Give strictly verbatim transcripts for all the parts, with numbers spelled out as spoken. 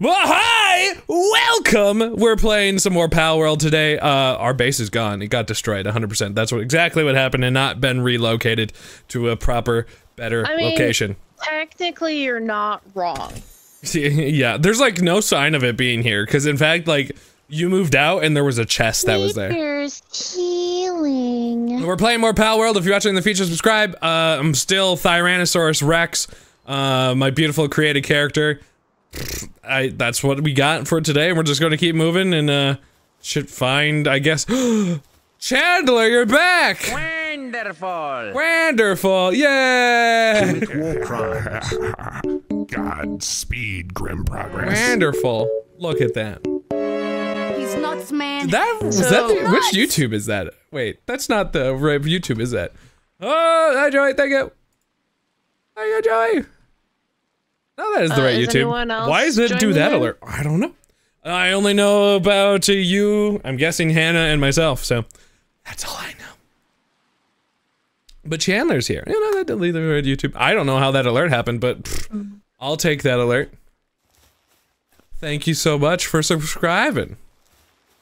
Well, hi! Welcome! We're playing some more Pal World today. Uh, our base is gone. It got destroyed, one hundred percent. That's what, exactly what happened, and not been relocated to a proper, better I mean, location. Technically, you're not wrong. Yeah, there's like no sign of it being here, because in fact, like, you moved out and there was a chest that was there. There's healing. We're playing more Pal World. If you're watching the feature, subscribe. Uh, I'm still Tyrannosaurus Rex, uh, my beautiful created character. I that's what we got for today, and we're just gonna keep moving and uh should find, I guess. Chandler, you're back! Wonderful! Wonderful! Yeah! Godspeed, grim progress. Wonderful. Look at that. He's nuts, man. That was so that the, which YouTube is that? Wait, that's not the right YouTube, is that? Oh, hi Joey, thank you. Thank you, Joey. No, that is the uh, right is YouTube. Why does it do that alert? I don't know. I only know about uh, you, I'm guessing Hannah and myself, so that's all I know. But Chandler's here. You know, that deleted the right YouTube. I don't know how that alert happened, but pff, I'll take that alert. Thank you so much for subscribing.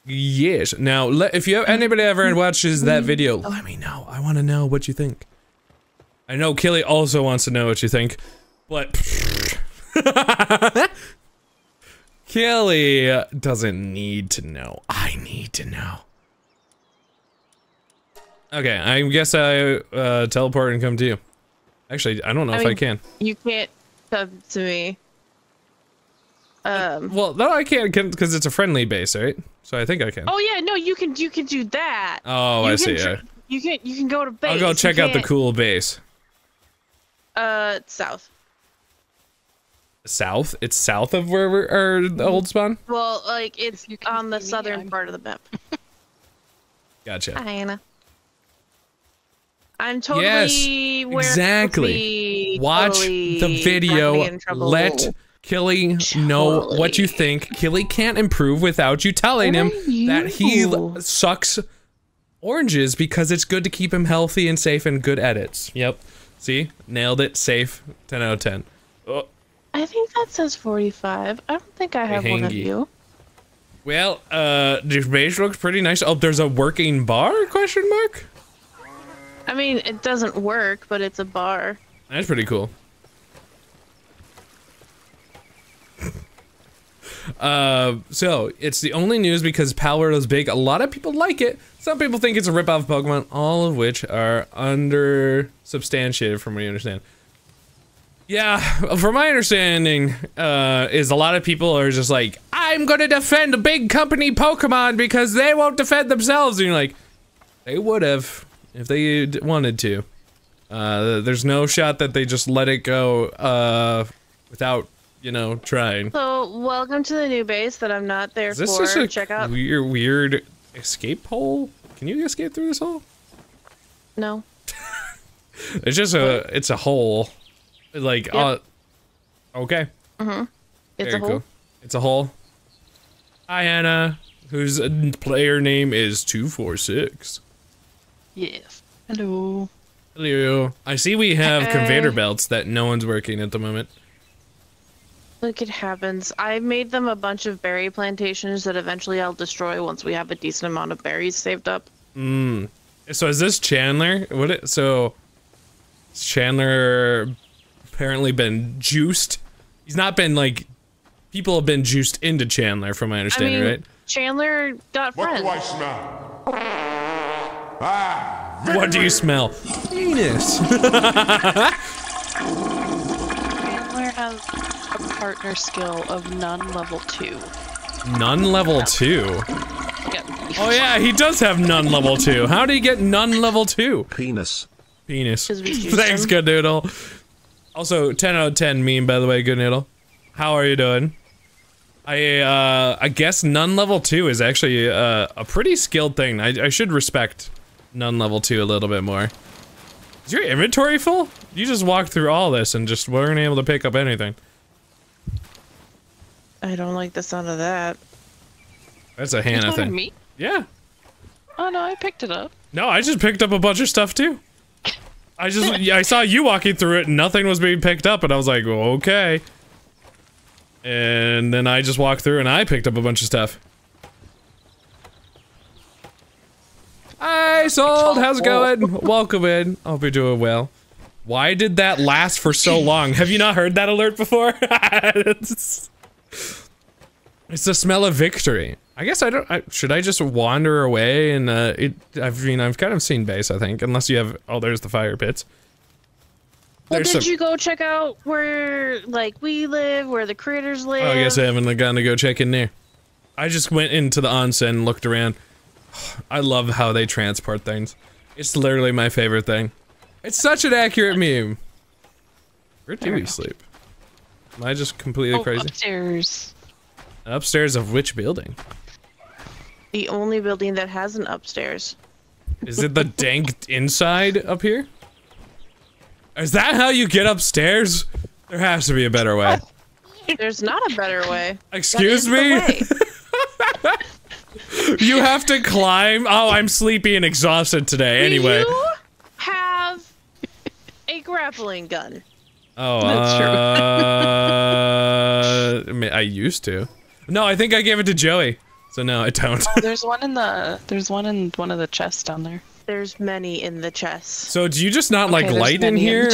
Yes. Now, let, if you have anybody ever watches that video, let me know. I want to know what you think. I know Killy also wants to know what you think, but... Pff, Kelly doesn't need to know. I need to know. Okay, I guess I uh, teleport and come to you. Actually, I don't know I if mean, I can. You can't come to me. Um. Well, no, I can't because it's a friendly base, right? So I think I can. Oh yeah, no, you can. You can do that. Oh, you I see. Yeah. You can. You can go to base. I'll go check you out can't. the cool base. Uh, south. South? It's south of where we're or the old spawn? Well, like it's on the southern part of the map. Gotcha. Hi, Anna. I'm totally yes, where exactly. Watch totally the video. Let Killy know totally. what you think. Killy can't improve without you telling what him you? that he sucks oranges because it's good to keep him healthy and safe and good edits. Yep. See? Nailed it. Safe. ten out of ten. Oh. I think that says forty-five. I don't think I have Hangy. one of you. Well, uh, this base looks pretty nice. Oh, there's a working bar? Question mark? I mean, it doesn't work, but it's a bar. That's pretty cool. uh, so, it's the only news because Pal World is big. A lot of people like it. Some people think it's a ripoff of Pokemon, all of which are under-substantiated from what you understand. Yeah, from my understanding, uh, is a lot of people are just like, I'm gonna defend a big company Pokemon because they won't defend themselves, and you're like, they would've, if they wanted to. Uh, there's no shot that they just let it go, uh, without, you know, trying. So, welcome to the new base that I'm not there for. Is this just a weird, weird escape hole? Can you escape through this hole? No. It's just a, it's a hole. Like, yep. uh, okay. Mm-hmm. It's there a hole. Go. It's a hole. Hi, Anna, whose player name is two four six. Yes. Hello. Hello. I see we have hey. conveyor belts that no one's working at the moment. Look, it happens. I made them a bunch of berry plantations that eventually I'll destroy once we have a decent amount of berries saved up. Mm. So is this Chandler? What? It, so, Chandler... apparently been juiced. He's not been like people have been juiced into Chandler, from my understanding, I mean, right? Chandler got friends. What do I smell? Ah, what do you smell? Penis. Chandler has a partner skill of none level two. None level two. Oh yeah, he does have none level two. How do you get none level two? Penis. Penis. Thanks, good noodle. Also, ten out of ten meme, by the way, good noodle. How are you doing? I, uh, I guess Nun Level two is actually, uh, a pretty skilled thing. I, I should respect Nun Level two a little bit more. Is your inventory full? You just walked through all this and just weren't able to pick up anything. I don't like the sound of that. That's a Hannah thing. Me? Yeah. Oh, no, I picked it up. No, I just picked up a bunch of stuff, too. I just, I saw you walking through it and nothing was being picked up and I was like, okay. And then I just walked through and I picked up a bunch of stuff. Hi, Sold! How's it going? Welcome in. I hope you're doing well. Why did that last for so long? Have you not heard that alert before? it's, it's the smell of victory. I guess I don't- I, should I just wander away and, uh, it- I mean, I've kind of seen base, I think. Unless you have- oh, there's the fire pits. Well, there's did some... you go check out where, like, we live, where the critters live? Oh, I guess I haven't gone to go check in there. I just went into the onsen and looked around. I love how they transport things. It's literally my favorite thing. It's such an accurate meme. Where do we sleep? Am I just completely oh, crazy? Upstairs. Upstairs of which building? The only building that has an upstairs. Is it the dank inside up here? Is that how you get upstairs? There has to be a better way. There's not a better way. Excuse me? You have to climb. Oh, I'm sleepy and exhausted today. Do anyway, you have a grappling gun? Oh, that's true. uh, I mean, I used to. No, I think I gave it to Joey. So no, I don't. Oh, there's one in the. There's one in one of the chests down there. There's many in the chests. So do you just not okay, like light in here?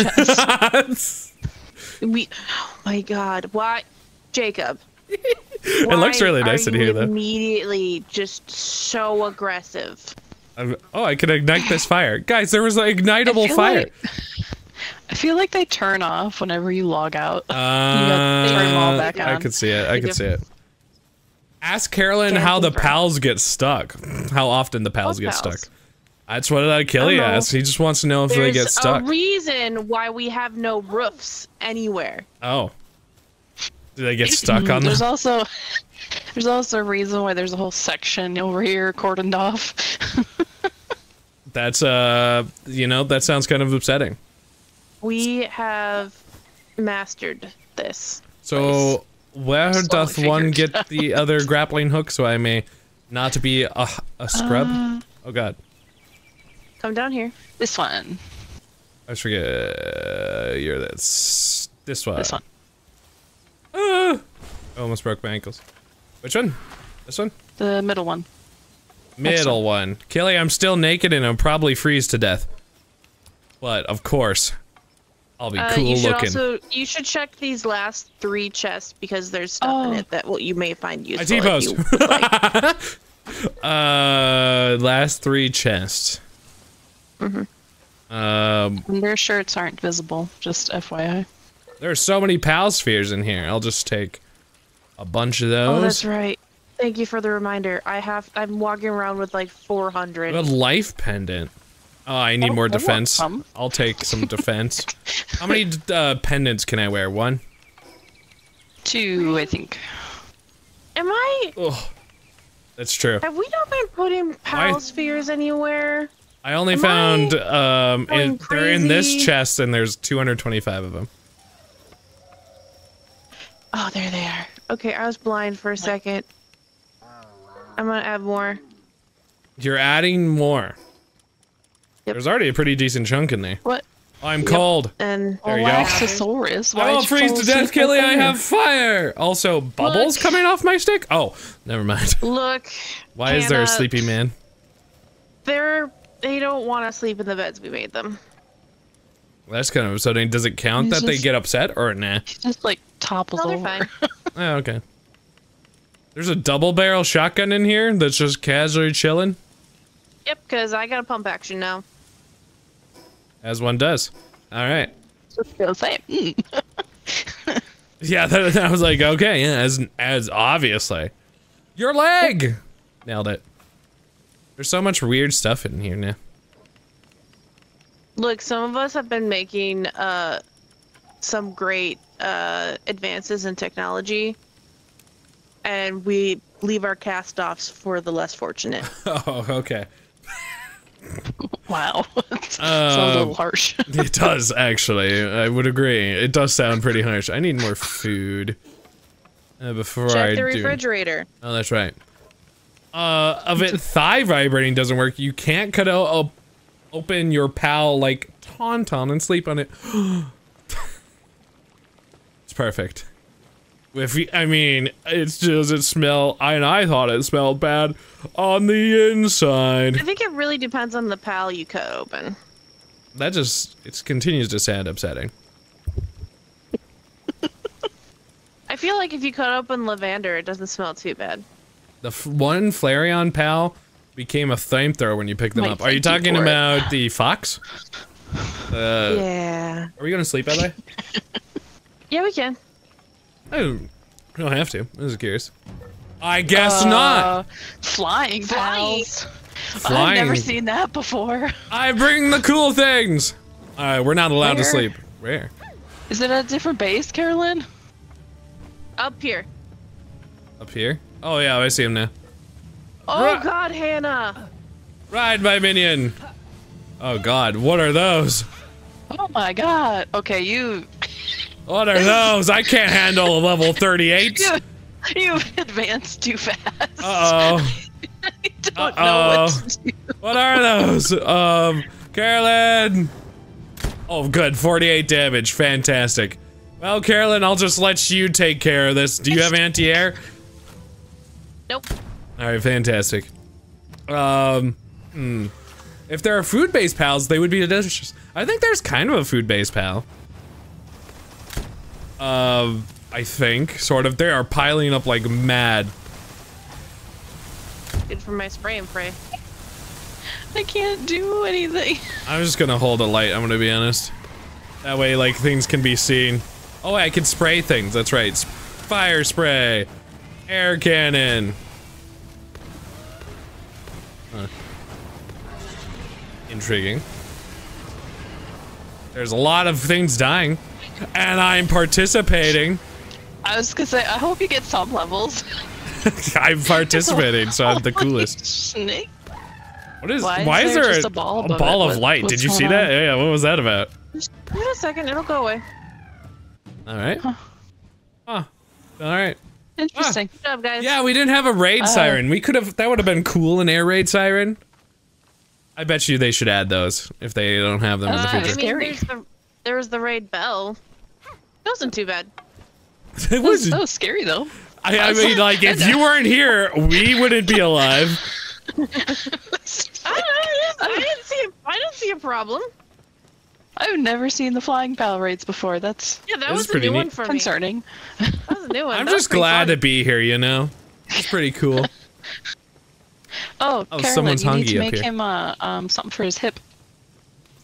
In we. Oh my God! Why, Jacob? It Why looks really nice in here, though. Immediately, just so aggressive. I'm, oh, I can ignite this fire, guys. There was an ignitable I fire. Like, I feel like they turn off whenever you log out. Uh, you know, they turn them all back on. I could see it. I could see it. Ask Carolyn Can't how the right. pals get stuck. How often the pals what get pals? stuck? That's what I Kelly asks. He just wants to know if There's they get stuck. There's a reason why we have no roofs anywhere. Oh. Do they get stuck on there's them? also there's also a reason why there's a whole section over here cordoned off. That's uh you know, that sounds kind of upsetting. We have mastered this. So place. where Slowly doth figured. one get the other grappling hook so I may not to be a, a scrub? Uh, oh god. Come down here. This one. I forget uh, you're this this one. This one. Uh, I almost broke my ankles. Which one? This one? The middle one. Middle one. one. Kelly, I'm still naked and I'll probably freeze to death. But, of course, I'll be uh, cool you should looking. Also, you should check these last three chests because there's stuff oh. in it that well, you may find useful. I T-posed. Like. uh, last three chests. Mm-hmm. Um, and their shirts aren't visible, just F Y I. There's so many pal spheres in here. I'll just take a bunch of those. Oh, that's right. Thank you for the reminder. I have. I'm walking around with like four hundred. A life pendant. Oh, I need oh, more defense. I'll take some defense. How many uh, pendants can I wear? One. Two, I think. Am I? Oh, that's true. Have we not been putting pal I... spheres anywhere? I only Am found I um. In, they're in this chest, and there's two hundred twenty-five of them. Oh, there they are. Okay, I was blind for a second. I'm gonna add more. You're adding more. Yep. There's already a pretty decent chunk in there. What? I'm yep. cold. And there you Relaxosaurus. go. I won't freeze to death, Kelly. I have fire. Also, bubbles Look. coming off my stick. Oh, never mind. Look. Why Anna, is there a sleepy man? They're they don't want to sleep in the beds we made them. That's kind of upsetting. Does it count it's that just, they get upset or nah? Just like topples no, over. Fine. Oh, okay. There's a double barrel shotgun in here that's just casually chilling. Yep, because I got a pump action now. As one does. All right. Just feel the same. Yeah, that, that was like okay. Yeah, as as obviously. Your leg. Nailed it. There's so much weird stuff in here now. Look, some of us have been making uh, some great uh, advances in technology, and we leave our cast-offs for the less fortunate. Oh, okay. Wow. Sounds uh, a little harsh. It does, actually. I would agree. It does sound pretty harsh. I need more food uh, before Check I do. Check the refrigerator. Oh, that's right. Uh, of it, thigh vibrating doesn't work. You can't cut out a... Open your pal like Tauntaun and sleep on it. It's perfect. If we, I mean, it doesn't smell. I and I thought it smelled bad on the inside. I think it really depends on the pal you cut open. That just it continues to sound upsetting. I feel like if you cut open Lovander, it doesn't smell too bad. The f one Flareon pal became a flame thrower when you picked them My up. Are you talking you about it. the fox? Uh, yeah. Are we gonna sleep that way? Yeah, we can. I don't, I don't have to. I was curious. I guess uh, not. Flying pals. Flying. I've never seen that before. I bring the cool things. All right, we're not allowed Where? to sleep. Where? Is it a different base, Carolyn? Up here. Up here? Oh yeah, I see him now. Oh Ru God, Hannah. Ride my minion. Oh God, what are those? Oh my God. Okay, you. What are those? I can't handle a level thirty-eight. You, you've advanced too fast. Uh-oh. I don't uh-oh. know what to do. What are those? Um, Carolyn. Oh, good. forty-eight damage. Fantastic. Well, Carolyn, I'll just let you take care of this. Do you have anti-air? Nope. All right, fantastic. Um, hmm. If there are food-based pals, they would be delicious. I think there's kind of a food-based pal. Uh, I think, sort of. They are piling up like mad. Good for my spray and pray. I can't do anything. I'm just gonna hold a light, I'm gonna be honest. That way, like, things can be seen. Oh, I can spray things, that's right. Fire spray. Air cannon. Huh. Intriguing. There's a lot of things dying. And I'm participating. I was gonna say, I hope you get some levels. I'm participating, so I'm the coolest. Snake? What is? Why, why is there, is there just a, a ball, a ball of what, light? Did you see on? that? Yeah, what was that about? Just wait a second, it'll go away. All right. Huh. Huh. All right. Interesting. Ah. Good job, guys. Yeah, we didn't have a raid uh, siren. We could have. That would have been cool. An air raid siren. I bet you they should add those if they don't have them uh, in the future. I mean, there's the, there was the raid bell. It wasn't too bad. It wasn't. That was scary though. I, I mean, like, if you weren't here, we wouldn't be alive. I don't know. I didn't see. A, I don't see a problem. I've never seen the flying pal raids before. That's yeah, that was a new one for me. Concerning. That was a new one. I'm just glad to be here. You know, it's pretty cool. Oh, Carolyn, you need to make him uh, um something for his hip.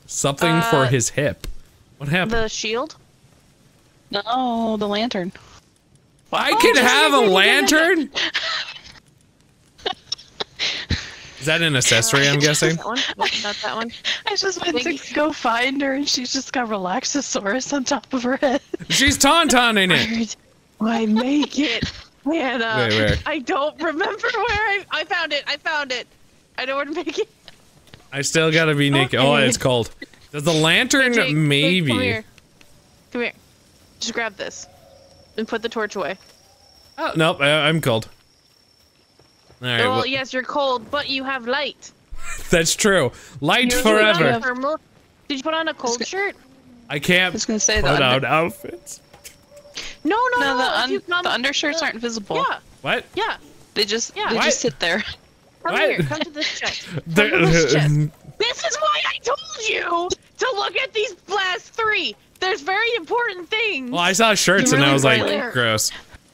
Something for his hip. What happened? The shield. No, the lantern. Well, I oh, can have a lantern? Is that an accessory, I'm guessing? That one? Not that one. I just went to go find her, and she's just got Relaxosaurus on top of her head. She's Tauntaun-ing it. I make it. And, uh, wait, where? I don't remember where I, I found it. I found it. I know where to make it. I still gotta be naked. Okay. Oh, it's cold. Does the lantern, hey, Jake, maybe... Jake, come here. Come here. Just grab this and put the torch away. Oh, nope, I, I'm cold. All right, well, well, yes, you're cold, but you have light. That's true. Light you forever. Put Did you put on a cold gonna, shirt? I can't I was gonna say put the under, out outfits. No, no, no. no the, un, come, the undershirts uh, aren't visible. Yeah. What? Yeah. They just, yeah. they just sit there. Come what? here, come to this chest. Come to this chest. This is why I told you to look at these last three. There's very important things. Well, I saw shirts really and I was like, there. gross.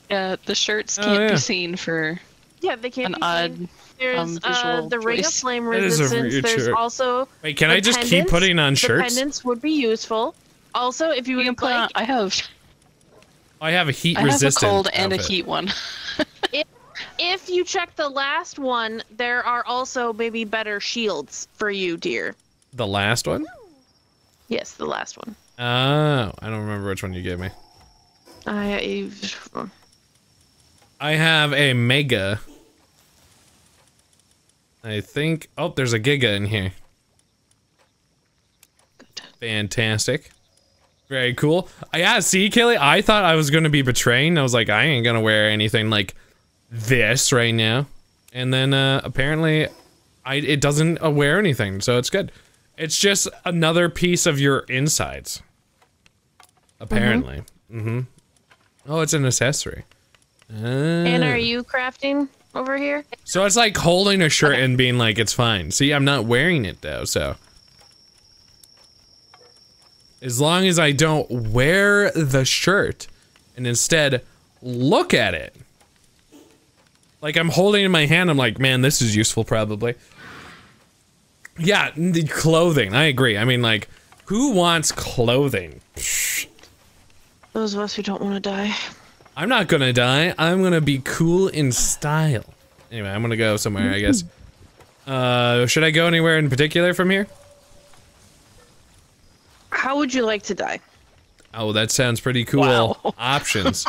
Yeah, the shirts can't oh, yeah. be seen for. Yeah, they can't an be odd, seen. There's um, uh, the ring of flame resistance. There's shirt. also. Wait, can I just keep putting on shirts? Pendants would be useful. Also, if you, you would like, I have. I have a heat I resistant. I have a cold outfit. and a heat one. if, if you check the last one, there are also maybe better shields for you, dear. The last one. Yes, the last one. Oh, I don't remember which one you gave me. I I have a mega. I think. Oh, there's a giga in here. Good. Fantastic. Very cool. Yeah, see, Kelly, I thought I was gonna be betraying. I was like, I ain't gonna wear anything like this right now. And then uh, apparently, I it doesn't uh, wear anything, so it's good. It's just another piece of your insides. Apparently. Mm-hmm. Mm-hmm. Oh, it's an accessory. Ah. And are you crafting over here? So it's like holding a shirt okay. and being like, it's fine. See, I'm not wearing it though, so. As long as I don't wear the shirt and instead look at it. Like I'm holding it in my hand, I'm like, man, this is useful probably. Yeah, the clothing, I agree. I mean, like, who wants clothing? Those of us who don't want to die. I'm not gonna die, I'm gonna be cool in style. Anyway, I'm gonna go somewhere, I guess. Uh, should I go anywhere in particular from here? How would you like to die? Oh, that sounds pretty cool. Wow. Options.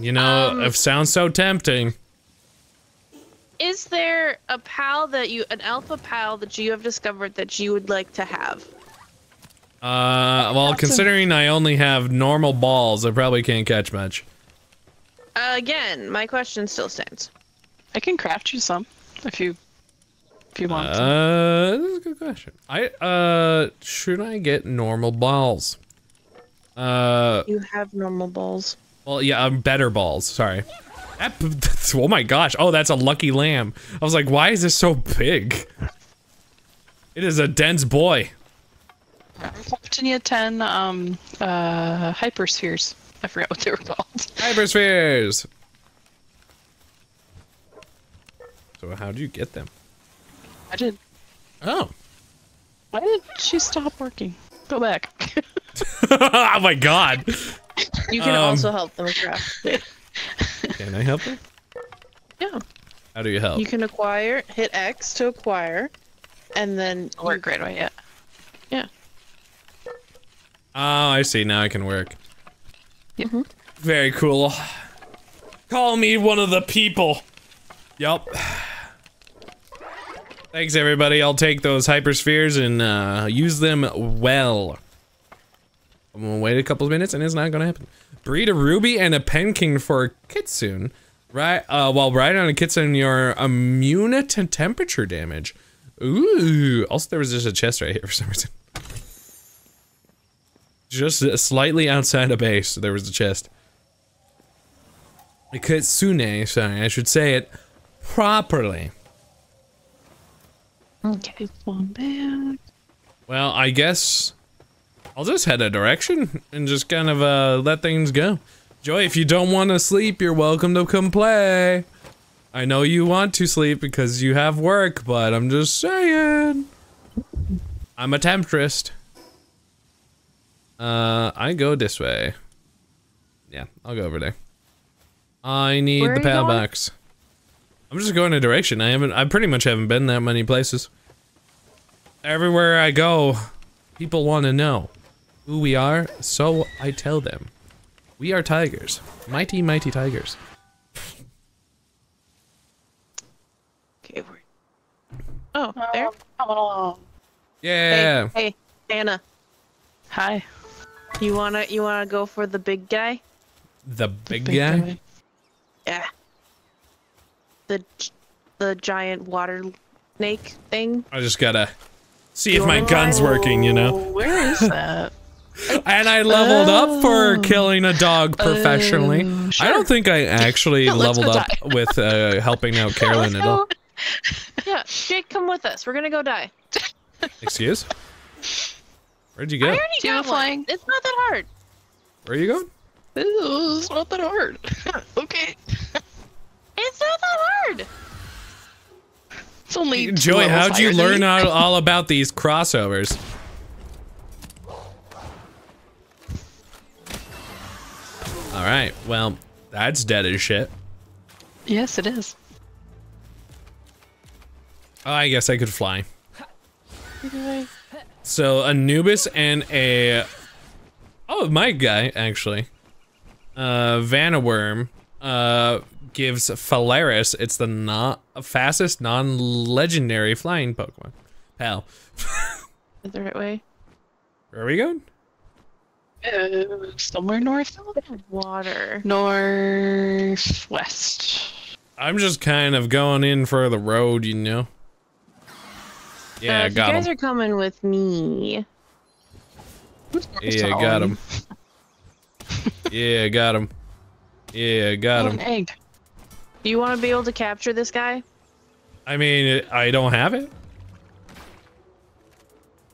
You know, um, it sounds so tempting. Is there a pal that you, an alpha pal that you have discovered that you would like to have? Uh, well, considering I only have normal balls, I probably can't catch much. Uh, again, my question still stands. I can craft you some, if you, if you want. Uh, to. This is a good question. I, uh, should I get normal balls? Uh. You have normal balls. Well, yeah, um, better balls, sorry. That, that's, oh my gosh, oh, that's a lucky lamb. I was like, why is this so big? It is a dense boy. I'm crafting you ten, um, uh, hyperspheres. I forgot what they were called. Hyperspheres! So how'd you get them? I did. Oh. Why did she stop working? Go back. Oh my god. You can um, also help them craft. Can I help them? Yeah. How do you help? You can acquire, hit X to acquire, and then work right away. Yeah. Yeah. Oh, I see. Now I can work. Mm-hmm. Very cool. Call me one of the people. Yup. Thanks, everybody. I'll take those hyperspheres and uh, use them well. I'm gonna wait a couple of minutes and it's not gonna happen. Breed a ruby and a pen king for a kitsune. Right, uh, while riding on a kitsune, you're immune to temperature damage. Ooh, also there was just a chest right here for some reason. Just slightly outside of base, there was a chest. A kitsune, sorry, I should say it properly. Okay, one back. Well, I guess I'll just head a direction and just kind of uh, let things go. Joy, if you don't want to sleep, you're welcome to come play. I know you want to sleep because you have work, but I'm just saying. I'm a temptress. Uh, I go this way. Yeah, I'll go over there. I need Where the pal box. I'm just going a direction. I haven't. I pretty much haven't been that many places. Everywhere I go, people want to know who we are, so I tell them. We are tigers. Mighty, mighty tigers. Okay, we're... Oh, there? Oh. Yeah! Hey, hey, Anna. Hi. You wanna, you wanna go for the big guy? The big, the big guy? guy? Yeah. The, the giant water snake thing? I just gotta see if my gun's working, you know? Where is that? And I leveled oh. up for killing a dog professionally. Uh, sure. I don't think I actually leveled up with uh, helping out Carolyn at all. Yeah, Jake, come with us. We're gonna go die. Excuse? Where'd you go? I already got flying. It's not that hard. Where are you going? Ew, it's not that hard. Okay. It's not that hard. It's only Joy, how'd you learn all, all about these crossovers? Alright, well, that's dead as shit. Yes, it is. Oh, I guess I could fly. So, Anubis and a... Oh, my guy, actually. Uh, Vanwyrm, uh, gives Phalaris, it's the not fastest non-legendary flying Pokemon. Pal. The right way. Where are we going? Uh, somewhere north of water. Northwest. I'm just kind of going in for the road, you know. Yeah, uh, got him. You guys him. are coming with me. Yeah, got him. Yeah, got him. Yeah, got him. An egg. Do you want to be able to capture this guy? I mean, I don't have it.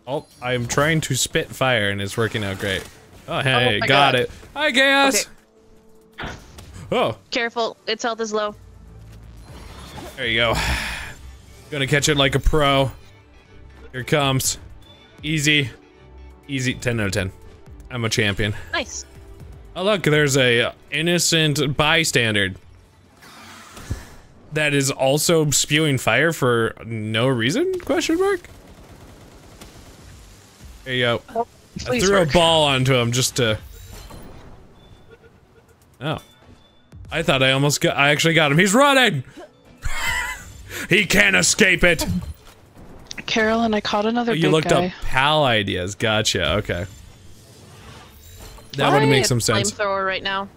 Oh, I'm trying to spit fire and it's working out great. Oh, hey, oh got God. it. Hi, Chaos! Okay. Oh. Careful, its health is low. There you go. Gonna catch it like a pro. Here it comes. Easy. Easy. ten out of ten. I'm a champion. Nice. Oh, look, there's a innocent bystander. That is also spewing fire for no reason? Question mark? There you go. Oh, I threw work. a ball onto him just to... Oh. I thought I almost got- I actually got him. He's running! He can't escape it! Carolyn, I caught another oh, you big looked guy. up Pal ideas. Gotcha, okay. That would make some sense. I have a flamethrower right now.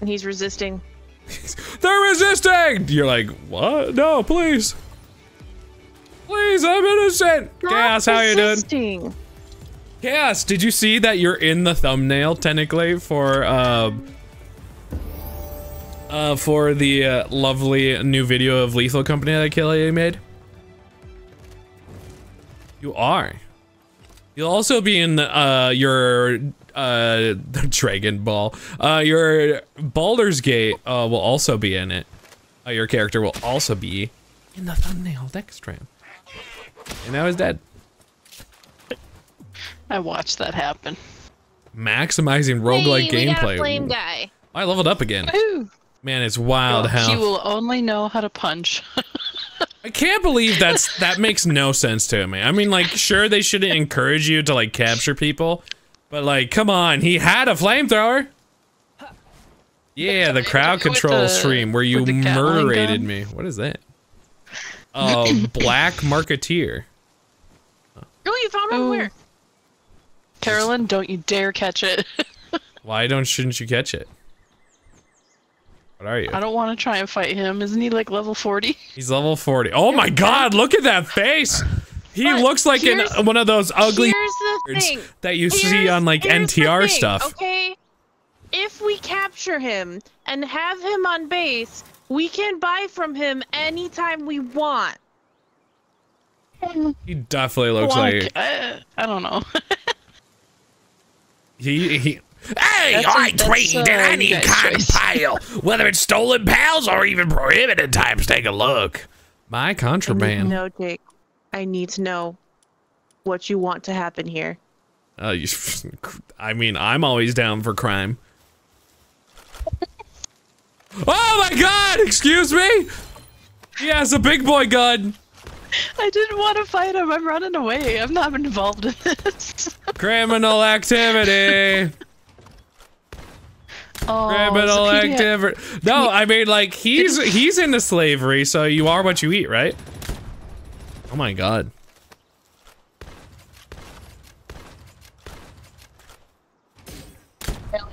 And he's resisting. They're resisting! You're like, what? No, please. Please, I'm innocent! Not Chaos, how you doing? Chaos, did you see that you're in the thumbnail, technically, for, uh... Uh, for the, uh, lovely new video of Lethal Company that Kelly made? You are. You'll also be in, uh, your, uh, Dragon Ball. Uh, your Baldur's Gate, uh, will also be in it. Uh, your character will also be in the thumbnail next time. And now he's dead. I watched that happen. Maximizing roguelike hey, gameplay. Got a flame guy. I leveled up again. Woo-hoo. Man, it's wild how he will only know how to punch. I can't believe that's that makes no sense to me. I mean, like, sure they shouldn't encourage you to like capture people, but like, come on, he had a flamethrower. Yeah, the crowd control the, stream where you murderated me. What is that? Oh, uh, black marketeer. Oh, you found one oh. where? Carolyn, don't you dare catch it. Why don't shouldn't you catch it? What are you? I don't want to try and fight him. Isn't he like level forty? He's level forty. Oh my God! Look at that face. He but looks like in one of those ugly that you here's, see on like N T R stuff. Okay, if we capture him and have him on base, we can buy from him anytime we want. He definitely looks Blank. like. Uh, I don't know. he he. Hey, that's I tweeted uh, any kind choice. of pile, whether it's stolen pals or even prohibited types. Take a look. My contraband. No, Jake. I need to know what you want to happen here. Uh, you, I mean, I'm always down for crime. Oh my God! Excuse me. He has a big boy gun. I didn't want to fight him. I'm running away. I'm not involved in this. Criminal activity. Oh, criminal activity. No, I mean, like, he's he's into slavery, so you are what you eat, right? Oh my God.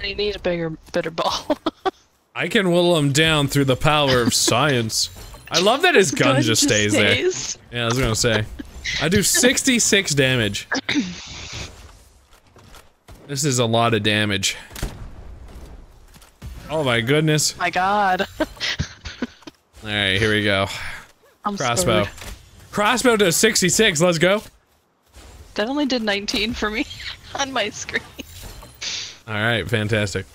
You need a bigger, better ball. I can whittle him down through the power of science. I love that his gun, gun just stays, stays there. Yeah, I was gonna say. I do sixty-six damage. This is a lot of damage. Oh my goodness. My God. Alright, here we go. I'm Crossbow. Scared. Crossbow to sixty-six, let's go. That only did nineteen for me on my screen. Alright, fantastic.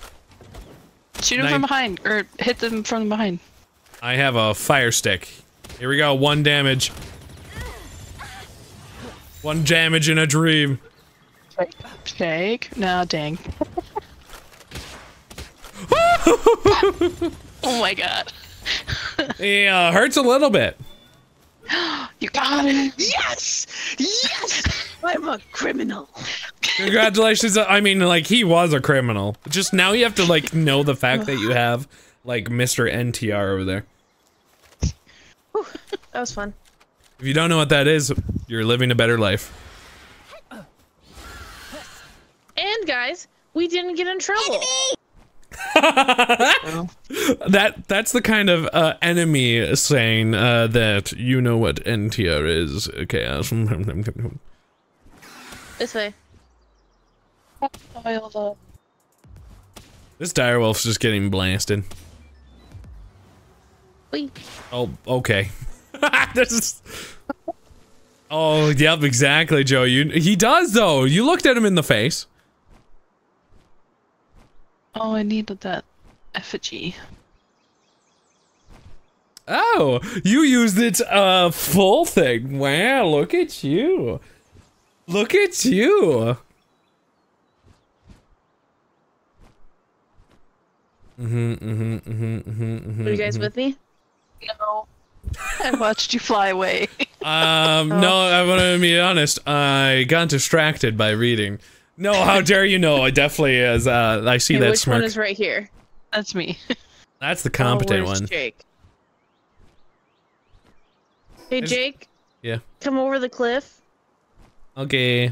Shoot him Nin from behind, or hit them from behind. I have a fire stick. Here we go, one damage. One damage in a dream. Shake. No, dang. Oh my God. Yeah, hurts a little bit. You got it. Yes! Yes! I'm a criminal. Congratulations. I mean, like, he was a criminal. Just now you have to, like, know the fact that you have, like, Mister N T R over there. Ooh, that was fun. If you don't know what that is, you're living a better life. And, guys, we didn't get in trouble. well. That that's the kind of uh, enemy saying uh, that you know what N T R is. Chaos. This way. This direwolf's just getting blasted. Weep. Oh, okay. This is... Oh, yep, exactly, Joe. You he does though. You looked at him in the face. Oh, I needed that effigy. Oh, you used it uh full thing. Wow, look at you. Look at you. Mm-hmm, mm-hmm, mm-hmm, mm-hmm, mm-hmm. Are you guys with me? No. I watched you fly away. um, no, I want to be honest. I got distracted by reading. No, how dare you know? It definitely is. Uh, I see hey, that which smirk. Which one is right here? That's me. That's the competent oh, one. Jake? Hey, it's, Jake. Yeah. Come over the cliff. Okay.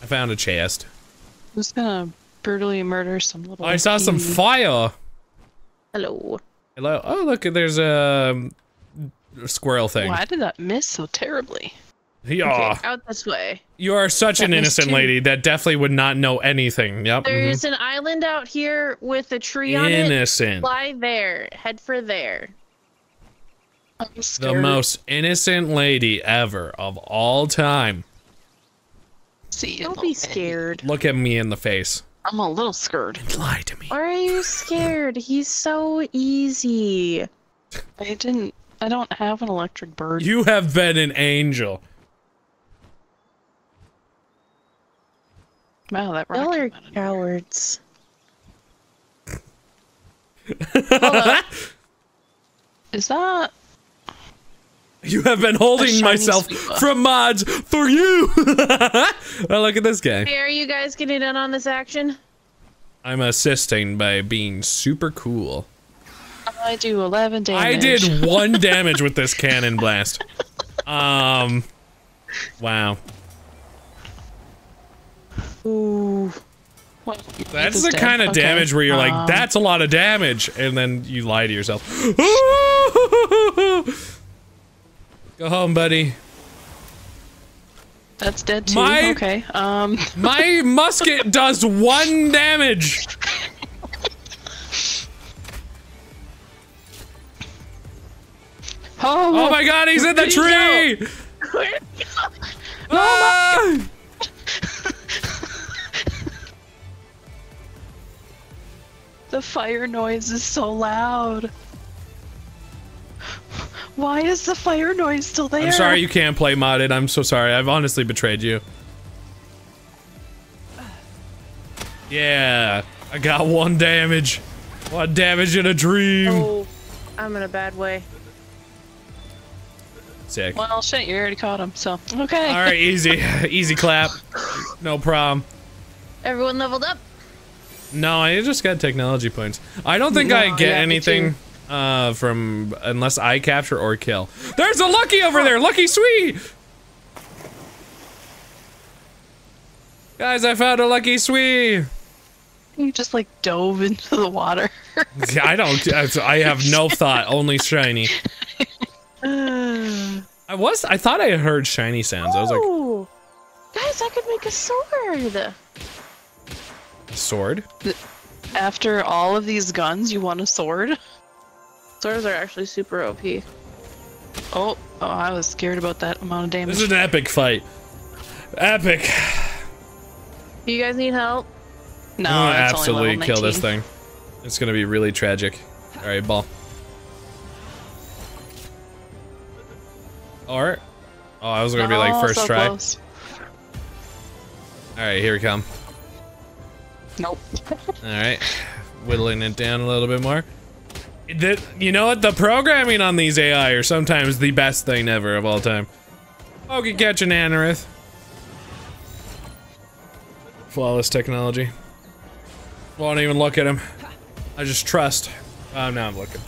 I found a chest. I'm just gonna brutally murder some little. Oh, I saw some fire. Hello. Hello. Oh, look, there's a squirrel thing. Why did that miss so terribly? Yeah. Okay, out this way. You are such that an innocent lady that definitely would not know anything. Yep. There's mm-hmm. an island out here with a tree on it. Innocent. Fly there. Head for there. I'm scared. The most innocent lady ever of all time. See, don't be scared. Look at me in the face. I'm a little scared. And lie to me. Why are you scared? He's so easy. I didn't. I don't have an electric bird. You have been an angel. Wow, that rock. Y'all are cowards. Is that? You have been holding myself sleeper. From mods for you! Well, look at this guy. Hey, are you guys getting in on this action? I'm assisting by being super cool. I do eleven damage. I did one damage with this cannon blast. Um... Wow. Ooh. That's the kind of okay. damage where you're um, like, that's a lot of damage, and then you lie to yourself. Go home, buddy. That's dead too. My, okay. Um. My musket does one damage. Oh, oh my God! He's in the tree. Ah! The fire noise is so loud. Why is the fire noise still there? I'm sorry you can't play modded. I'm so sorry. I've honestly betrayed you. Yeah. I got one damage. One damage in a dream. Oh, I'm in a bad way. Sick. Well, shit, you already caught him, so. Okay. Alright, easy. Easy clap. No problem. Everyone leveled up? No, I just got technology points. I don't think no, I get yeah, anything. Uh, from unless I capture or kill. There's a Lucky over there! Lucky Sweet! Guys, I found a Lucky Sweet! You just like dove into the water. I don't. I have no thought, only shiny. I was. I thought I heard shiny sounds. Oh, I was like. Guys, I could make a sword! A sword? After all of these guns, you want a sword? Swords are actually super O P. Oh, oh, I was scared about that amount of damage. This is an epic fight. Epic. Do you guys need help? No, oh, it's absolutely only level kill this thing. It's gonna be really tragic. All right, ball. All right. Oh, I was gonna be like first oh, so try. Close. All right, here we come. Nope. All right, whittling it down a little bit more. The, you know what? The programming on these A I are sometimes the best thing ever of all time. Oh, can catch an Anorith. Flawless technology. Won't even look at him. I just trust. Oh, now I'm looking.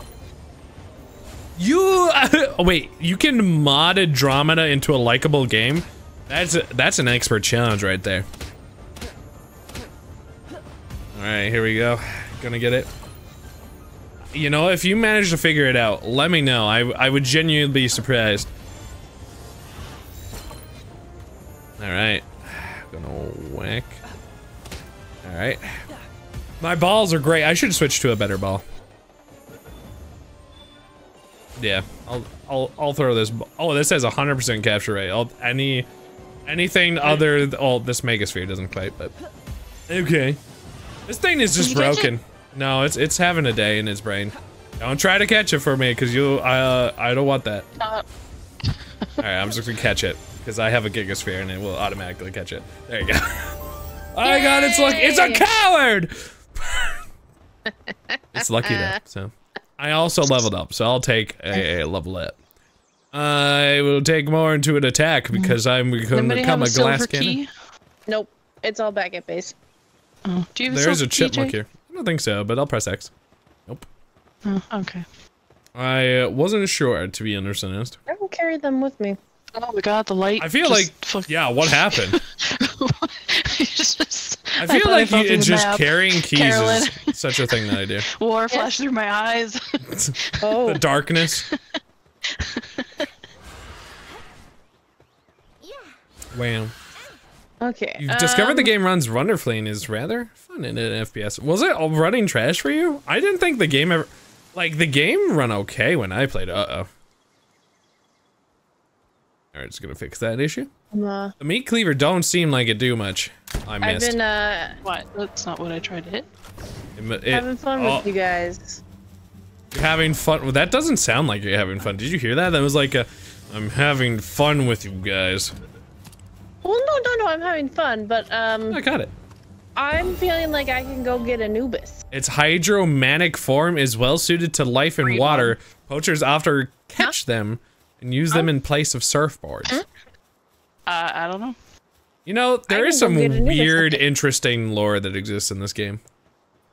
You uh, wait. You can mod Andromeda into a likable game. That's a, that's an expert challenge right there. All right, here we go. Gonna get it. You know, if you manage to figure it out, let me know. I, I would genuinely be surprised. Alright. Gonna whack. My balls are great. I should switch to a better ball. Yeah, I'll I'll I'll throw this. Oh, this has a hundred percent capture rate. I'll, any anything other. Oh, this Megasphere doesn't quite. But okay, this thing is just broken. No, it's it's having a day in its brain. Don't try to catch it for me, cause you. Uh, I don't want that. Uh. All right, I'm just gonna catch it, cause I have a Gigasphere and it will automatically catch it. There you go. I got it's lucky. It's a coward. It's lucky though. So. I also leveled up, so I'll take a, a level up. I will take more into an attack because I'm going to become a, a glass cannon. Key? Nope, it's all back at base. Oh. Do you have There's a, a chipmunk here. I don't think so, but I'll press X. Nope. Oh, okay. I wasn't sure, to be honest. I will carry them with me. Oh my god, the light. I feel like, yeah, what happened? just, I feel I like you, it's just map. Carrying keys Carolyn. Is such a thing that I do. War flashed through my eyes. Oh. The darkness. Wham. Okay. You've um, discovered the game runs wonderfully and is rather fun in an F P S. Was it all running trash for you? I didn't think the game ever... Like, the game run okay when I played. Uh-oh. Alright, just gonna fix that issue. Uh, the meat cleaver don't seem like it do much. I missed. I've been, uh... What? That's not what I tried to hit. It, it, having fun oh. with you guys. You're having fun? Well, that doesn't sound like you're having fun. Did you hear that? That was like a... I'm having fun with you guys. Well, no, no, no, I'm having fun, but, um... I got it. I'm feeling like I can go get Anubis. Its hydromantic form is well suited to life in water. Poachers often catch huh? them. And use them in place of surfboards. Uh, I don't know. You know, there is some weird, interesting lore that exists in this game.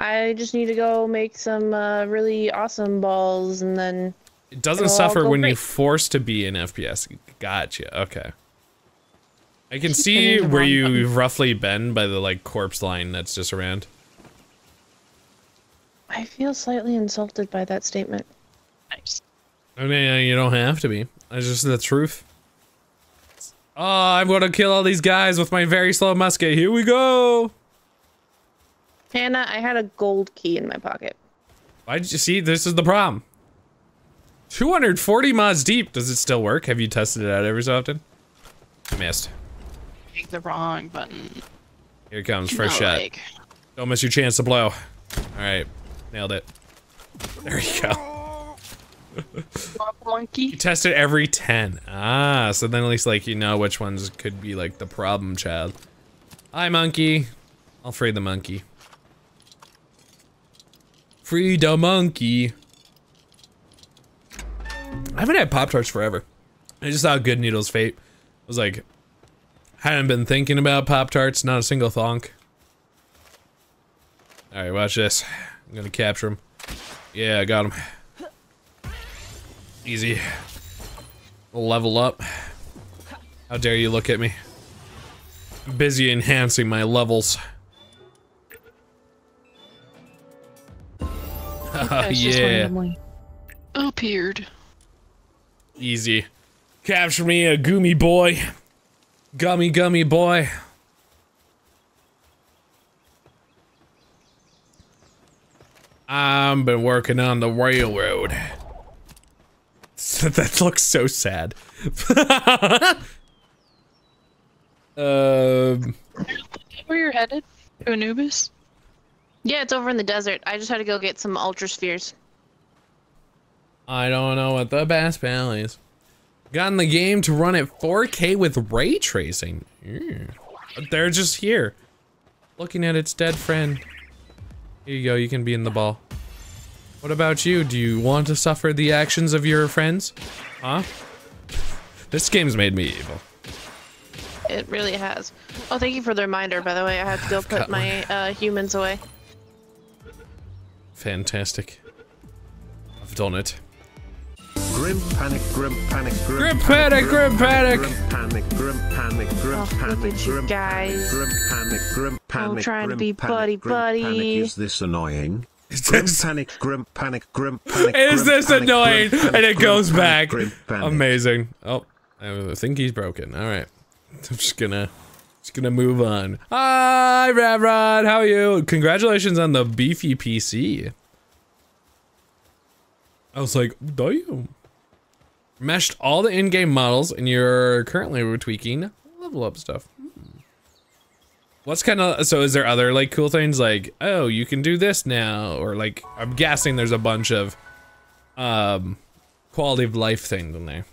I just need to go make some uh, really awesome balls and then... It doesn't suffer when you're forced to be in F P S. Gotcha, okay. I can see where you've roughly been by the, like, corpse line that's just around. I feel slightly insulted by that statement. Nice. I mean, you don't have to be. That's just the truth. Oh, I'm gonna kill all these guys with my very slow musket. Here we go! Hannah, I had a gold key in my pocket. I just see, this is the problem. two hundred forty mods deep. Does it still work? Have you tested it out every so often? I missed. I hit the wrong button. Here it comes, first shot. Like... Don't miss your chance to blow. Alright, nailed it. There you go. You tested every ten. Ah, so then at least like you know which ones could be like the problem child. Hi monkey. I'll free the monkey. Free the monkey. I haven't had Pop-Tarts forever. I just saw Good Noodle's fate. I was like, hadn't been thinking about Pop-Tarts, not a single thonk. Alright, watch this. I'm gonna capture him. Yeah, I got him. Easy. Level up. How dare you look at me. I'm busy enhancing my levels. Oh, yeah. Appeared. Easy. Capture me a gummy boy. Gummy gummy boy. I've been working on the railroad. That looks so sad. uh, Where you're headed? To Anubis? Yeah, it's over in the desert. I just had to go get some ultra spheres. I don't know what the best pal is. Got in the game to run at four K with ray tracing. Ew. They're just here. Looking at its dead friend. Here you go, you can be in the ball. What about you? Do you want to suffer the actions of your friends? Huh? This game's made me evil. It really has. Oh, thank you for the reminder, by the way. I have to go I've put my uh, humans away. Fantastic. I've done it. Grim panic, grim panic, grim, grim panic, grim panic, grim panic, grim panic, grim panic, grim panic, grim panic, grim panic. I'm trying to be buddy, buddy. Is this annoying? Grim panic, grim panic, grim panic. Is this annoying? And it goes back. Amazing. Oh, I think he's broken. All right, I'm just gonna Just gonna move on. Hi, Ravrod, how are you? Congratulations on the beefy P C. I was like, damn. Meshed all the in-game models and you're currently tweaking level up stuff. What's kind of, so is there other like cool things like, oh, you can do this now, or like, I'm guessing there's a bunch of um, quality of life things in there.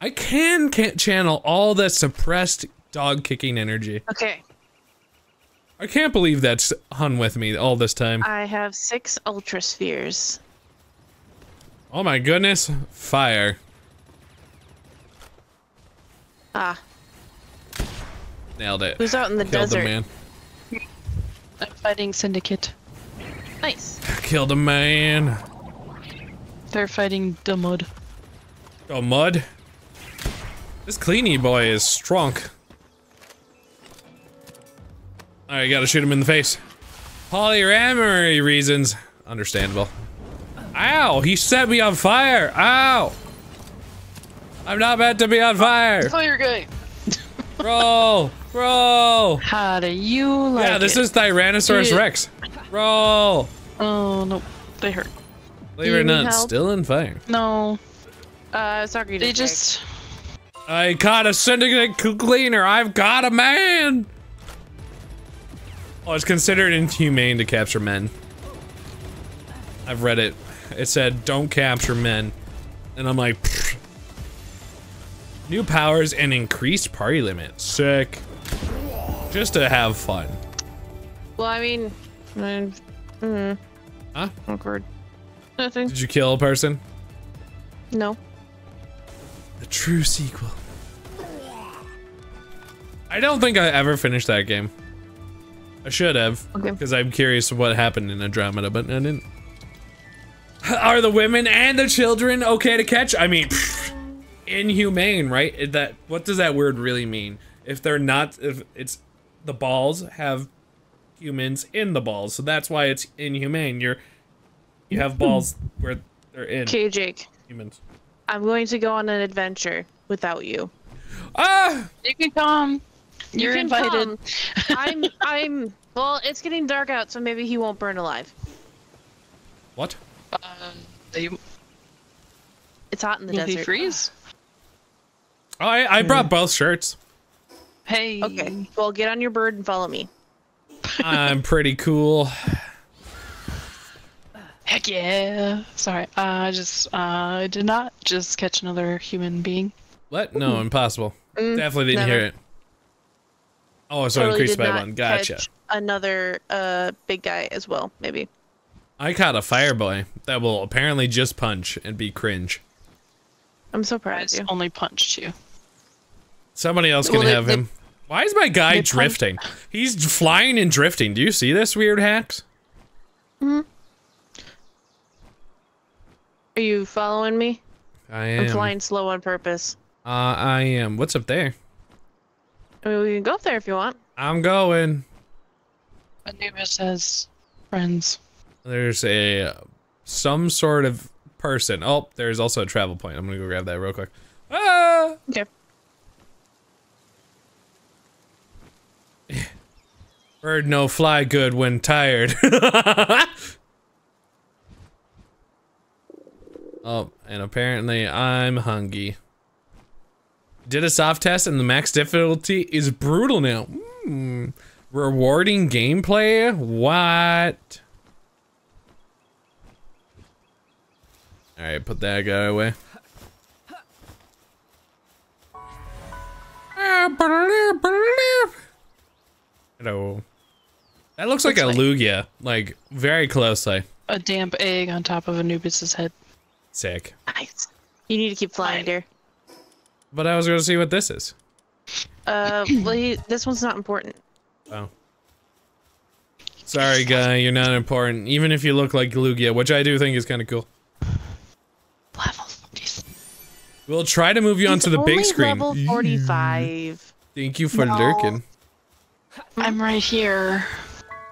I can can't channel all the suppressed dog kicking energy. Okay. I can't believe that's hung with me all this time. I have six ultra spheres. Oh my goodness, fire. Ah. Nailed it. Who's out in the Killed desert? Killed the man. I'm fighting Syndicate. Nice. Killed a man. They're fighting the mud. The mud? This cleany boy is strong. Alright, gotta shoot him in the face. Polyamory reasons. Understandable. Ow! He set me on fire! Ow! I'm not meant to be on fire! Oh, you're good. Roll! Roll! How do you like it? Yeah, this it? is Tyrannosaurus yeah. Rex. Roll! Oh, no. They hurt. Believe it or not, help? still in fire. No. Uh, sorry. They just... I caught a Syndicate cleaner. I've got a man! Oh, it's considered inhumane to capture men. I've read it. It said, don't capture men. And I'm like... Pfft. New powers and increased party limit. Sick. Just to have fun. Well, I mean, I, mm, huh? Awkward. Nothing. Did you kill a person? No. The true sequel. I don't think I ever finished that game. I should have, because okay. I'm curious what happened in Andromeda, but I didn't. Are the women and the children okay to catch? I mean. Pfft. Inhumane, right? That what does that word really mean? If they're not, if it's the balls have humans in the balls, so that's why it's inhumane. You're you have balls where they're in. Okay, Jake. Humans. I'm going to go on an adventure without you. Ah! You can come. You're you can invited. Come. I'm. I'm. Well, it's getting dark out, so maybe he won't burn alive. What? Um. You... It's hot in the Will desert. He freeze? Oh, I, I brought both shirts. Hey. Okay. Well, get on your bird and follow me. I'm pretty cool. Heck yeah. Sorry. I uh, just uh, did not just catch another human being. What? No, Ooh. impossible. Mm, Definitely didn't never. hear it. Oh, so totally increased by one. Gotcha. Another uh, big guy as well, maybe. I caught a fire boy that will apparently just punch and be cringe. I'm so proud I of you. Only punched you. Somebody else can well, they, have him. They, Why is my guy drifting? He's flying and drifting. Do you see this weird hacks? Mm-hmm. Are you following me? I am. I'm flying slow on purpose. Uh, I am. What's up there? I mean, we can go up there if you want. I'm going. Anubis has friends. There's a uh, some sort of person. Oh, there's also a travel point. I'm gonna go grab that real quick. Ah! Okay. Bird no fly good when tired. Oh, and apparently I'm hungry. Did a soft test and the max difficulty is brutal now. Mm. Rewarding gameplay? What? Alright, put that guy away. Hello. That looks like Looks a Lugia. Like, like, very closely. A damp egg on top of Anubis' head. Sick. Nice. You need to keep flying, dear. But I was gonna see what this is. Uh, well, he, this one's not important. Oh. Sorry, guy, you're not important. Even if you look like Lugia, which I do think is kind of cool. We'll try to move you onto the big screen. Level forty-five. Thank you for no. lurking. I'm right here.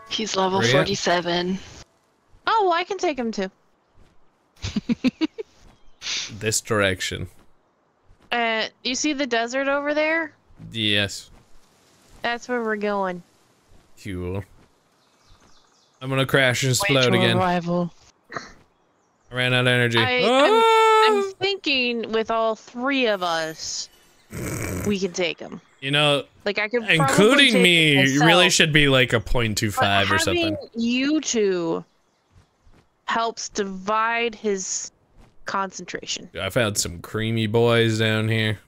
He's level Where forty-seven. At? Oh, well, I can take him too. This direction. Uh, you see the desert over there? Yes. That's where we're going. Cool. I'm gonna crash and explode again. Arrival. I ran out of energy. I, oh! I'm, I'm thinking with all three of us, we can take them. You know, like I could, including take me, myself, really should be like a point two five or something. You two helps divide his concentration. I found some creamy boys down here.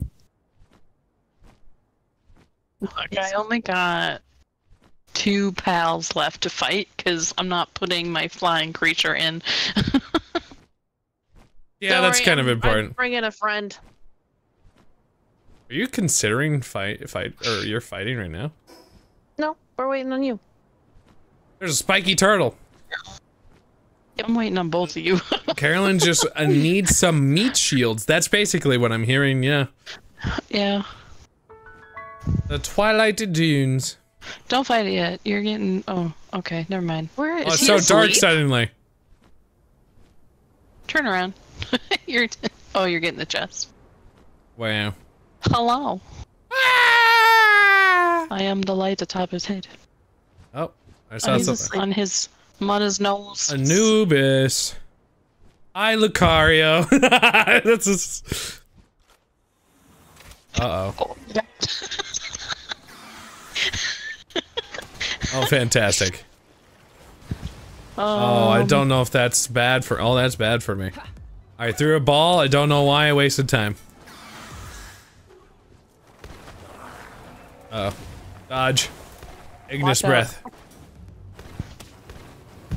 Look, I only got two pals left to fight because I'm not putting my flying creature in. Yeah, Don't that's worry, kind I'm, of important. I'm bringing a friend. Are you considering fight, fight, or you're fighting right now? No, we're waiting on you. There's a spiky turtle. I'm waiting on both of you. Carolyn just uh, needs some meat shields. That's basically what I'm hearing, yeah. Yeah. The Twilighted Dunes. Don't fight it yet. You're getting... Oh, okay. Never mind. Where is oh, it's so asleep? Dark suddenly. Turn around. You're... Oh, you're getting the chest. Wow. Hello. Ah! I am the light atop his head. Oh, I saw on something. On his... I'm on his nose. Anubis. Hi, Lucario. That's just... Uh oh. Oh, fantastic. Um, oh, I don't know if that's bad for... Oh, that's bad for me. I threw a ball. I don't know why I wasted time. Uh oh. Dodge. Ignis breath. Out.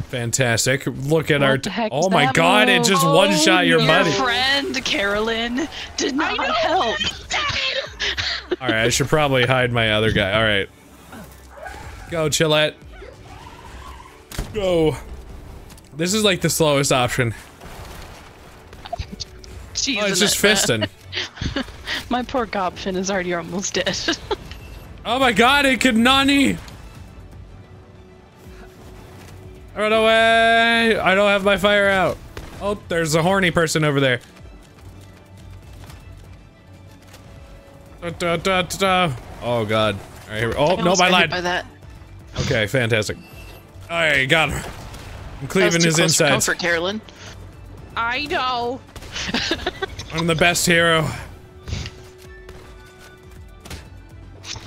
Fantastic. Look at what our... Oh my god, move? It just oh, one-shot your buddy. Your friend, Carolyn, did not help. Alright, I should probably hide my other guy. Alright. Go, Chillette. Go. This is like the slowest option. Jeez, oh, it's just fisting. My poor Gobfin is already almost dead. Oh my god, it could nani! Run away! I don't have my fire out. Oh, there's a horny person over there. Da, da, da, da, da. Oh god! All right, here we oh no, I lied. By that. Okay, fantastic. All right, got him. I'm cleaving his insides. Comfort, Carolyn. I know. I'm the best hero.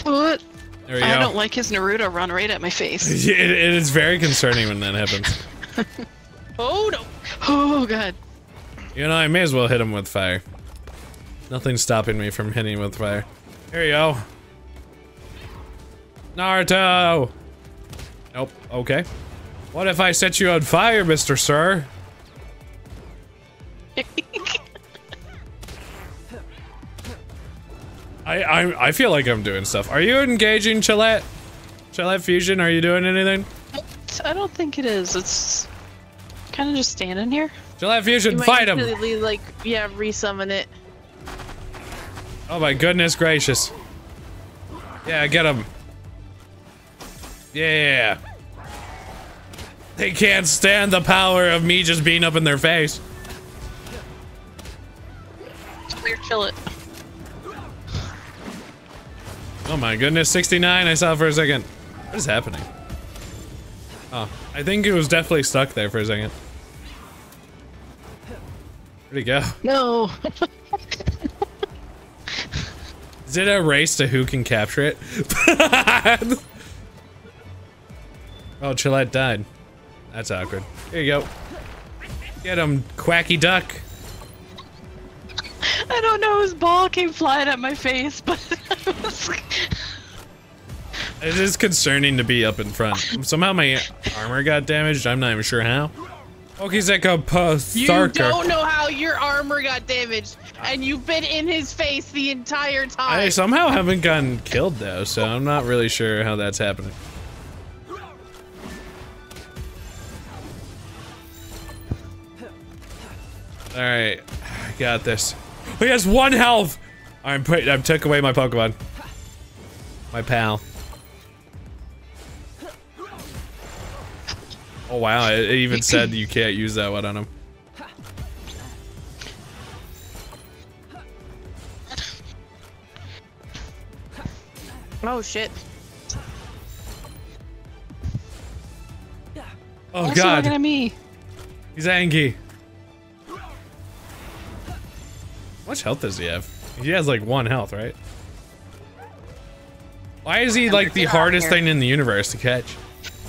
What? I go. Don't like his Naruto run right at my face. It, it is very concerning when that happens. Oh no! Oh god! You know, I may as well hit him with fire. Nothing's stopping me from hitting him with fire. Here you go. Naruto! Nope, okay. What if I set you on fire, Mister Sir? I, I I feel like I'm doing stuff. Are you engaging Chillette? Chillette Fusion, are you doing anything? I don't think it is. It's kind of just standing here. Chillette Fusion, you might fight him. Like yeah, resummon it. Oh my goodness gracious! Yeah, get him. Yeah. They can't stand the power of me just being up in their face. Clear Chillette. Oh my goodness, sixty-nine, I saw for a second. What is happening? Oh, I think it was definitely stuck there for a second. Where'd he go? No! Is it a race to who can capture it? Oh, Chillette died. That's awkward. Here you go. Get him, quacky duck. I don't know, his ball came flying at my face, but I was like... It is concerning to be up in front. Somehow my armor got damaged, I'm not even sure how. Pokizeko post. You don't know how your armor got damaged, and you've been in his face the entire time. I somehow haven't gotten killed though, so I'm not really sure how that's happening. Alright, I got this. He has one health! I'm put- I took away my Pokemon. My pal. Oh wow, it even said you can't use that one on him. Oh shit. Oh also god. Looking at me. He's angry. How much health does he have? He has like one health, right? Why is he like the hardest thing in the universe to catch?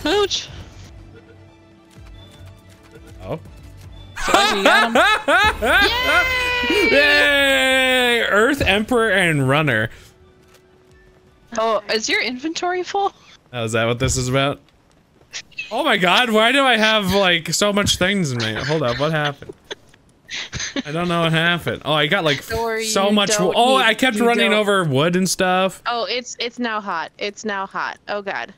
Pooch. Oh. Yay! Yay! Earth, Emperor, and Runner. Oh, is your inventory full? Oh, is that what this is about? Oh my god, why do I have like so much things in my... Hold up, what happened? I don't know what happened. Oh, I got like Story so much. Need, oh, I kept running don't. over wood and stuff. Oh, it's it's now hot. It's now hot. Oh god.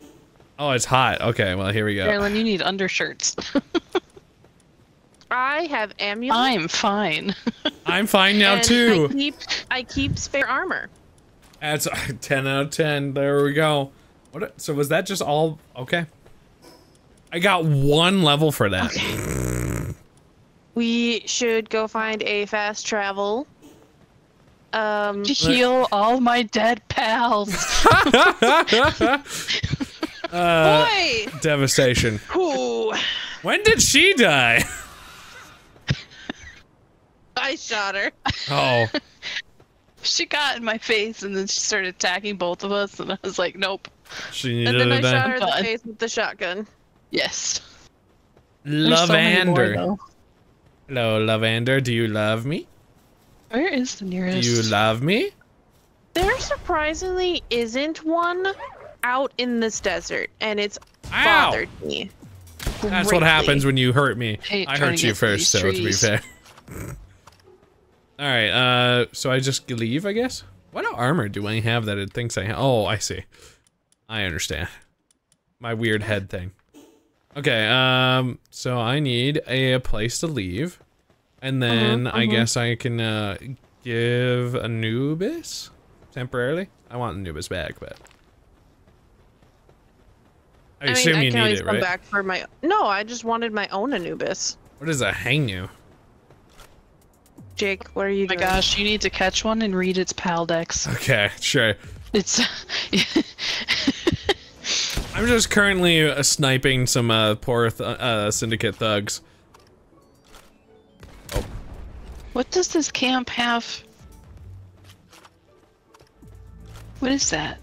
Oh, it's hot. Okay, well here we go. Carolyn, you need undershirts. I have amulets. I'm fine. I'm fine now and too. I keep I keep spare armor. That's ten out of ten. There we go. What? So was that just all? Okay. I got one level for that. Okay. We should go find a fast travel. Um, to heal all my dead pals. uh, Boy! Devastation. Ooh. When did she die? I shot her. Oh. She got in my face and then she started attacking both of us and I was like, nope. She and then I die. shot her in the face with the shotgun. Yes. Lovander. So hello, Lovander. Do you love me? Where is the nearest? Do you love me? There surprisingly isn't one out in this desert, and it's Ow. bothered me. Greatly. That's what happens when you hurt me. I, I hurt you first, so trees. to be fair. All right. Uh, so I just leave, I guess. What armor do I have that it thinks I have? Oh, I see. I understand. My weird head thing. Okay, um, so I need a place to leave, and then uh-huh, uh-huh. I guess I can, uh, give Anubis? Temporarily? I want Anubis back, but... I, I assume mean, you I need it, right? Back for my... No, I just wanted my own Anubis. What does that hang you? Jake, what are you oh doing? Oh my gosh, you need to catch one and read its pal decks. Okay, sure. It's... I'm just currently uh, sniping some uh, poor th uh, syndicate thugs. Oh. What does this camp have? What is that?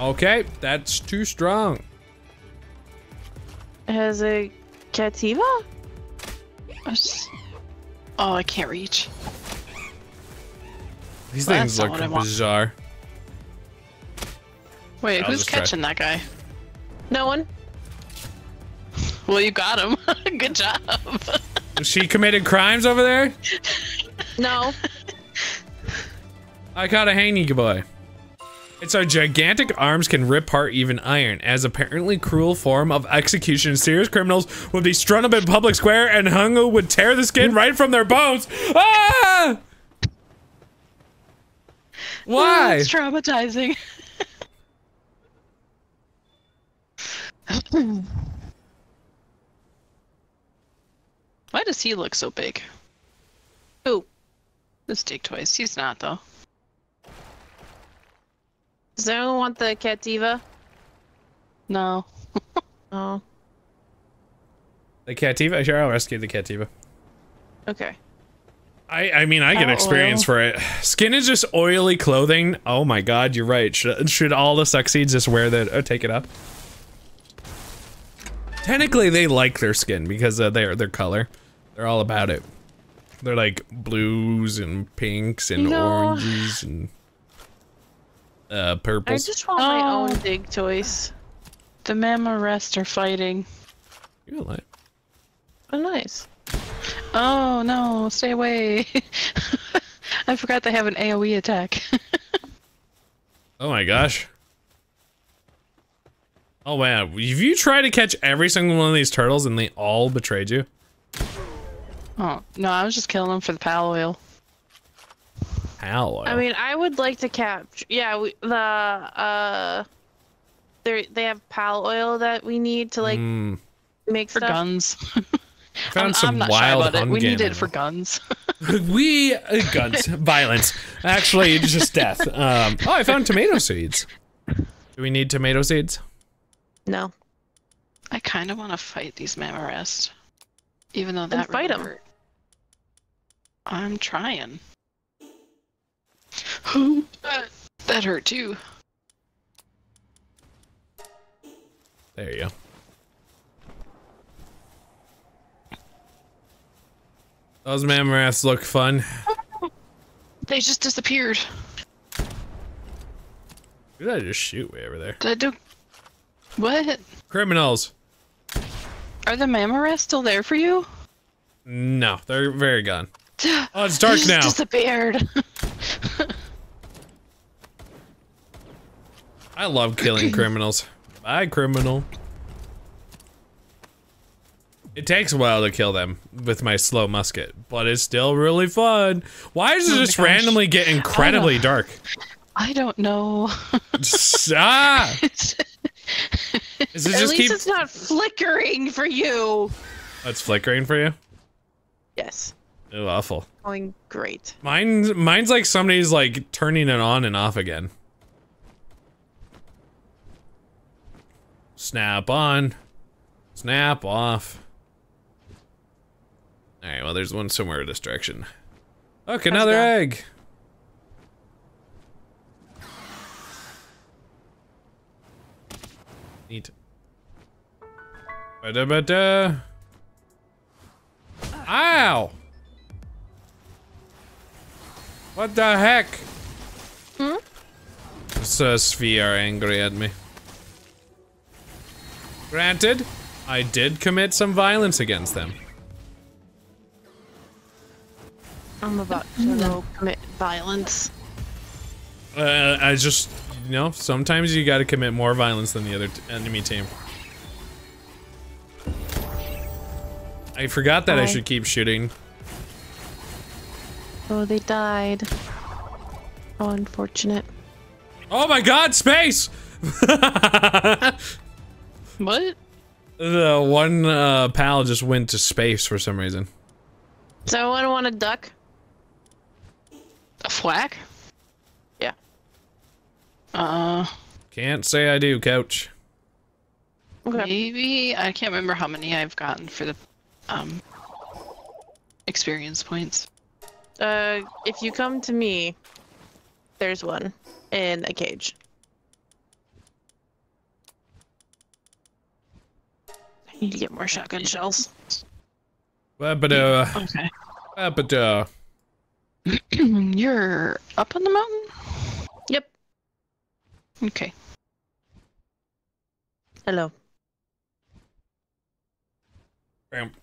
Okay, that's too strong. It has a cativa? Oh, I can't reach. These well, things look bizarre. Wait, I'll who's catching try. that guy? No one. Well, you got him. Good job. She committed crimes over there? No. I caught a hanging boy. It's our gigantic arms can rip apart even iron, as apparently cruel form of execution. Serious criminals would be strung up in public square and hung who would tear the skin right from their bones. Ah! Why? It's traumatizing. Why does he look so big? Ooh. Let's dig twice. He's not, though. Does anyone want the Cativa? No. Oh. The Cativa? Sure, I'll rescue the Cativa. Okay. I, I mean, I get I'll experience oil. for it. Skin is just oily clothing. Oh my god, you're right. Should, should all the succeeds just wear that or take it up? Technically, they like their skin because of their their color. They're all about it. They're like blues and pinks and you know, oranges and uh, purples. I just want oh. my own dig toys. The Mammorest are fighting. You're alive. Oh, nice. Oh no! Stay away. I forgot they have an AoE attack. Oh my gosh. Oh wow, if you try to catch every single one of these turtles and they all betrayed you? Oh, no, I was just killing them for the pal oil. Pal oil? I mean, I would like to capture, yeah, we, the, uh, they they have pal oil that we need to, like, mm. make for stuff. guns. Found I'm, some I'm not wild shy about it. We need it for guns. we, uh, guns, violence. Actually, just death. Um, oh, I found tomato seeds. Do we need tomato seeds? No. I kind of want to fight these Mammorest. Even though that fight them. Hurt. I'm trying. Who? That hurt too. There you go. Those Mammoths look fun. They just disappeared. Who did I just shoot way over there? Did I do... What? Criminals. Are the Mammoths still there for you? No, they're very gone. Oh, it's dark now. They just disappeared. I love killing criminals. Bye, criminal. It takes a while to kill them with my slow musket, but it's still really fun. Why does it oh just randomly get incredibly I dark? I don't know. Ah! Does it just At least keep... it's not flickering for you. That's flickering for you? Yes. Oh, awful. Going great. Mine's, mine's like somebody's like turning it on and off again. Snap on. Snap off. Alright, well, there's one somewhere in this direction. Look, another egg! Neat. Ba-da ba-da. Ow! What the heck? Hmm? This uh, sphere angry at me. Granted, I did commit some violence against them. I'm about to go commit violence. Uh, I just, you know, sometimes you gotta commit more violence than the other t enemy team. I forgot that Hi. I should keep shooting. Oh, they died. Oh, unfortunate. Oh my god, space! What? The one uh, pal just went to space for some reason. Does anyone want a duck? A flack? Yeah. Uh. Can't say I do, coach. Okay. Maybe I can't remember how many I've gotten for the um experience points. Uh, if you come to me, there's one in a cage. I need to get more shotgun shells. But uh, okay. But uh, you're up on the mountain. Yep. Okay. Hello.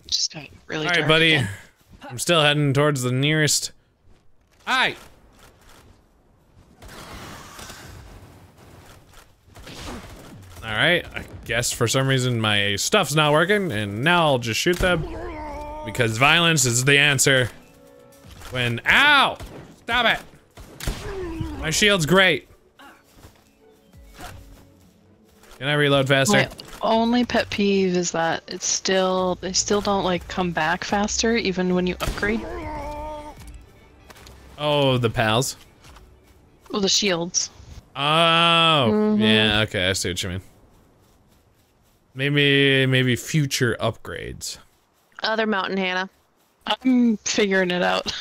Just got really. All right, buddy. Again. I'm still heading towards the nearest. Aye. All right. I guess for some reason my stuff's not working, and now I'll just shoot them. Because violence is the answer. When- Ow! Stop it! My shield's great. Can I reload faster? My only pet peeve is that it's still- they still don't like come back faster even when you upgrade. Oh, the pals? Well, the shields. Oh, mm-hmm. Yeah, okay, I see what you mean. Maybe- maybe future upgrades. Other mountain, Hannah. I'm figuring it out.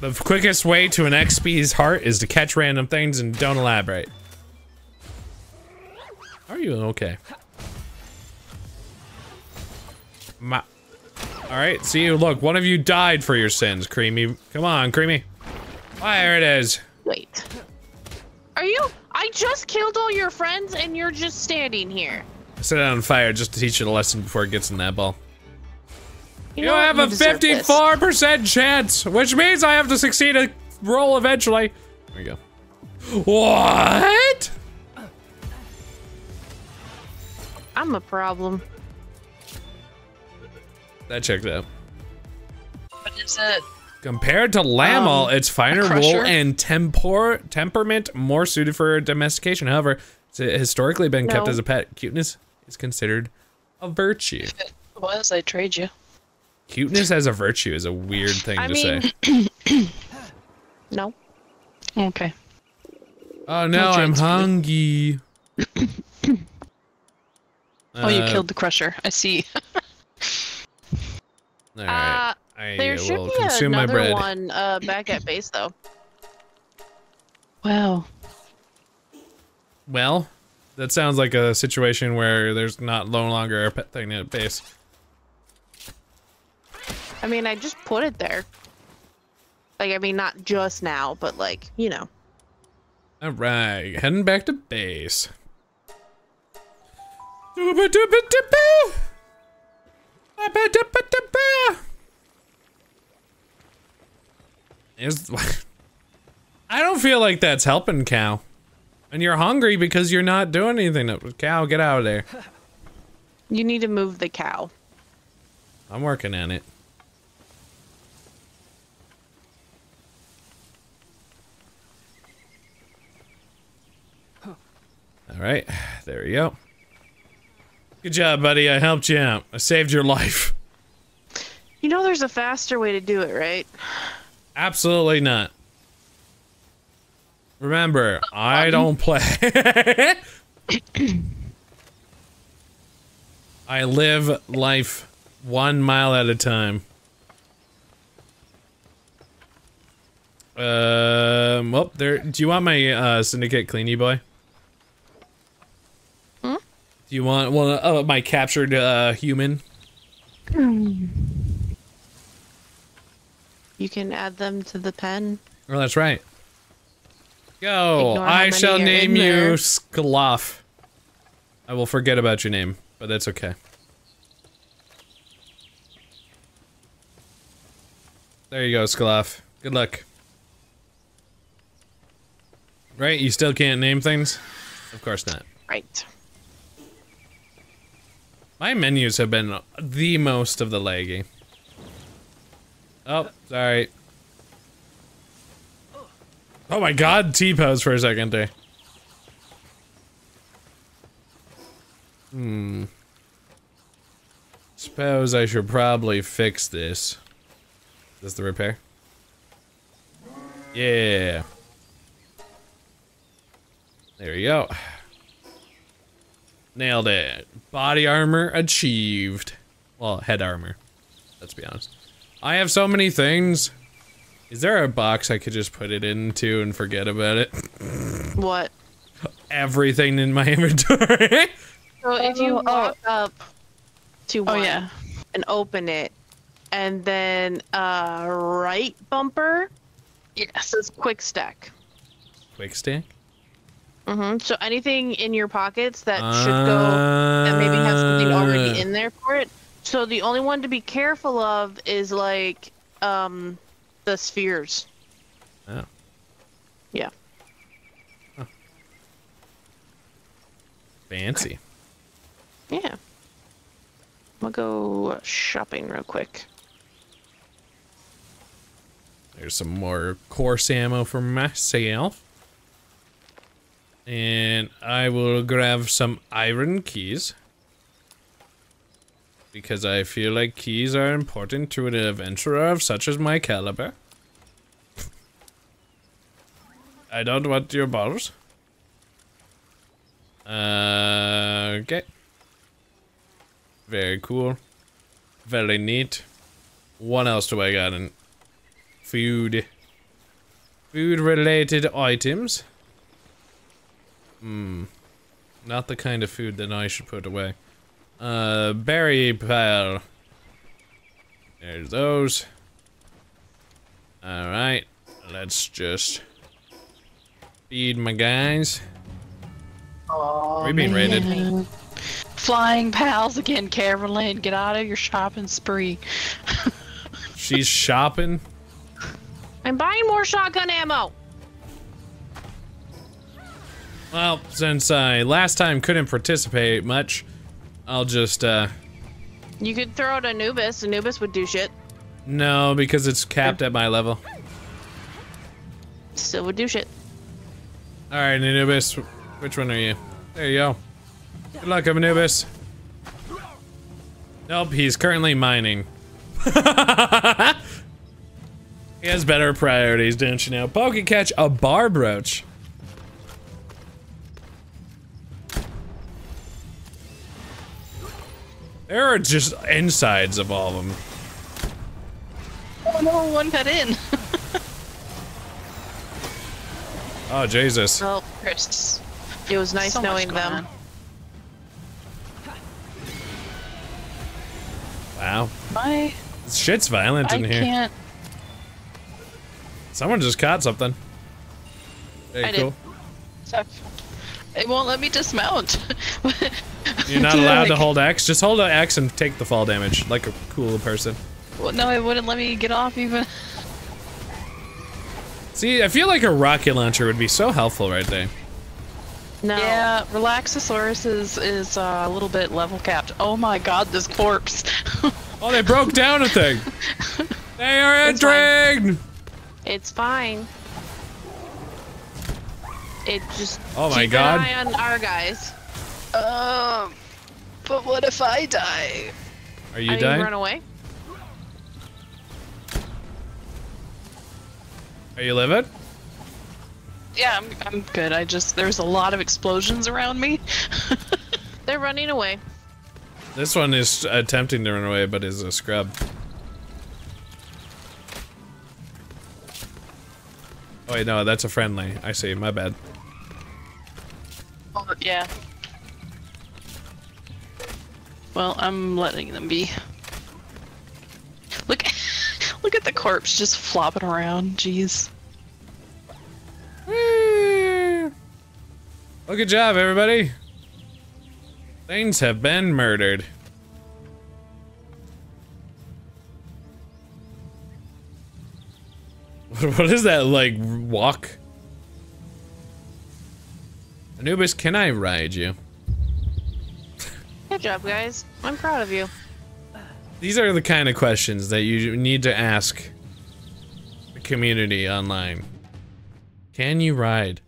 The quickest way to an X P's heart is to catch random things and don't elaborate. Are you okay? Ma All right, see you. Look, one of you died for your sins, Creamy. Come on, Creamy. There it is. Wait. Are you? I just killed all your friends and you're just standing here. I set it on fire just to teach it a lesson before it gets in that ball. You, you know have you a fifty-four percent chance, which means I have to succeed a roll eventually. There we go. What? I'm a problem. That checked out. What is it? Compared to Lammal, um, its finer wool and tempor temperament more suited for domestication. However, it's historically been no. kept as a pet. Cuteness is considered a virtue. If it was, I'd trade you. Cuteness as a virtue is a weird thing I to mean, say. No. Okay. Oh, now I'm hungry. uh, oh, you killed the Crusher. I see. All right. Uh, I there should will be consume another my bread. one uh, back at base, though. Wow. Well, that sounds like a situation where there's not no longer a pet thing at base. I mean, I just put it there. Like, I mean, not just now, but like, you know. All right, heading back to base. Is I don't feel like that's helping, Cow. And you're hungry because you're not doing anything. Cow, get out of there. You need to move the cow. I'm working on it. All right, there you go. Good job, buddy. I helped you out. I saved your life. You know there's a faster way to do it, right? Absolutely not. Remember, I don't play. I live life one mile at a time. Um, well, there. Do you want my uh, Syndicate cleanie boy? Do you want one of uh, my captured uh, human? You can add them to the pen. Oh, that's right. Go! I shall name you Skloff. I will forget about your name, but that's okay. There you go, Skloff. Good luck. Right? You still can't name things? Of course not. Right. My menus have been the most of the laggy. Oh, sorry. Oh my god, T-pose for a second there. Hmm. Suppose I should probably fix this. Is this the repair? Yeah. There you go. Nailed it. Body armor achieved. Well, head armor. Let's be honest. I have so many things. Is there a box I could just put it into and forget about it? What? Everything in my inventory. So if you walk up to one oh, yeah. and open it, and then uh, right bumper. Yes. It's quick stack. Quick stack? Mm-hmm. So anything in your pockets that uh, should go, that maybe has something already in there for it. So the only one to be careful of is like, um, the spheres. Oh. Yeah. Huh. Fancy. Yeah. We'll go shopping real quick. There's some more coarse ammo for myself. And I will grab some iron keys. Because I feel like keys are important to an adventurer of such as my caliber. I don't want your bottles. Uh, okay. Very cool. Very neat. What else do I got in food? Food related items. Hmm. Not the kind of food that I should put away. Uh, berry pile. There's those. Alright. Let's just feed my guys. Oh, we being man. raided. Flying pals again, Carolyn. Get out of your shopping spree. She's shopping? I'm buying more shotgun ammo. Well, since I last time couldn't participate much, I'll just, uh... You could throw out Anubis. Anubis would do shit. No, because it's capped at my level. Still would do shit. Alright, Anubis. Which one are you? There you go. Good luck, I'm Anubis. Nope, he's currently mining. He has better priorities, don't you know? Poke catch a bar brooch. There are just insides of all of them. Oh no, one got in. Oh, Jesus. Oh, Chris. It was nice so knowing them. On. Wow. My... Shit's violent in I here. I can't... Someone just caught something. Hey, I cool. Did. It won't let me dismount. You're not allowed like... to hold X? Just hold an X and take the fall damage, like a cool person. Well, no, it wouldn't let me get off even. See, I feel like a rocket launcher would be so helpful right there. No. Yeah, Relaxosaurus is, is uh, a little bit level capped. Oh my god, this corpse. Oh, they broke down a thing. They are entering! It's fine. It just. Oh my keep god. Keep an eye on our guys. Um, but what if I die? Are you I dying? Run away. Are you livid? Yeah, I'm, I'm good. I just, there's a lot of explosions around me. They're running away. This one is attempting to run away, but is a scrub. Oh wait, no, that's a friendly. I see, my bad. Oh, yeah. Well, I'm letting them be. Look. Look at the corpse just flopping around, jeez. Well, good job, everybody. Things have been murdered. What is that, like, walk? Anubis, can I ride you? Good job, guys. I'm proud of you. These are the kind of questions that you need to ask the community online. Can you ride?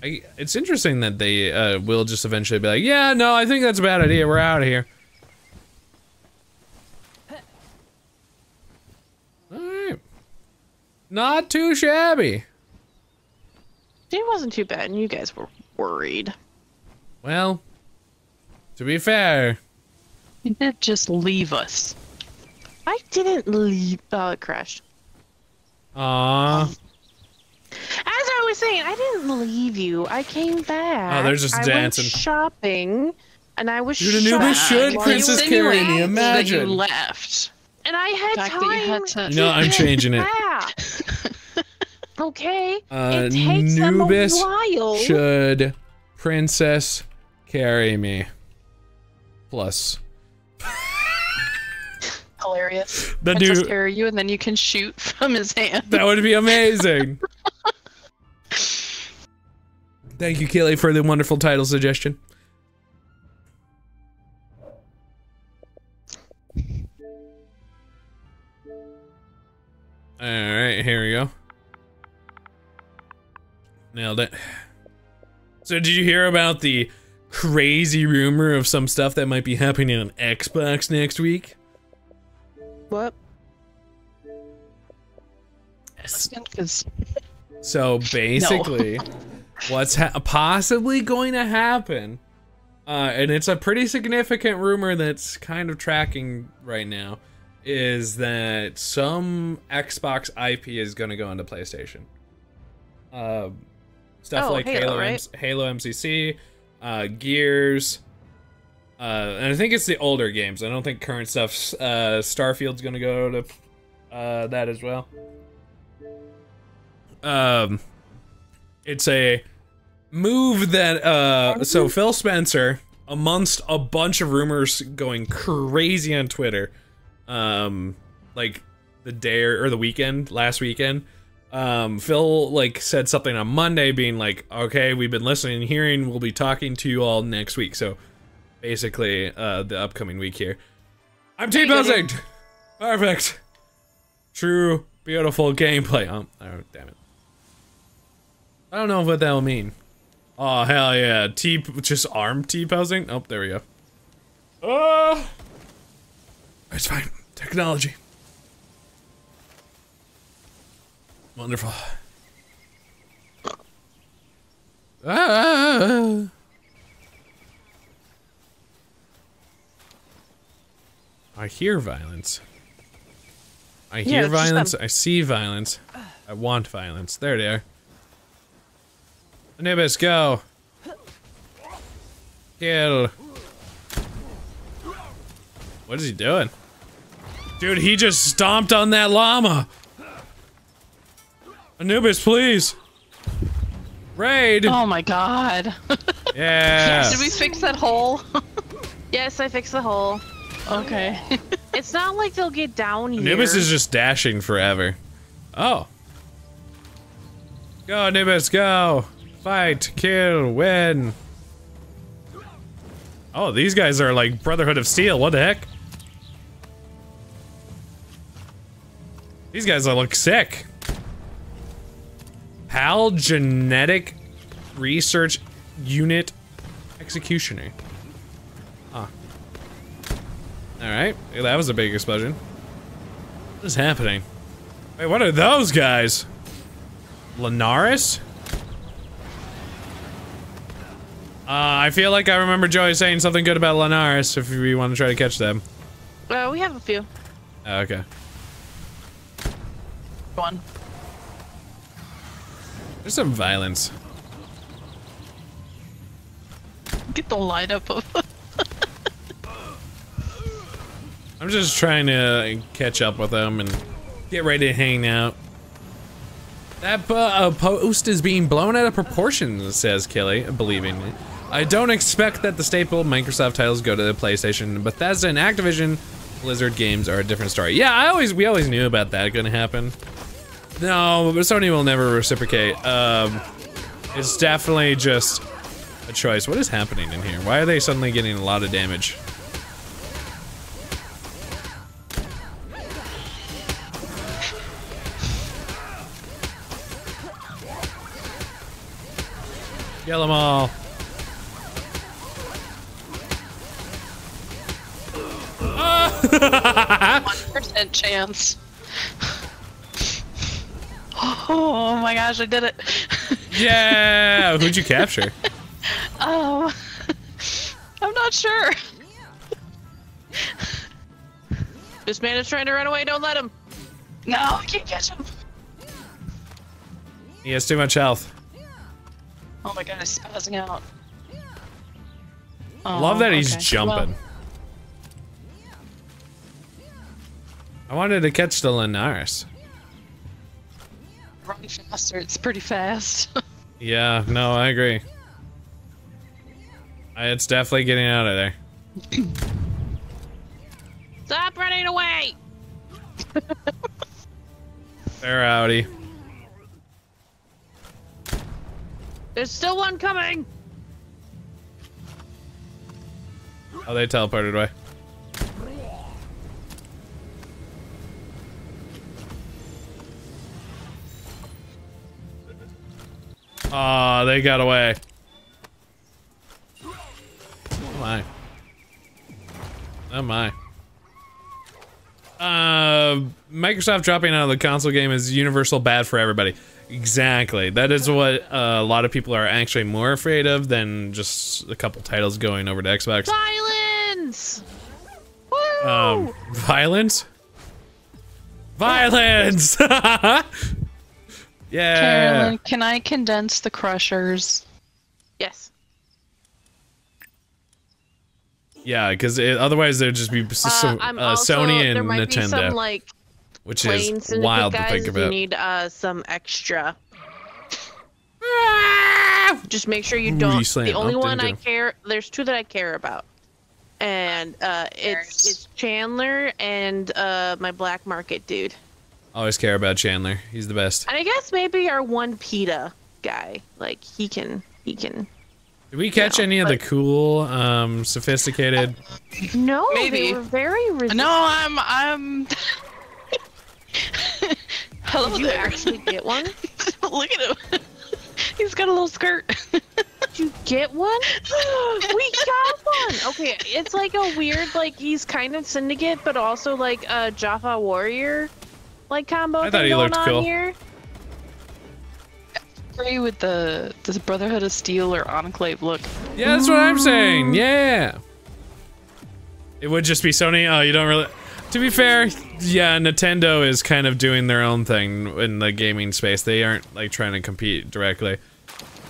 I, it's interesting that they uh, will just eventually be like, yeah, no, I think that's a bad idea, we're out of here. Alright. Not too shabby. It wasn't too bad, and you guys were worried. Well, to be fair... You didn't just leave us. I didn't leave. Oh, it crashed. Aww. As I was saying, I didn't leave you. I came back. Oh, they're just I dancing. I went shopping, and I was shopping. You never should, Princess Karini. Imagine. That you left. And I had time. You had to no, I'm changing it. Okay. Uh, it takes Anubis them a while. Should Princess carry me? Plus. Hilarious. The dude just carry you and then you can shoot from his hand. That would be amazing. Thank you, Kelly, for the wonderful title suggestion. Alright, here we go. Nailed it. So did you hear about the crazy rumor of some stuff that might be happening on Xbox next week? What? So basically, no. What's ha possibly going to happen, uh, and it's a pretty significant rumor that's kind of tracking right now, is that some Xbox I P is going to go into PlayStation. Uh, stuff oh, like Halo, Halo, right? Halo M C C, uh, Gears, uh, and I think it's the older games. I don't think current stuff's, uh, Starfield's gonna go to, uh, that as well. Um, it's a move that, uh, so Phil Spencer, amongst a bunch of rumors going crazy on Twitter, um, like, the day or, or the weekend, last weekend, Um, Phil, like, said something on Monday being like, okay, we've been listening and hearing, we'll be talking to you all next week. So, basically, uh, the upcoming week here. I'm T-Buzzing! Perfect! True, beautiful gameplay. Um, oh, damn it. I don't know what that'll mean. Oh, hell yeah. T- just arm T-Buzzing? Oh, there we go. Oh! It's fine. Technology. Wonderful. Ah. I hear violence. I hear yeah, violence, I see violence, I want violence. There they are. Anubis, go! Kill! What is he doing? Dude, he just stomped on that llama! Anubis, please! Raid! Oh my god. Yeah! Did we fix that hole? Yes, I fixed the hole. Okay. It's not like they'll get down here. Anubis is just dashing forever. Oh. Go, Anubis, go! Fight, kill, win! Oh, these guys are like Brotherhood of Steel, what the heck? These guys all look sick. Pal Genetic Research Unit Executioner. Huh. Alright, that was a big explosion. What is happening? Wait, what are those guys? Lunaris? Uh, I feel like I remember Joey saying something good about Lunaris if we want to try to catch them. Uh, we have a few. Oh, okay. One. There's some violence. Get the light up of I'm just trying to catch up with them and get ready to hang out. That uh, post is being blown out of proportion, says Kelly, believing me. I don't expect that the staple Microsoft titles go to the PlayStation, Bethesda and Activision Blizzard games are a different story. Yeah, I always we always knew about that gonna happen. No, but Sony will never reciprocate. Um, it's definitely just a choice. What is happening in here? Why are they suddenly getting a lot of damage? Kill them all. one percent chance. Oh my gosh, I did it. Yeah! Who'd you capture? Um, I'm not sure. This man is trying to run away, don't let him. No, I can't catch him. He has too much health. Oh my god, he's spazzing out. I love that okay. he's jumping. Well, I wanted to catch the Lunaris. Run faster, it's pretty fast. Yeah, no, I agree. It's definitely getting out of there. Stop running away! They're outie. There's still one coming! Oh, they teleported away. Aw, oh, they got away. Oh my. Oh my. Uh, Microsoft dropping out of the console game is universal bad for everybody. Exactly. That is what uh, a lot of people are actually more afraid of than just a couple titles going over to Xbox. Violence! Woo! Um, violence? Violence! Yeah. Carolyn, can I condense the crushers? Yes. Yeah, because otherwise there'd just be uh, so, uh, also, Sony and there might Nintendo. Be some, like, which is wild to think about. You need uh, some extra. Just make sure you don't. Ooh, you the only one I care. There's two that I care about, and uh, it's it's Chandler and uh, my black market dude. Always care about Chandler. He's the best. And I guess maybe our one PETA guy. Like he can, he can. Did we catch you know, any of the cool, um, sophisticated? Uh, no, maybe. They were very resistant. No, I'm, I'm. Hello Did you there. Actually get one? Look at him. He's got a little skirt. Did you get one? We got one. Okay, it's like a weird, like he's kind of Syndicate, but also like a Jaffa warrior. Like combo I thought he looked cool. Here. I agree with the the Brotherhood of Steel or Enclave look. Yeah, that's what I'm saying. Yeah. It would just be Sony? Oh, you don't really... To be fair, yeah, Nintendo is kind of doing their own thing in the gaming space. They aren't, like, trying to compete directly.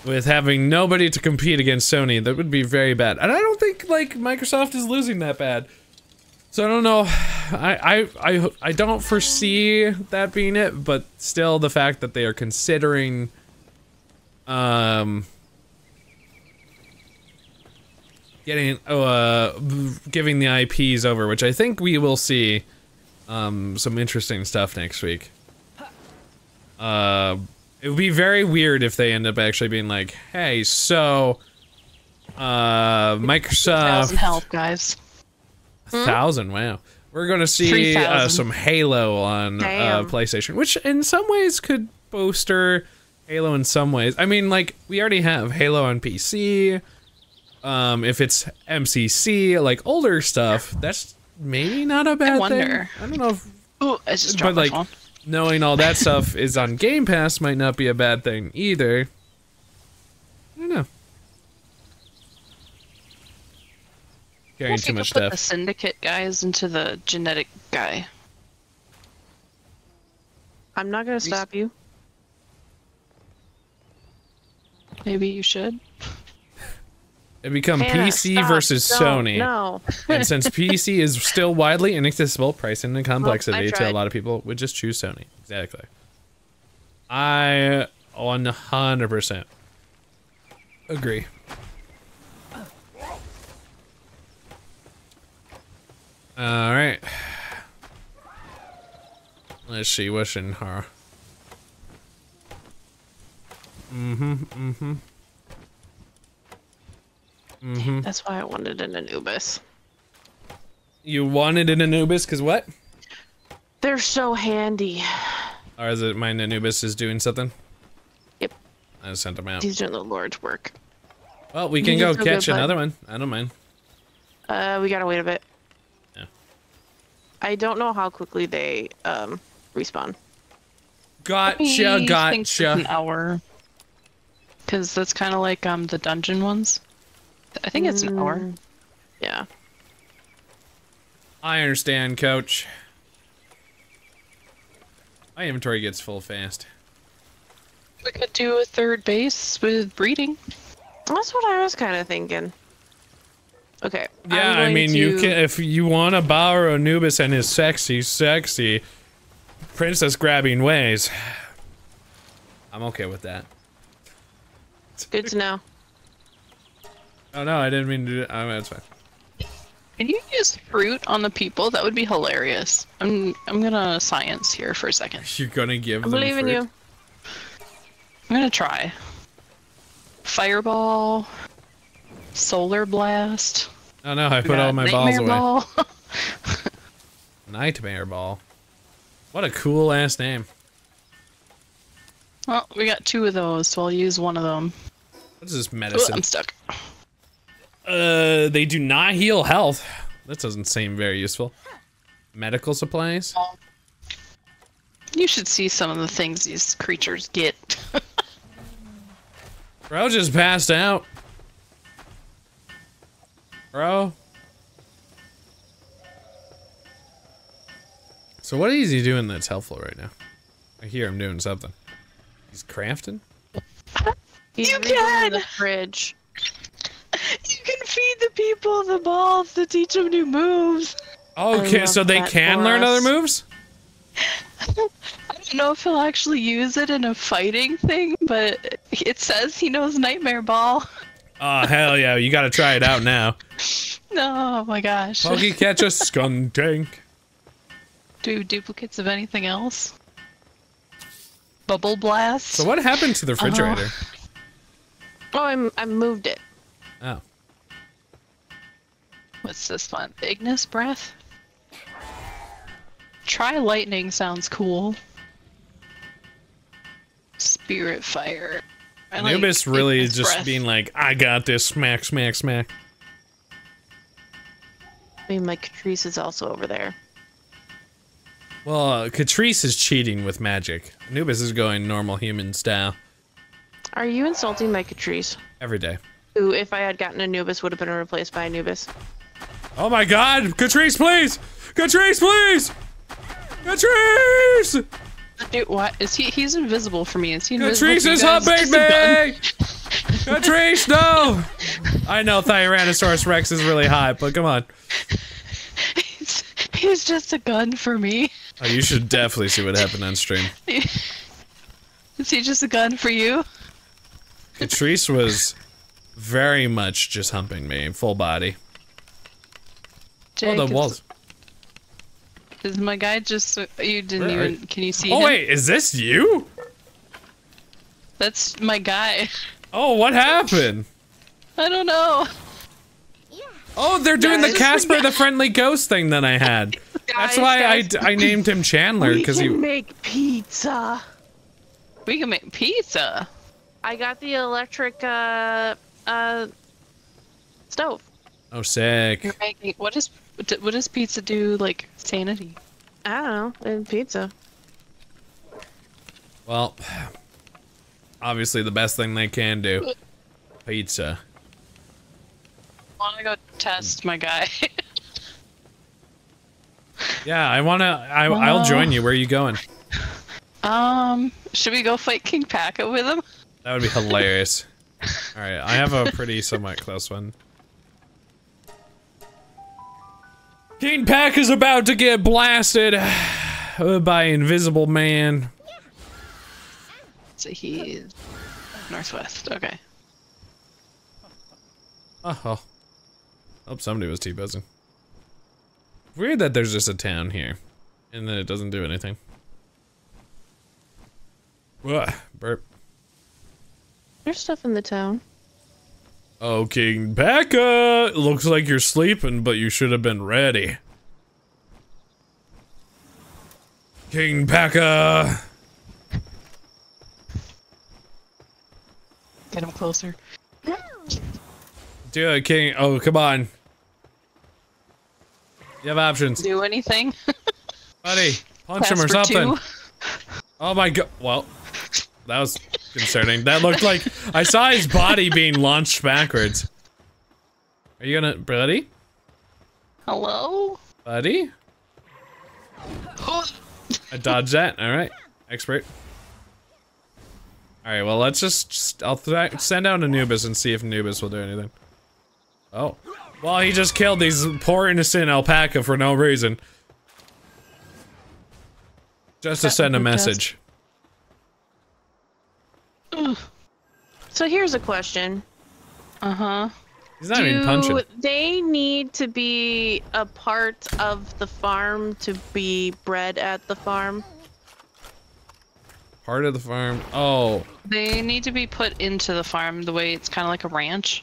With having nobody to compete against Sony, that would be very bad. And I don't think, like, Microsoft is losing that bad. So I don't know. I, I, I, I don't foresee that being it, but still the fact that they are considering... Um... Getting, oh, uh, giving the I Ps over, which I think we will see, um, some interesting stuff next week. Uh, it would be very weird if they end up actually being like, hey, so, uh, Microsoft... one thousand help, guys. one thousand, wow. We're gonna see, uh, some Halo on, uh, PlayStation, which in some ways could bolster Halo in some ways. I mean, like, we already have Halo on P C... Um, if it's M C C, like older stuff, that's maybe not a bad I wonder. thing. I don't know if... Ooh, I just dropped my phone. But like, knowing all that stuff is on Game Pass might not be a bad thing either. I don't know. Carrying well, too much stuff. Put the Syndicate guys into the genetic guy. I'm not gonna stop you. Maybe you should. It become Hannah, P C stop, versus Sony, no. And since P C is still widely inaccessible, pricing and complexity well, to a lot of people would just choose Sony. Exactly. I one hundred percent agree. All right. Let's see what's in her. Mm-hmm. Mm-hmm. Mm-hmm. That's why I wanted an Anubis. You wanted an Anubis because what? They're so handy. Or is it my Anubis is doing something? Yep. I sent him out. He's doing the Lord's work. Well, we can He's go so catch good, another one. I don't mind. Uh, we gotta wait a bit. Yeah. I don't know how quickly they um respawn. Gotcha, I gotcha. An hour. Because that's kind of like um the dungeon ones. I think it's an hour. Mm. Yeah. I understand, Coach. My inventory gets full fast. We could do a third base with breeding. That's what I was kind of thinking. Okay. Yeah, I mean, to... you can if you want to borrow Anubis and his sexy, sexy princess-grabbing ways. I'm okay with that. It's good to know. Oh no, I didn't mean to do that. Oh, that's fine. Can you use fruit on the people? That would be hilarious. I'm I'm gonna science here for a second. You're gonna give I them believe fruit? in you. I'm gonna try. Fireball. Solar blast. Oh no, I put all my balls away. Ball. Nightmare ball. What a cool ass name. Well, we got two of those, so I'll use one of them. What's this medicine? Ooh, I'm stuck. Uh, they do not heal health. That doesn't seem very useful. Medical supplies? You should see some of the things these creatures get. Bro just passed out. Bro. So what is he doing that's helpful right now? I hear him doing something. He's crafting? He's you can! The fridge. You can feed the people the balls to teach them new moves. Okay, so they can learn us. other moves? I don't know if he'll actually use it in a fighting thing, but it says he knows Nightmare Ball. Oh, hell yeah, you gotta try it out now. No, oh my gosh. Pokey catch a skunk tank. Do duplicates of anything else? Bubble blast? So what happened to the refrigerator? Uh, oh, I'm, I moved it. Oh. What's this one? Ignis breath? Try lightning sounds cool. Spirit fire. I Anubis like really is just breath. being like, I got this, smack, smack, smack. I mean, like, Katress is also over there. Well, uh, Katress is cheating with magic. Anubis is going normal human style. Are you insulting my Katress? Every day. Who, if I had gotten Anubis, would have been replaced by Anubis. Oh my god! Katress, please! Katress, please! Katress! Dude, what? Is he- he's invisible for me. Is he invisible? Katress is hot, baby! Katress, no! I know Tyrannosaurus Rex is really hot, but come on. He's, he's just a gun for me. Oh, you should definitely see what happened on stream. Is he just a gun for you? Katress was very much just humping me, full body. Jake, oh, the walls. Is my guy just... You didn't Where even... You? Can you see Oh, him? Wait, is this you? That's my guy. Oh, what happened? I don't know. Oh, they're doing guys, the Casper the Friendly Ghost thing that I had. Guys, That's why guys. I, I named him Chandler, because he... We can make pizza. We can make pizza. I got the electric, uh... uh... stove. Oh, sick. You're making... What is... What does pizza do, like, sanity? I don't know. It's pizza. Well, obviously the best thing they can do. Pizza. I wanna go test my guy. Yeah, I wanna... I, well, I'll join you. Where are you going? Um, should we go fight King Paka with him? That would be hilarious. Alright, I have a pretty somewhat close one. King Pack is about to get blasted by Invisible Man. So he's northwest, okay. Uh-oh. Hope somebody was T-buzzing. Weird that there's just a town here. And then it doesn't do anything. Ugh, burp. There's stuff in the town. Oh, King Pekka! Looks like you're sleeping, but you should have been ready. King Pekka! Get him closer. Do it, King. Oh, come on. You have options. Do anything. Buddy, punch Pass him or something. Two. Oh my god. Well, that was... concerning. That looked like I saw his body being launched backwards. Are you gonna, buddy? Hello, buddy. I dodged that. All right, expert. All right, well let's just, just I'll th send out Anubis and see if Anubis will do anything. Oh, well he just killed these poor innocent alpaca for no reason. Just to send a message. So here's a question. Uh-huh. He's not Do even punching. They need to be a part of the farm to be bred at the farm. Part of the farm? Oh. They need to be put into the farm the way it's kind of like a ranch.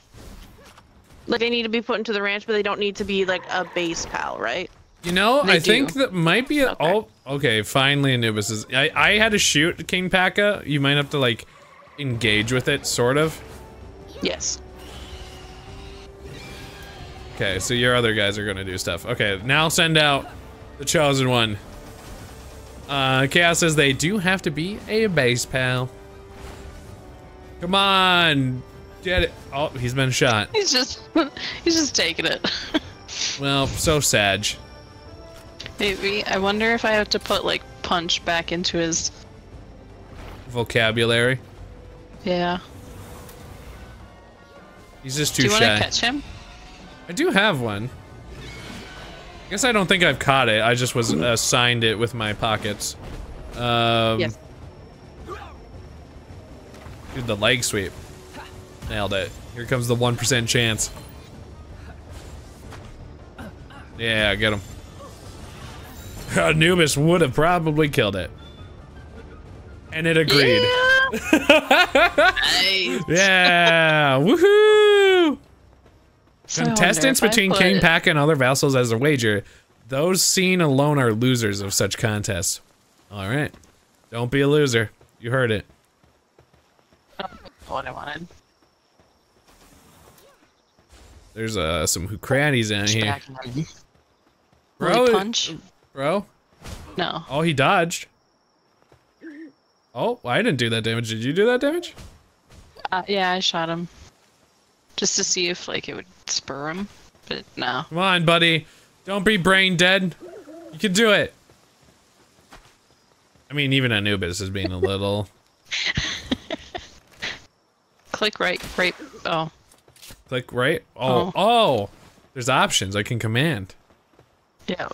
Like they need to be put into the ranch, but they don't need to be like a base pal, right? You know, they I do. think that might be a- okay. Oh, okay, finally Anubis is- I, I had to shoot King Paka. You might have to like, engage with it, sort of? Yes. Okay, so your other guys are gonna do stuff. Okay, now send out the chosen one. Uh, Chaos says they do have to be a base pal. Come on! Get it! Oh, he's been shot. He's just- he's just taking it. Well, so sad. Maybe. I wonder if I have to put, like, punch back into his... vocabulary? Yeah. He's just too shy. Do you want to catch him? I do have one. I guess I don't think I've caught it. I just was assigned it with my pockets. Um, yes. Dude, the leg sweep. Nailed it. Here comes the one percent chance. Yeah, get him. Anubis would have probably killed it. And it agreed. Yeah! Nice. Yeah! Woohoo! So Contestants between put... King Pack and other vassals as a wager. Those seen alone are losers of such contests. Alright. Don't be a loser. You heard it. What I wanted. There's uh, some Hucratis in here. Bro, he punch? Bro? No. Oh, he dodged. Oh, I didn't do that damage. Did you do that damage? Uh, yeah, I shot him. Just to see if, like, it would spur him. it now. Come on, buddy. Don't be brain dead. You can do it. I mean, even Anubis is being a little... Click right, right, oh. Click right? Oh, oh, oh! There's options, I can command. Yeah.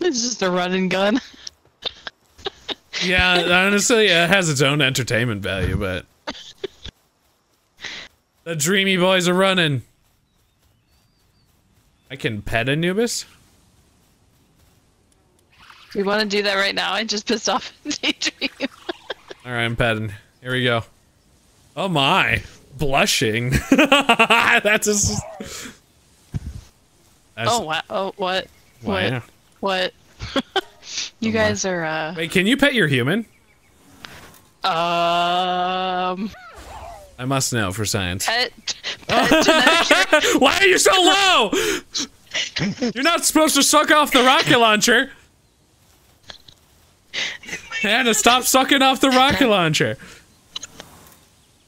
It's just a run and gun. Yeah, honestly, it has its own entertainment value, but... The dreamy boys are running. I can pet Anubis? You want to do that right now? I just pissed off Daydream. Alright, I'm petting. Here we go. Oh my. Blushing. That's just... That's... Oh, wow. Oh, what? Wow. What? What? You oh guys my. Are, uh... Wait, can you pet your human? Um... I must know for science. Pet... pet Why are you so low? You're not supposed to suck off the rocket launcher. Hannah, stop sucking off the rocket launcher.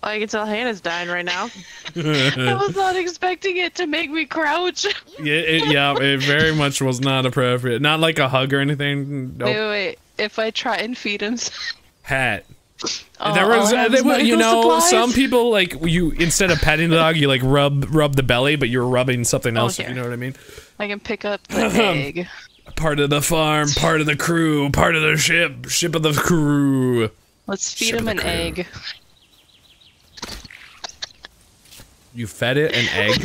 I can tell Hannah's dying right now. I was not expecting it to make me crouch. Yeah, it, yeah, it very much was not appropriate. Not like a hug or anything. Nope. Wait, wait, wait. If I try and feed him, hat. Oh, there was, oh, they, well, you know, supplies. Some people like you. Instead of petting the dog, you like rub rub the belly, but you're rubbing something else. Oh, if you know what I mean. I can pick up the egg. Part of the farm, part of the crew, part of the ship, ship of the crew. Let's feed him an egg. You fed it an egg?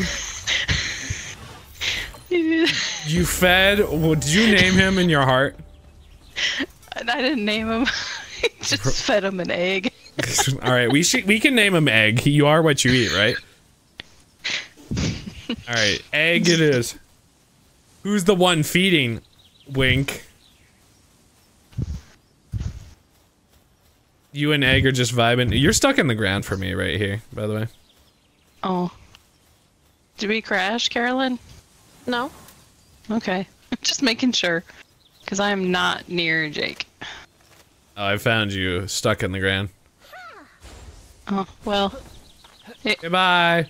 You fed, well, did you name him in your heart? I didn't name him. I just fed him an egg. Alright, we should, we can name him Egg. You are what you eat, right? Alright, Egg it is. Who's the one feeding? Wink. You and Egg are just vibing. You're stuck in the ground for me right here, by the way. Oh. Did we crash, Carolyn? No. Okay. Just making sure. Because I am not near Jake. Oh, I found you stuck in the ground. Oh, well. It, Goodbye.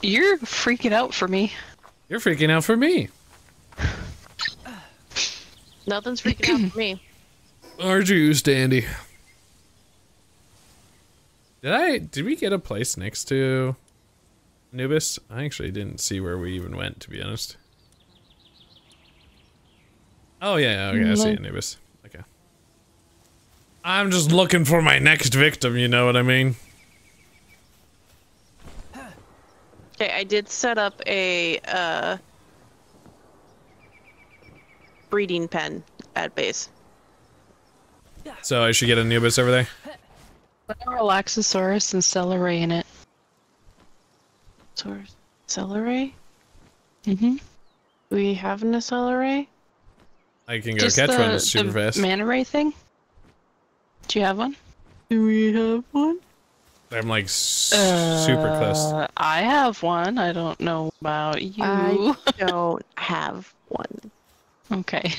You're freaking out for me. You're freaking out for me. Nothing's freaking out for me. Our juice, Dandy. Did I? Did we get a place next to Anubis? I actually didn't see where we even went, to be honest. Oh yeah, okay, I see Anubis. Okay. I'm just looking for my next victim. You know what I mean? Okay, I did set up a uh, breeding pen at base. So I should get Anubis over there? Put a Relaxosaurus and Celaray in it. Celaray? Mm-hmm. We have an Celaray? I can go Just catch the, one that's super the fast. Manta ray thing? Do you have one? Do we have one? I'm like s uh, super close. I have one. I don't know about you. I don't have one. Okay.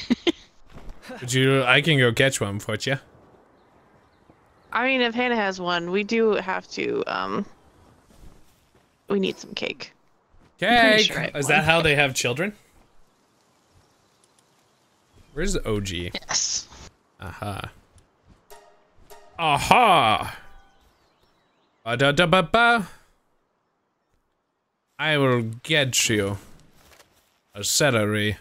Would you? I can go catch one for you. I mean, if Hannah has one, we do have to. Um, we need some cake. Cake. Sure Is that how they have children? Where's the O G? Yes. Aha. Aha. Ba da da ba ba. I will get you a celery.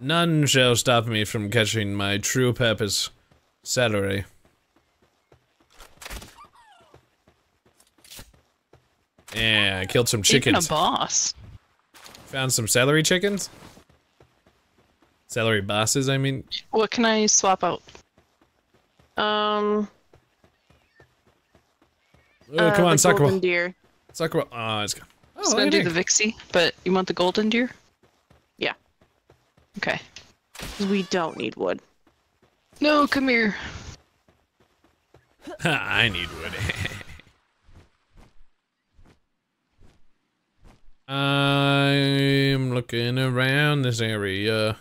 None shall stop me from catching my true purpose, celery. Yeah, I killed some chickens. Even a boss. Found some celery chickens. Celery bosses, I mean. What can I swap out? Um. Oh, uh, come on, sucker ball. Golden deer. Sucker ball. Oh, it's gone. I was gonna do the Vixie, but you want the golden deer? Yeah. Okay. We don't need wood. No, come here. I need wood. I'm looking around this area.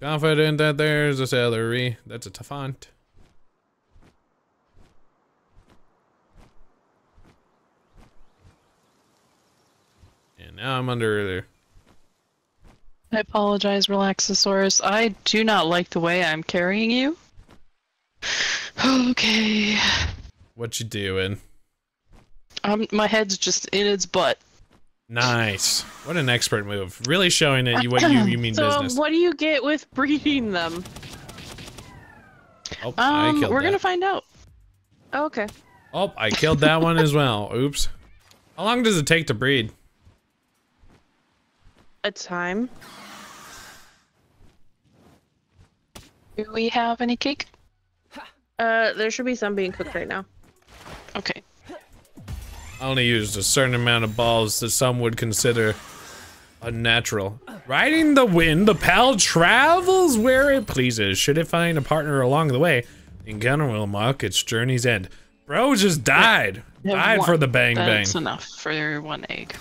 Confident that there's a Celaray. That's a tough font. And now I'm under there. I apologize, Relaxosaurus. I do not like the way I'm carrying you. Okay. What you doing? Um, my head's just in its butt. Nice. What an expert move. Really showing that you what you, you mean so, business. So um, what do you get with breeding them? Oh, um, I killed we're that. Gonna find out. Oh, okay. Oh, I killed that one as well. Oops. How long does it take to breed? A time. Do we have any cake? Uh, there should be some being cooked right now. Okay. I only used a certain amount of balls that some would consider unnatural. Riding the wind, the pal travels where it pleases. Should it find a partner along the way, the encounter will mark its journey's end. Bro just died. Yeah, died one. For the bang That's bang. That's enough for one egg.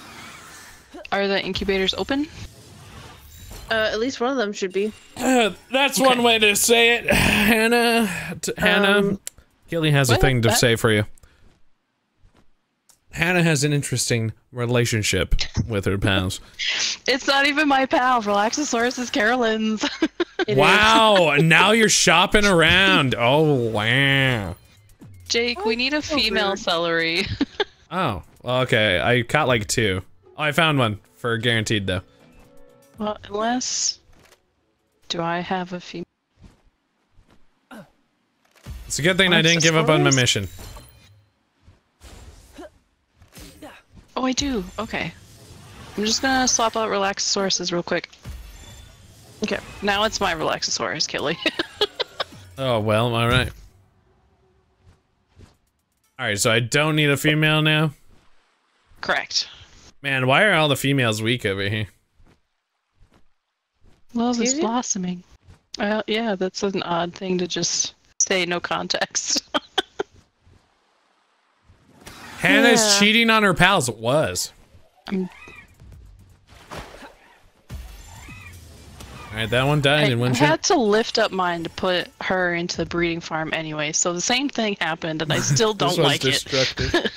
Are the incubators open? Uh, at least one of them should be. Uh, that's okay. One way to say it, Hannah. T Hannah, um, Gilly has a thing to that? say for you. Hannah has an interesting relationship with her pals. It's not even my pal. Relaxosaurus is Carolyn's. Wow! Is. Now you're shopping around. Oh wow. Jake, oh, we need a so female weird. Celery. Oh, okay. I caught like two. Oh, I found one for guaranteed though. Well, unless... Do I have a female? It's a good thing oh, I didn't give up on my mission. Oh, I do. Okay. I'm just gonna swap out Relaxosauruses real quick. Okay. Now it's my Relaxosaurus, Killy. Oh, well, alright. Alright, so I don't need a female now? Correct. Man, why are all the females weak over here? Love is blossoming. Well, yeah, that's an odd thing to just say, no context. Hannah's yeah. cheating on her pals. It was. Um, Alright, that one died. I, in one I had to lift up mine to put her into the breeding farm anyway, so the same thing happened, and I still don't like it.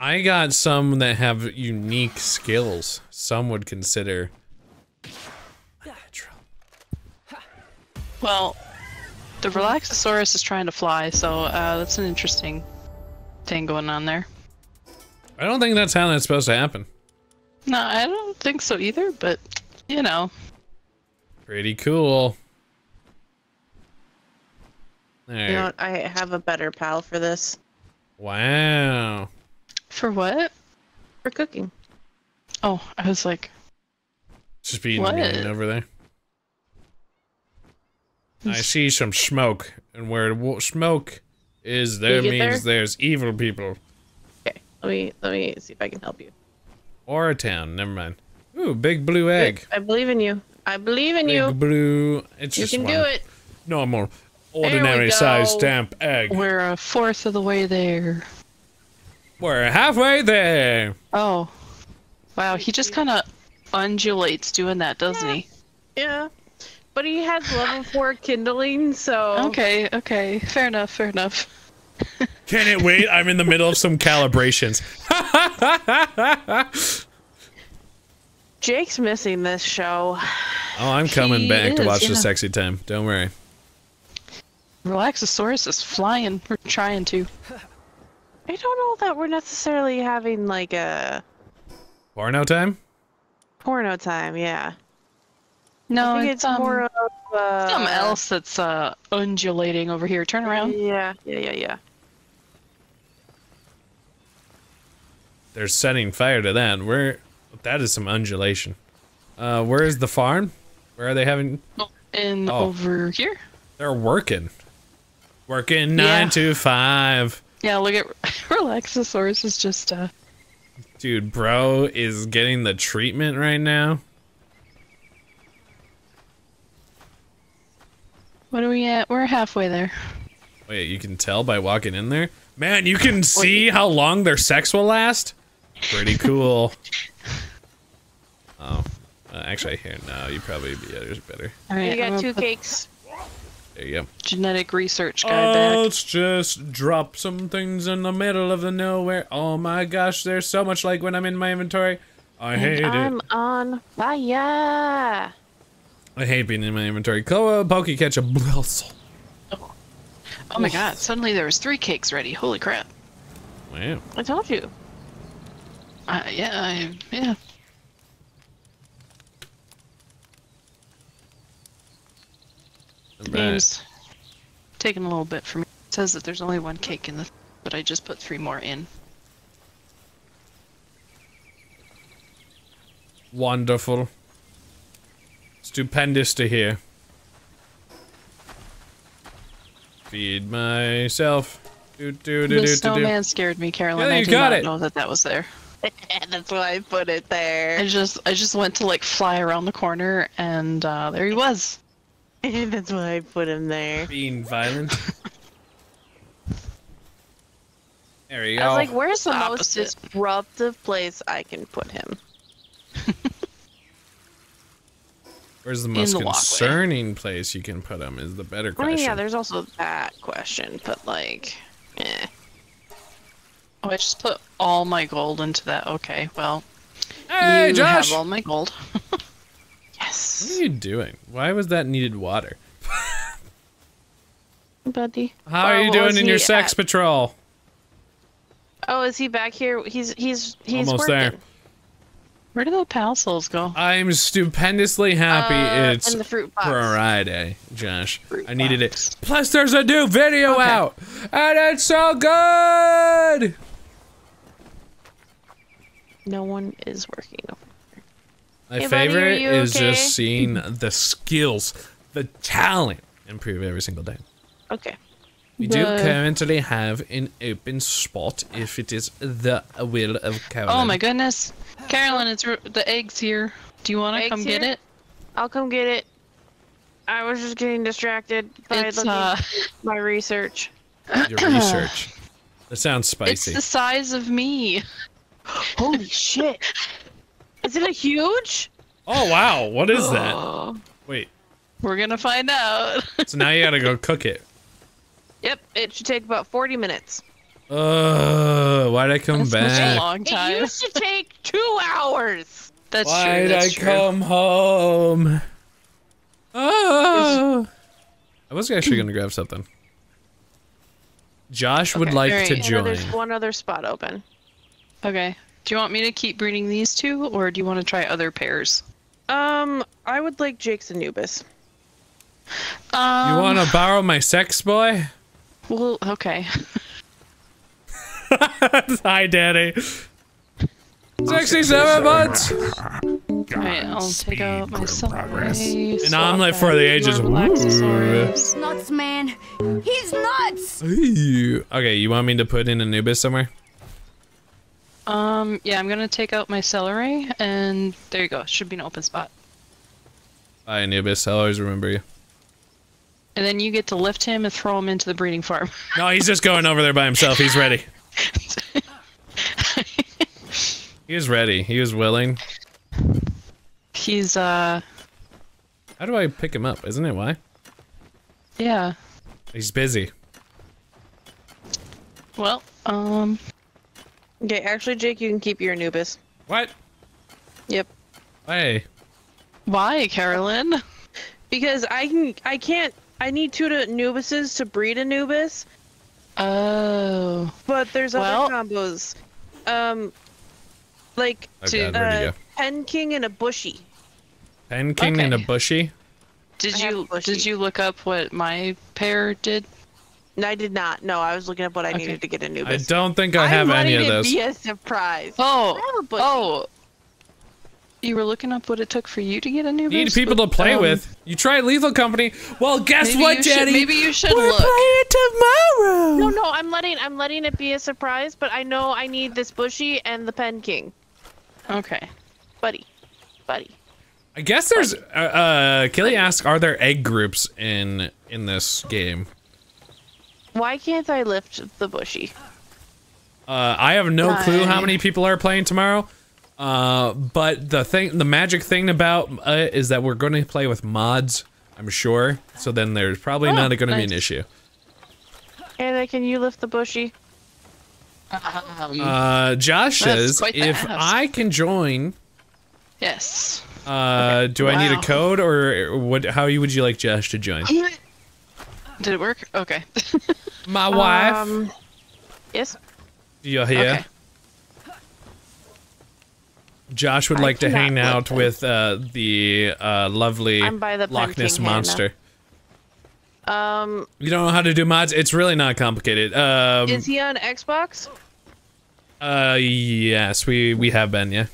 I got some that have unique skills. Some would consider unnatural. Well, the Relaxosaurus is trying to fly, so uh, that's an interesting thing going on there. I don't think that's how that's supposed to happen. No, I don't think so either, but, you know. Pretty cool. There. You know what? I have a better pal for this. Wow. For what? For cooking. Oh, I was like... Just being over there. I see some smoke, and where smoke is, there means there? there's evil people. Okay, let me let me see if I can help you. Or a town, never mind. Ooh, big blue egg. I believe in you. I believe in big you. Big blue. It's you just can one. do it. Normal, ordinary sized damp egg. We're a fourth of the way there. We're halfway there. Oh, wow! He just kind of undulates doing that, doesn't yeah. he? Yeah. But he has level four kindling, so... Okay, okay. Fair enough, fair enough. Can it wait? I'm in the middle of some calibrations. Jake's missing this show. Oh, I'm coming he back is, to watch yeah. the sexy time. Don't worry. Relaxosaurus is flying. We're trying to. I don't know that we're necessarily having, like, a... Porno time? Porno time, yeah. No, I think it's, it's more um, of uh, something else that's uh, undulating over here. Turn around. Yeah, yeah, yeah, yeah. They're setting fire to that. Where? That is some undulation. Uh, where is the farm? Where are they having? In oh. over here. They're working. Working nine yeah. to five. Yeah, look at Relaxosaurus is just. Uh... Dude, bro is getting the treatment right now. What are we at? We're halfway there. Wait, you can tell by walking in there? Man, you can see how long their sex will last? Pretty cool. Oh. Uh, actually, here now you probably yeah, there's better. All right, you got two cakes. There you go. Genetic research guide. Oh, back. Let's just drop some things in the middle of the nowhere. Oh my gosh, there's so much like when I'm in my inventory. I and hate I'm it. I'm on fire. I hate being in my inventory. Koa, Pokey, catch a blessel. Oh. oh my god! Suddenly there was three cakes ready. Holy crap! Wow. I told you. Uh, yeah, I, yeah. Game's right. Taking a little bit for me. It says that there's only one cake in the, but I just put three more in. Wonderful. Stupendous to hear. Feed myself. Do, do, do, the do, snowman do. scared me, Carolyn. Yeah, I did not it. know that that was there. That's why I put it there. I just, I just went to like fly around the corner, and uh, there he was. That's why I put him there. Being violent. There you go. I was like, where's the Opposite. most disruptive place I can put him? Where's the most the concerning place you can put him is the better question. I mean, yeah, there's also that question, but like, eh. Oh, I just put all my gold into that. Okay, well, hey, you Josh! have all my gold. Yes. What are you doing? Why was that needed water? Buddy. How are you doing in your sex patrol? Oh, is he back here? He's he's he's almost there. Where do the pal souls go? I'm stupendously happy uh, it's and the fruit box. Friday, Josh. Fruit I needed box. it. Plus, there's a new video okay. out, and it's so good. No one is working. My hey, favorite buddy, is okay? just seeing the skills, the talent improve every single day. Okay. We the... do currently have an open spot if it is the will of Carolyn. Oh my goodness. Carolyn, it's the egg's here. Do you want to come here? get it? I'll come get it. I was just getting distracted by it's, looking uh... my research. Your research. That sounds spicy. It's the size of me. Holy shit. Is it a huge? Oh wow, what is that? Wait. We're gonna find out. So now you gotta go cook it. Yep, it should take about forty minutes. Uh, why'd I come That's back? Such a long time. It used to take two hours. That's why'd true. Why'd I true. come home? Oh. I was actually gonna grab something. Josh okay, would like right. to join. There's one other spot open. Okay. Do you want me to keep breeding these two, or do you want to try other pairs? Um, I would like Jake's Anubis. Um, you want to borrow my sex boy? Well, okay. Hi, Daddy. sixty-seven months! Alright, I'll take out my Celaray. An omelet for the ages. Relaxosaurus. Nuts, man. He's nuts! Ooh. Okay, you want me to put in Anubis somewhere? Um, yeah, I'm gonna take out my Celaray, and there you go. Should be an open spot. Bye, Anubis. I'll always remember you. And then you get to lift him and throw him into the breeding farm. No, he's just going over there by himself. He's ready. He was ready. He was willing. He's, uh... How do I pick him up? Isn't it why? Yeah. He's busy. Well, um... okay, actually, Jake, you can keep your Anubis. What? Yep. Why? Why, Carolyn? Because I can, I can't, I need two Anubises to breed Anubis. Oh. But there's well, other combos. Um, like, okay, uh, Pen King and a Bushy. Pen King okay. and a Bushy? Did I you, bushy. did you look up what my pair did? I did not. No, I was looking up what I okay. needed to get Anubis. I don't think I have I any of those. I wanted it to be a surprise. Oh, oh. You were looking up what it took for you to get Anubis? You need people but, to play um, with. You try Lethal Company. Well, guess what, Daddy? Maybe you should we're look. We're playing tomorrow. No, no, I'm letting, I'm letting it be a surprise, but I know I need this Bushy and the Pen King. Okay. Buddy. Buddy. I guess there's, uh, uh Killy asked, are there egg groups in, in this game? Why can't I lift the Bushy? Uh, I have no Hi. clue how many people are playing tomorrow. Uh, but the thing, the magic thing about uh, is that we're going to play with mods, I'm sure. So then there's probably oh, not going nice. to be an issue. Anna, can you lift the Bushy? Um, uh, Josh says, if ask. I can join... Yes. Uh, okay. Do wow. I need a code, or what? How would you like Josh to join? Did it work? Okay. My wife. Um, yes. You're here. Okay. Josh would I like to hang out with uh, the uh, lovely the Loch Ness Monster. Hannah. Um. You don't know how to do mods? It's really not complicated. Um, is he on Xbox? Uh, yes, we we have been, yeah.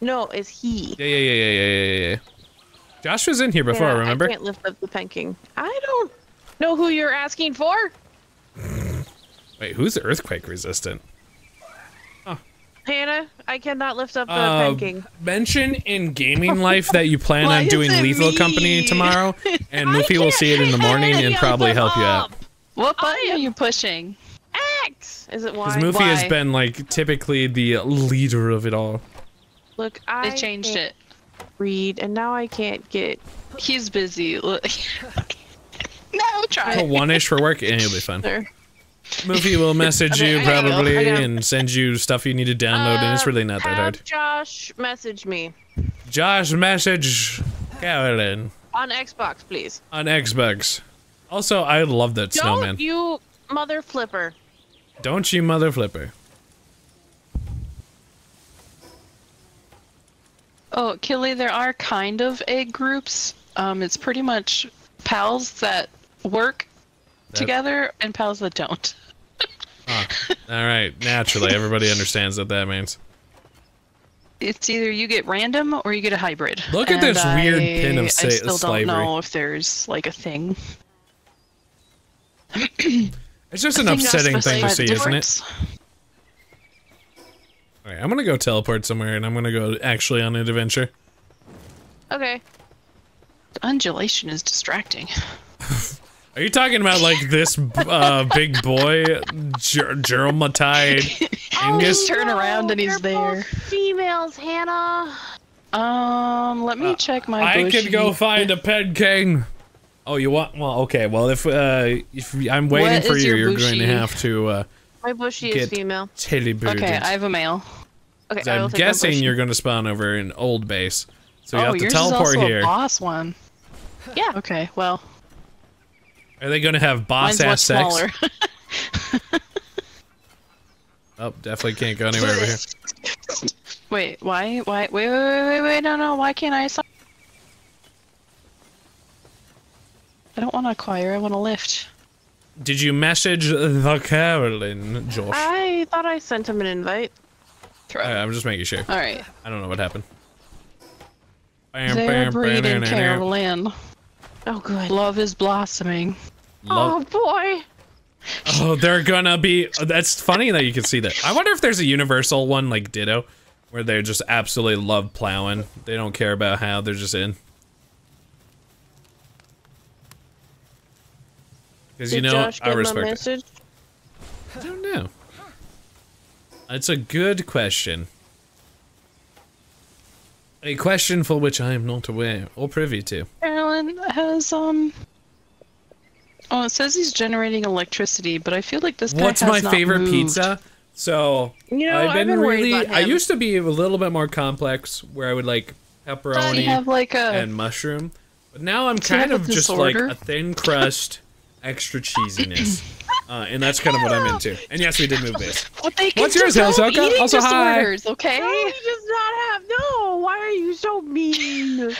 No, is he? Yeah, yeah, yeah, yeah, yeah, yeah. Josh was in here before, yeah, remember? I can't lift up the Pen King. I don't know who you're asking for. Wait, who's earthquake resistant? Oh. Hannah, I cannot lift up the uh, Pen King. Mention in gaming life that you plan on doing Lethal Company tomorrow, and Muffy will see it in the morning and probably help you out. What button are you pushing? X! Is it Y? Because Muffy has been, like, typically the leader of it all. Look, I they changed it. Read, and now I can't get. He's busy. Look. No, try. I'll one-ish for work, and it'll be fun. Sure. Movie will message okay, you probably and send you stuff you need to download, uh, and it's really not that hard. Josh, message me. Josh, message Carolyn. On Xbox, please. On Xbox. Also, I love that Don't snowman. Don't you mother flipper. Don't you mother flipper. Oh, Killy, there are kind of egg groups. Um, it's pretty much pals that work that... together and pals that don't. Oh. All right, naturally, everybody understands what that means. It's either you get random or you get a hybrid. Look at and this I, weird pin of slavery. I still slavery. don't know if there's like a thing. It's just an upsetting thing to see, isn't it? Alright, I'm gonna go teleport somewhere, and I'm gonna go actually on an adventure. Okay. The undulation is distracting. Are you talking about, like, this uh, big boy, Jormuntide Ignis? Oh, no, turn around and he's there. Both females, Hannah. Um, let me uh, check my I Bushy. could go find a Pen King. Oh, you want? Well, okay. Well, if uh, if I'm waiting what for you, you're Bushy? going to have to. Uh, my Bushy is female. Okay, I have a male. Okay, I'm guessing you're going to spawn over an old base, so you oh, have to teleport is also here. A boss one. Yeah. Okay. Well. Are they going to have boss ass sex? Oh, definitely can't go anywhere over here. Wait, why? Why? Wait, wait, wait, wait, wait! No, no! Why can't I? I don't want to acquire. I want to lift. Did you message the Carolyn, Josh? I thought I sent him an invite. Right, I'm just making sure. All right. I don't know what happened. Bam, they bam, are breeding, bam, Carolyn. Oh, good. Love is blossoming. Love. Oh, boy. Oh, they're gonna be... That's funny that you can see that. I wonder if there's a universal one like Ditto, where they just absolutely love plowing. They don't care about how, they're just in. Because you know, Josh I respect it. I don't know. It's a good question. A question for which I am not aware or privy to. Carolyn has um. Oh, it says he's generating electricity, but I feel like this guy What's has not What's my favorite moved. pizza? So you know, I've been, I've been really. I used to be a little bit more complex, where I would like pepperoni have like a, and mushroom, but now I'm kind of just like a thin crust. Extra cheesiness, uh, and that's kind of what I'm into. And yes, we did move base. Well, What's yours, Helsoka? Also, hi. Okay. No, he does not have. No, why are you so mean?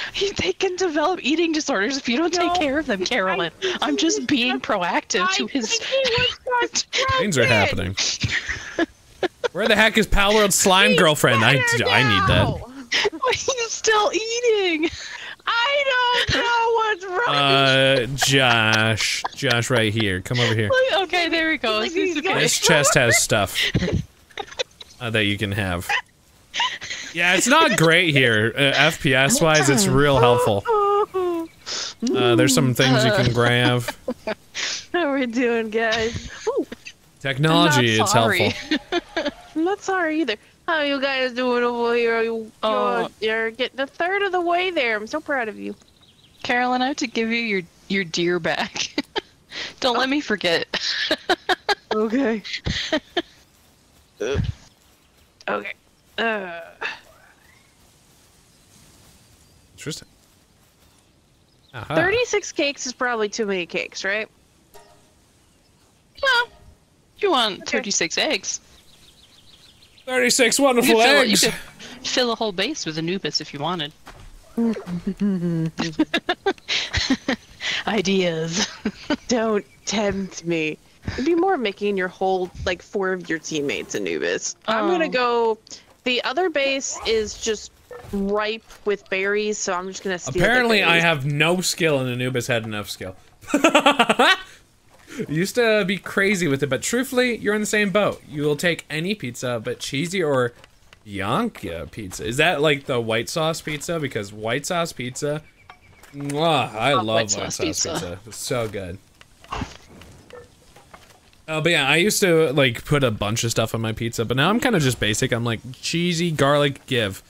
They can develop eating disorders if you don't no, take care of them, Carolyn. I'm just being proactive I to his. Things are happening. Where the heck is Pal World slime He's girlfriend? I now. I need that. Well, he's still eating. I don't know what's wrong. Uh, Josh, Josh, right here. Come over here. Okay, there he goes. This okay. chest has stuff uh, that you can have. Yeah, it's not great here. Uh, F P S wise, it's real helpful. Uh, there's some things you can grab. How we doing, guys? Technology, it's helpful. I'm not sorry either. How you guys doing over here? You, uh, you're getting a third of the way there. I'm so proud of you. Carolyn, I have to give you your, your deer back. Don't oh. let me forget. Okay. Okay. Uh. Interesting. Uh-huh. thirty-six cakes is probably too many cakes, right? Well, you want okay. thirty-six eggs. thirty-six wonderful you fill, eggs! You could fill a whole base with Anubis if you wanted. Ideas. Don't tempt me. It'd be more making your whole, like, four of your teammates Anubis. Oh. I'm gonna go... The other base is just ripe with berries, so I'm just gonna steal Apparently I have no skill and Anubis had enough skill. You used to be crazy with it, but truthfully, you're in the same boat. You will take any pizza, but cheesy or Bianca pizza. Is that like the white sauce pizza? Because white sauce pizza... Mwah, I love white sauce, white sauce pizza. pizza. It's so good. Uh, but yeah, I used to like put a bunch of stuff on my pizza, but now I'm kind of just basic. I'm like, cheesy, garlic, give.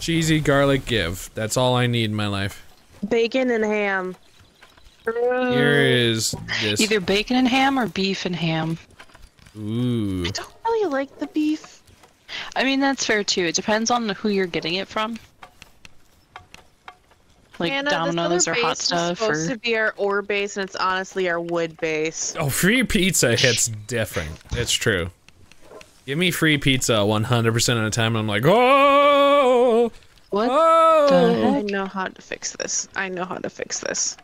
Cheesy, garlic, give. That's all I need in my life. Bacon and ham. Here is this. Either bacon and ham or beef and ham. Ooh. I don't really like the beef. I mean, that's fair too. It depends on who you're getting it from. Like Anna, Domino's or hot stuff. It's supposed or... to be our ore base, and it's honestly our wood base. Oh, free pizza hits different. It's true. Give me free pizza one hundred percent of the time, and I'm like, oh! What oh! the heck? I know how to fix this. I know how to fix this.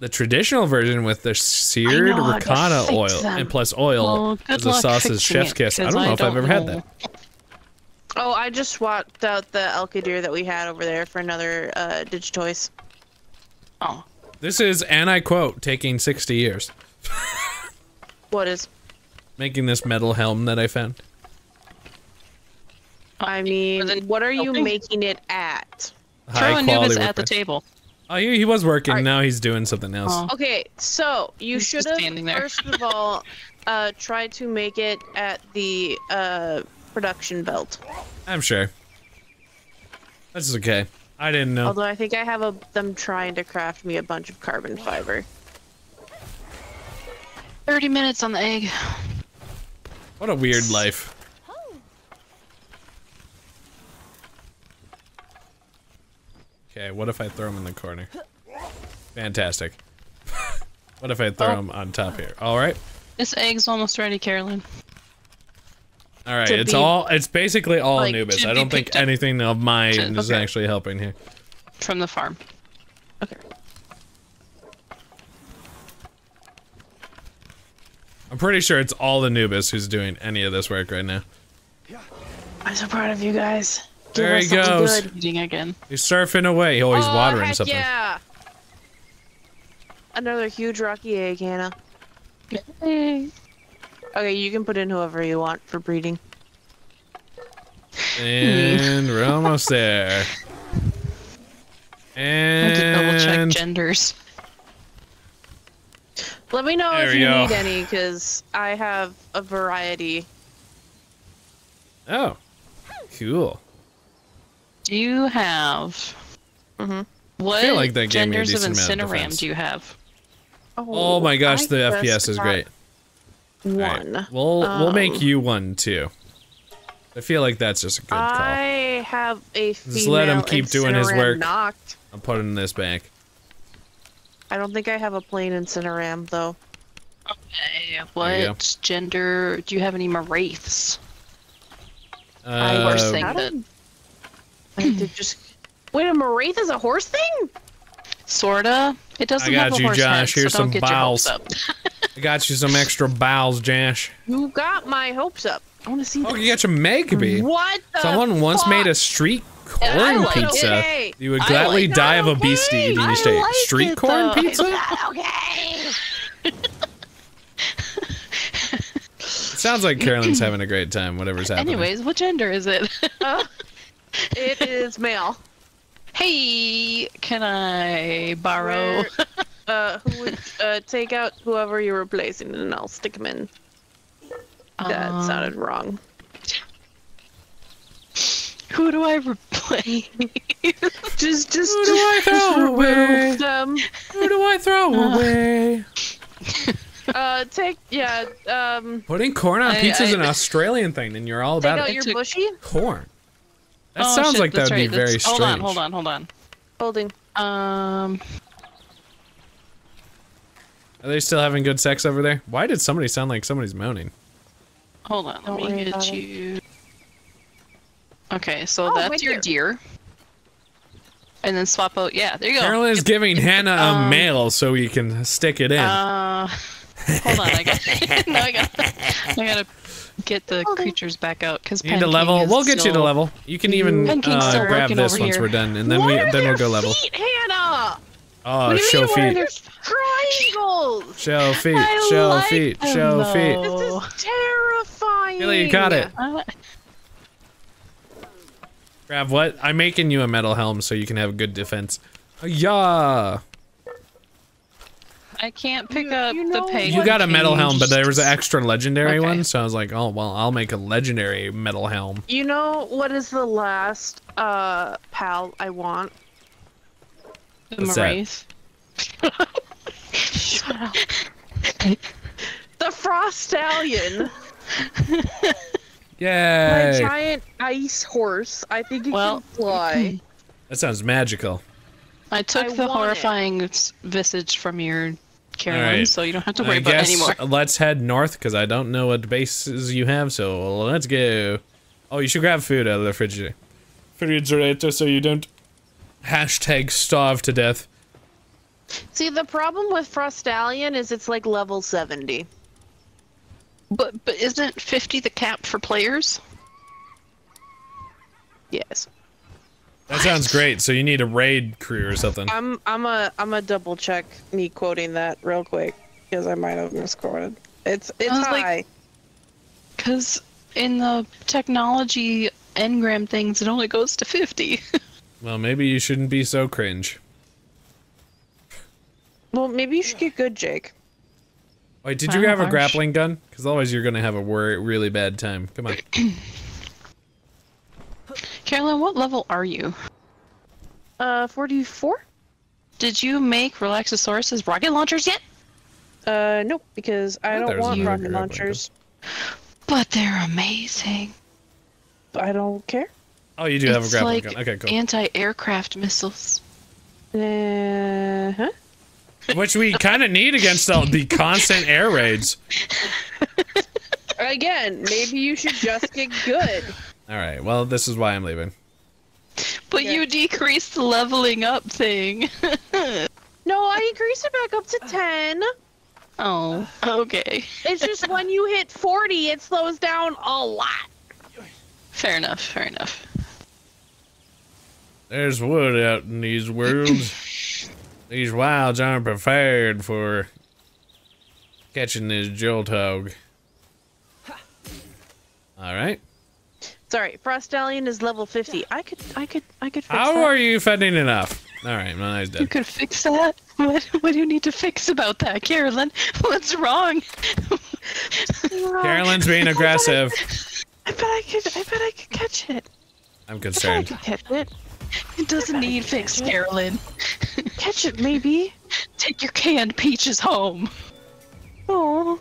The traditional version with the seared ricotta oil them. and plus oil well, as a sauce's chef's kiss. I don't know I if don't I've ever know. had that. Oh, I just swapped out the Elkadir that we had over there for another uh, Digitoys. Oh. This is, and I quote, taking sixty years. What is? Making this metal helm that I found. I mean, what are you making it at? High Throw quality at the table. Oh, he, he was working, right. Now he's doing something else. Oh. Okay, so you should have, first of all, uh, tried to make it at the uh, production belt. I'm sure. This is okay. I didn't know. Although I think I have a, them trying to craft me a bunch of carbon fiber. thirty minutes on the egg. What a weird life. Okay, what if I throw him in the corner? Fantastic. What if I throw oh. him on top here? Alright. This egg's almost ready, Carolyn. Alright, it's be, all- it's basically all like, Anubis. I don't think anything of mine to, is okay. actually helping here. From the farm. Okay. I'm pretty sure it's all Anubis who's doing any of this work right now. I'm so proud of you guys. There he goes. Good. Again. He's surfing away. Oh, he's oh, watering something. Yeah. Another huge rocky egg, Hannah. Yay. Okay, you can put in whoever you want for breeding. And we're almost there. And I have to double check genders. Let me know there if you go. need any, because I have a variety. Oh, cool. Do you have? Mm-hmm. What I feel like that genders of Incineram of do you have? Oh, oh my gosh, I the F P S is great. One. Right. We'll um, we'll make you one too. I feel like that's just a good call. I have a female Just let him keep doing his work. Knocked. I'm putting this back. I don't think I have a plain Incineram though. Okay. What gender? Do you have any Maraths? Uh, I was thinking. I have to just wait. A Maraith is a horse thing? Sorta. It doesn't I got have a you, horse Josh. Head, Here's so don't some get bowels. Your hopes up. I got you some extra bowels, Josh. You got my hopes up. I want to see. Oh, this. You got your Magby. What? The Someone fuck? once made a street corn like pizza. It. You would gladly like die of okay. obesity in your state. Like street it, corn though. pizza? It's okay. It sounds like Carolyn's having a great time. Whatever's happening. Anyways, what gender is it? uh, It is male. Hey, can I borrow? Where, uh, who would uh, take out whoever you're replacing, and I'll stick him in. That um, sounded wrong. Who do I replace? just, just, Who do I throw just away? Them. Who do I throw uh, away? Uh, take, yeah, um... Putting corn on I, pizza is an Australian thing, and you're all about it. Take out your Bushy? Corn. That oh, sounds shit, like that would right, be very strange. Hold on, hold on, hold on. Holding. Um... Are they still having good sex over there? Why did somebody sound like somebody's moaning? Hold on, let me get you... Okay, so oh, that's your deer. And then swap out, yeah, there you go. Carol is giving Hannah a um, mail so you can stick it in. Uh, hold on, I got no, I got I gotta get the okay. creatures back out because Pen King is level. We'll get you to level. You can even uh, grab this once here. we're done, and then what we are then we'll go level. Feet, Hannah? Oh, what do show, you mean, feet. Their triangles? show feet. I show like feet. Them, show though. feet. This is terrifying. Billy, you caught it. Uh, Grab what? I'm making you a metal helm so you can have good defense. Yeah. I can't pick you, up you know the peg. You got a metal helm, but there was an extra legendary okay. one, so I was like, oh well, I'll make a legendary metal helm. You know what is the last uh pal I want? The Marais. Shut up. The Frostallion. Yay. My giant ice horse. I think it well, can fly. That sounds magical. I took I the horrifying it. visage from your Carolyn, right. so you don't have to worry I about guess it anymore. Let's head north because I don't know what bases you have, so let's go. Oh, you should grab food out of the refrigerator. Refrigerator so you don't hashtag starve to death. See, the problem with Frostallion is it's like level seventy. But, but isn't fifty the cap for players? Yes. That what? sounds great. So you need a raid crew or something. I'm I'm a I'm a double check me quoting that real quick because I might have misquoted. It's it's high. Like, cause in the technology engram things, it only goes to fifty. Well, maybe you shouldn't be so cringe. Well, maybe you should get good, Jake. Wait, did you grab a grappling gun? Because otherwise you're going to have a wor really bad time. Come on. Carolyn, what level are you? Uh, forty-four? Did you make Relaxosaurus's rocket launchers yet? Uh, nope, because I, I don't want rocket launchers. Gun. But they're amazing. I don't care. Oh, you do it's have a grappling like gun. Okay, cool. Anti-aircraft missiles. Uh-huh. Which we kind of need against the, the constant air raids. Again, maybe you should just get good. Alright, well, this is why I'm leaving. But yeah. you decreased the leveling up thing. No, I increased it back up to ten. Oh, okay. It's just when you hit forty, it slows down a lot. Fair enough, fair enough. There's wood out in these worlds. These wilds aren't prepared for catching this Joltog. Alright. Sorry, Frostallion is level fifty. I could I could I could fix How that. are you fending it off? Alright, my eye's dead. You could fix that? What what do you need to fix about that, Carolyn? What's wrong? Carolyn's being aggressive. I bet I, I bet I could I bet I could catch it. I'm concerned. I bet I could catch it. It doesn't need fix, Carolyn. Catch it, maybe. Take your canned peaches home. Oh.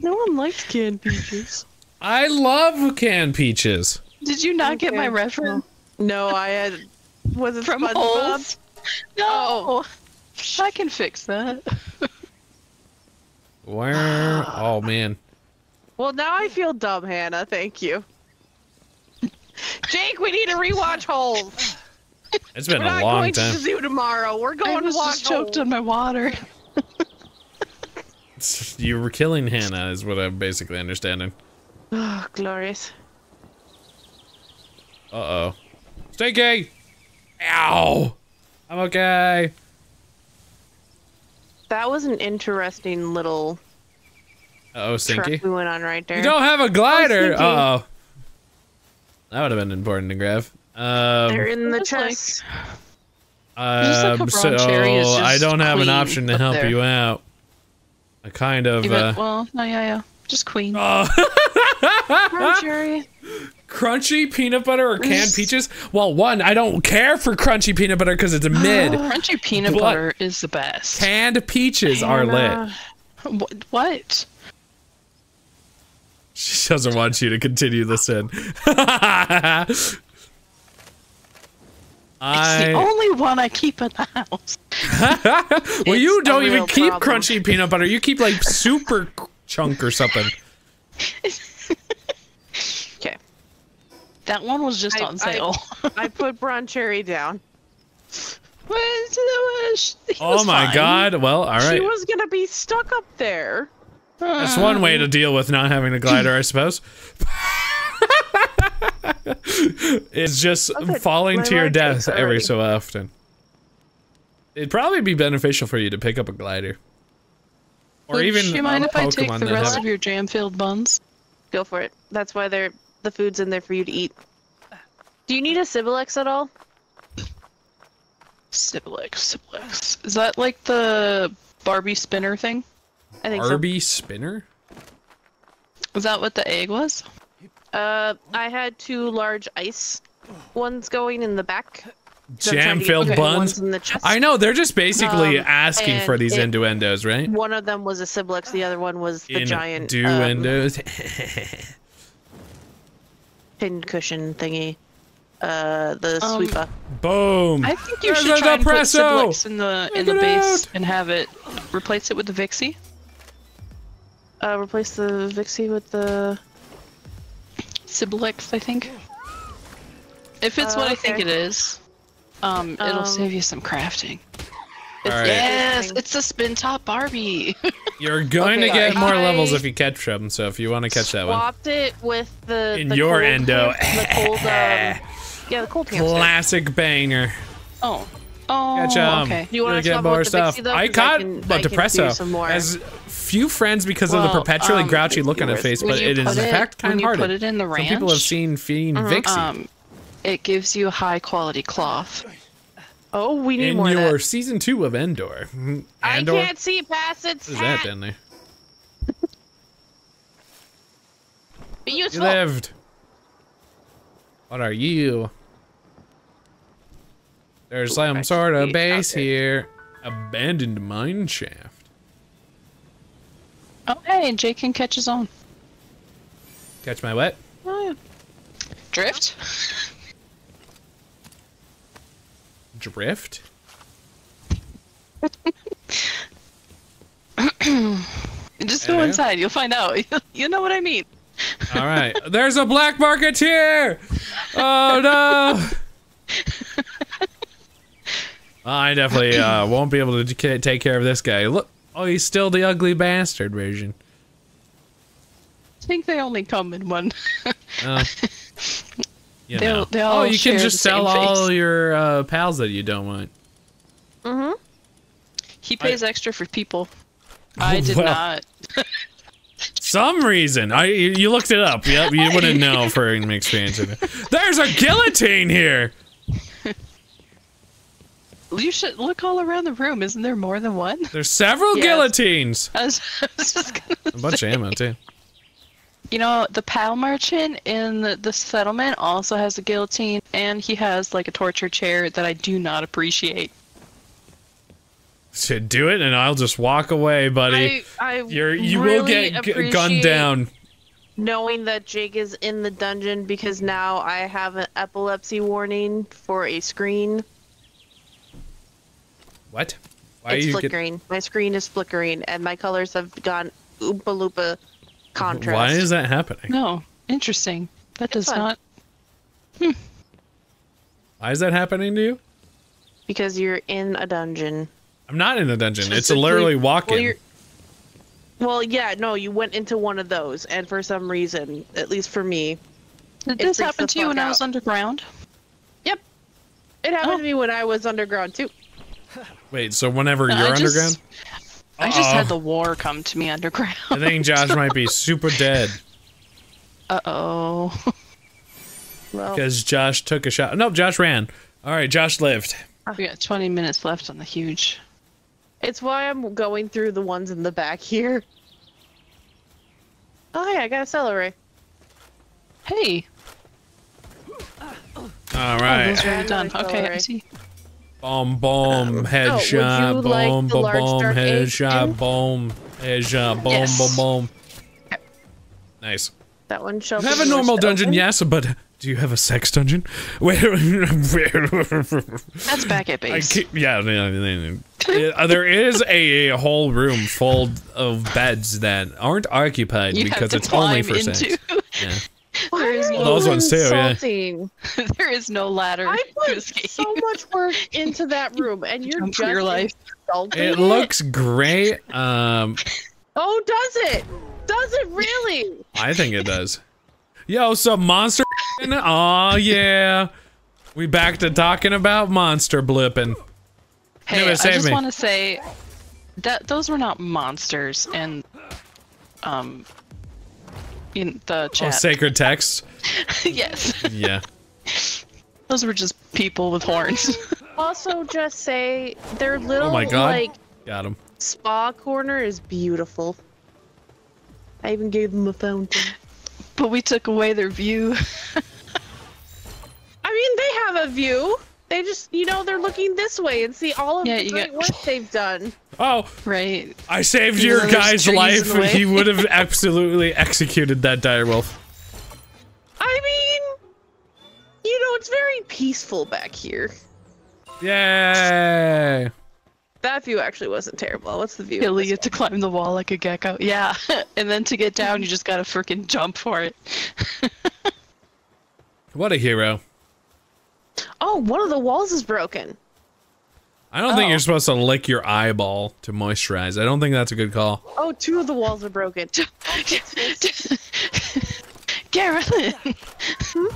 No one likes canned peaches. I love canned peaches. Did you not okay. get my reference? No, I had. Was it from SpongeBob? No. I can fix that. Where? Oh man. Well, now I feel dumb, Hannah. Thank you. Jake, we need to rewatch Holes. It's been We're a long time. We're not going to the zoo tomorrow. We're going I was to watch just choked Holes. on my water. You were killing Hannah, is what I'm basically understanding. Oh, glorious. Uh oh. Stinky! Ow! I'm okay. That was an interesting little. Uh oh, Stinky. We went on right there. You don't have a glider. Uh oh. That would have been important to grab. Um, They're in the chest. Like, um, so I don't have an option to help there. you out. I kind of. Even, uh, well, no, yeah, yeah. Just queen. Oh. Crunchy. Crunchy peanut butter or canned peaches? Well, one, I don't care for crunchy peanut butter because it's a mid. Crunchy peanut but butter is the best. Canned peaches and, are lit. Uh, what? She doesn't want you to continue this in. It's the only one I keep in the house. Well, you don't even keep problem. Crunchy peanut butter. You keep like super chunk or something. Okay. That one was just I, on sale. I, I put Braun Cherry down. Where's the wish? Oh my fine. God. Well, all right. She was going to be stuck up there. That's one way to deal with not having a glider, I suppose. It's just okay, falling to your death already. Every so often. It'd probably be beneficial for you to pick up a glider. Or Would even you mind if I take the rest of your jam-filled buns? Go for it. That's why they're the food's in there for you to eat. Do you need a Siblex at all? Siblex, Siblex. Is that like the Barbie spinner thing? I think Barbie so. Spinner? Is that what the egg was? Uh, I had two large ice. One's going in the back. Jam-filled okay. buns? In the chest. I know, they're just basically um, asking for these it, innuendos, right? One of them was a Siblex, the other one was the in giant... Innuendos. Um, pin cushion thingy. Uh, the um, sweeper. Boom! I think you There's should try and put Siblex in the, in the base out. And have it... Replace it with the Vixie? Uh, replace the Vixie with the... Siblex, I think. If it's uh, what okay. I think it is, um, it'll um, save you some crafting. It's, right. Yes, it's the spin top Barbie. You're going okay, to get I, more levels if you catch them. So if you want to catch that one, swapped it with the in the your cold, endo. The cold, um, yeah, the cold classic hamster. Banger. Oh, oh, catch them. Okay. You want to get more stuff? Vixie, though, I caught I can, a I depresso as few friends because well, of the perpetually um, grouchy look on her face, but it is in fact kind-hearted. Put it in the ranch, some people have seen Fiend uh-huh. Vixie. Um, it gives you high-quality cloth. Oh, we need in more. In your of that. Season two of Endor. Endor. I can't see past its What is hat. That down there? Be useful. You lived. What are you? There's Ooh, some sort of base here. Abandoned mine shaft. Oh, hey, Jake can catch his own. Catch my what? Oh, yeah. Drift? Drift? Just go inside, you'll find out. You know what I mean. Alright, there's a black market here! Oh no! I definitely uh, won't be able to take care of this guy. Look. Oh, he's still the ugly bastard version. I think they only come in one. uh, you know. They all oh, you can just sell all face. Your uh, pals that you don't want. Mm-hmm. He pays I... extra for people. Oh, I did well. Not. Some reason. I You looked it up. Yep, you wouldn't know for an experience of it. There's a guillotine here! You should look all around the room. Isn't there more than one? There's several yes. guillotines. I was, I was just gonna a bunch say. Of ammo too. You know, the pal merchant in the, the settlement also has a guillotine, and he has like a torture chair that I do not appreciate. Should do it, and I'll just walk away, buddy. I, I You're, you really will get g gunned down. Knowing that Jake is in the dungeon because now I have an epilepsy warning for a screen. What? Why it's are you flickering. Get... My screen is flickering, and my colors have gone oompa loompa contrast. Why is that happening? No, interesting. That it's does fun. Not. Hm. Why is that happening to you? Because you're in a dungeon. I'm not in a dungeon. It's literally walking. Well, you're... well, yeah, no, you went into one of those, and for some reason, at least for me, did this happen to you when out. I was underground? Yep, it happened oh. to me when I was underground too. Wait, so whenever no, you're I just, underground? I just uh-oh. Had the war come to me underground. I think Josh might be super dead. Uh-oh. Well. Because Josh took a shot. No, Josh ran. All right, Josh lived. We got twenty minutes left on the huge. It's why I'm going through the ones in the back here. Oh, yeah, I got a celery. Hey! Alright. Oh, those are already done. Okay, I see. Bomb, bomb, um, headshot, oh, bomb, like bomb, bomb, headshot, bomb, headshot, bomb, yes. bomb, bomb, bomb. Nice. That one shall have a normal dungeon, open. Yes, but do you have a sex dungeon? That's back at base. I yeah, there is a whole room full of beds that aren't occupied you because it's only for into. sex. Yeah. There is no those ones too, yeah. There is no ladder. I put so much work into that room, and you're just your life. It looks great. Um, oh, does it? Does it really? I think it does. Yo, some monster. Aw, yeah. We back to talking about monster blipping. Hey, anyway, I just want to say that those were not monsters, and um. in the chat. Oh, sacred texts? Yes. Yeah. Those were just people with horns. Also, just say their little, oh my God. like, Got him. spa corner is beautiful. I even gave them a fountain. But we took away their view. I mean, they have a view. They just, you know, they're looking this way and see all of yeah, the great got... work they've done. Oh, right. I saved you your guy's life. He would have absolutely executed that direwolf. I mean, you know, it's very peaceful back here. Yay. That view actually wasn't terrible. What's the view? You'll get to climb the wall like a gecko. Yeah. And then to get down, you just got to freaking jump for it. What a hero. Oh, one of the walls is broken. I don't oh. think you're supposed to lick your eyeball to moisturize. I don't think that's a good call. Oh, two of the walls are broken. Carolyn! Hmm?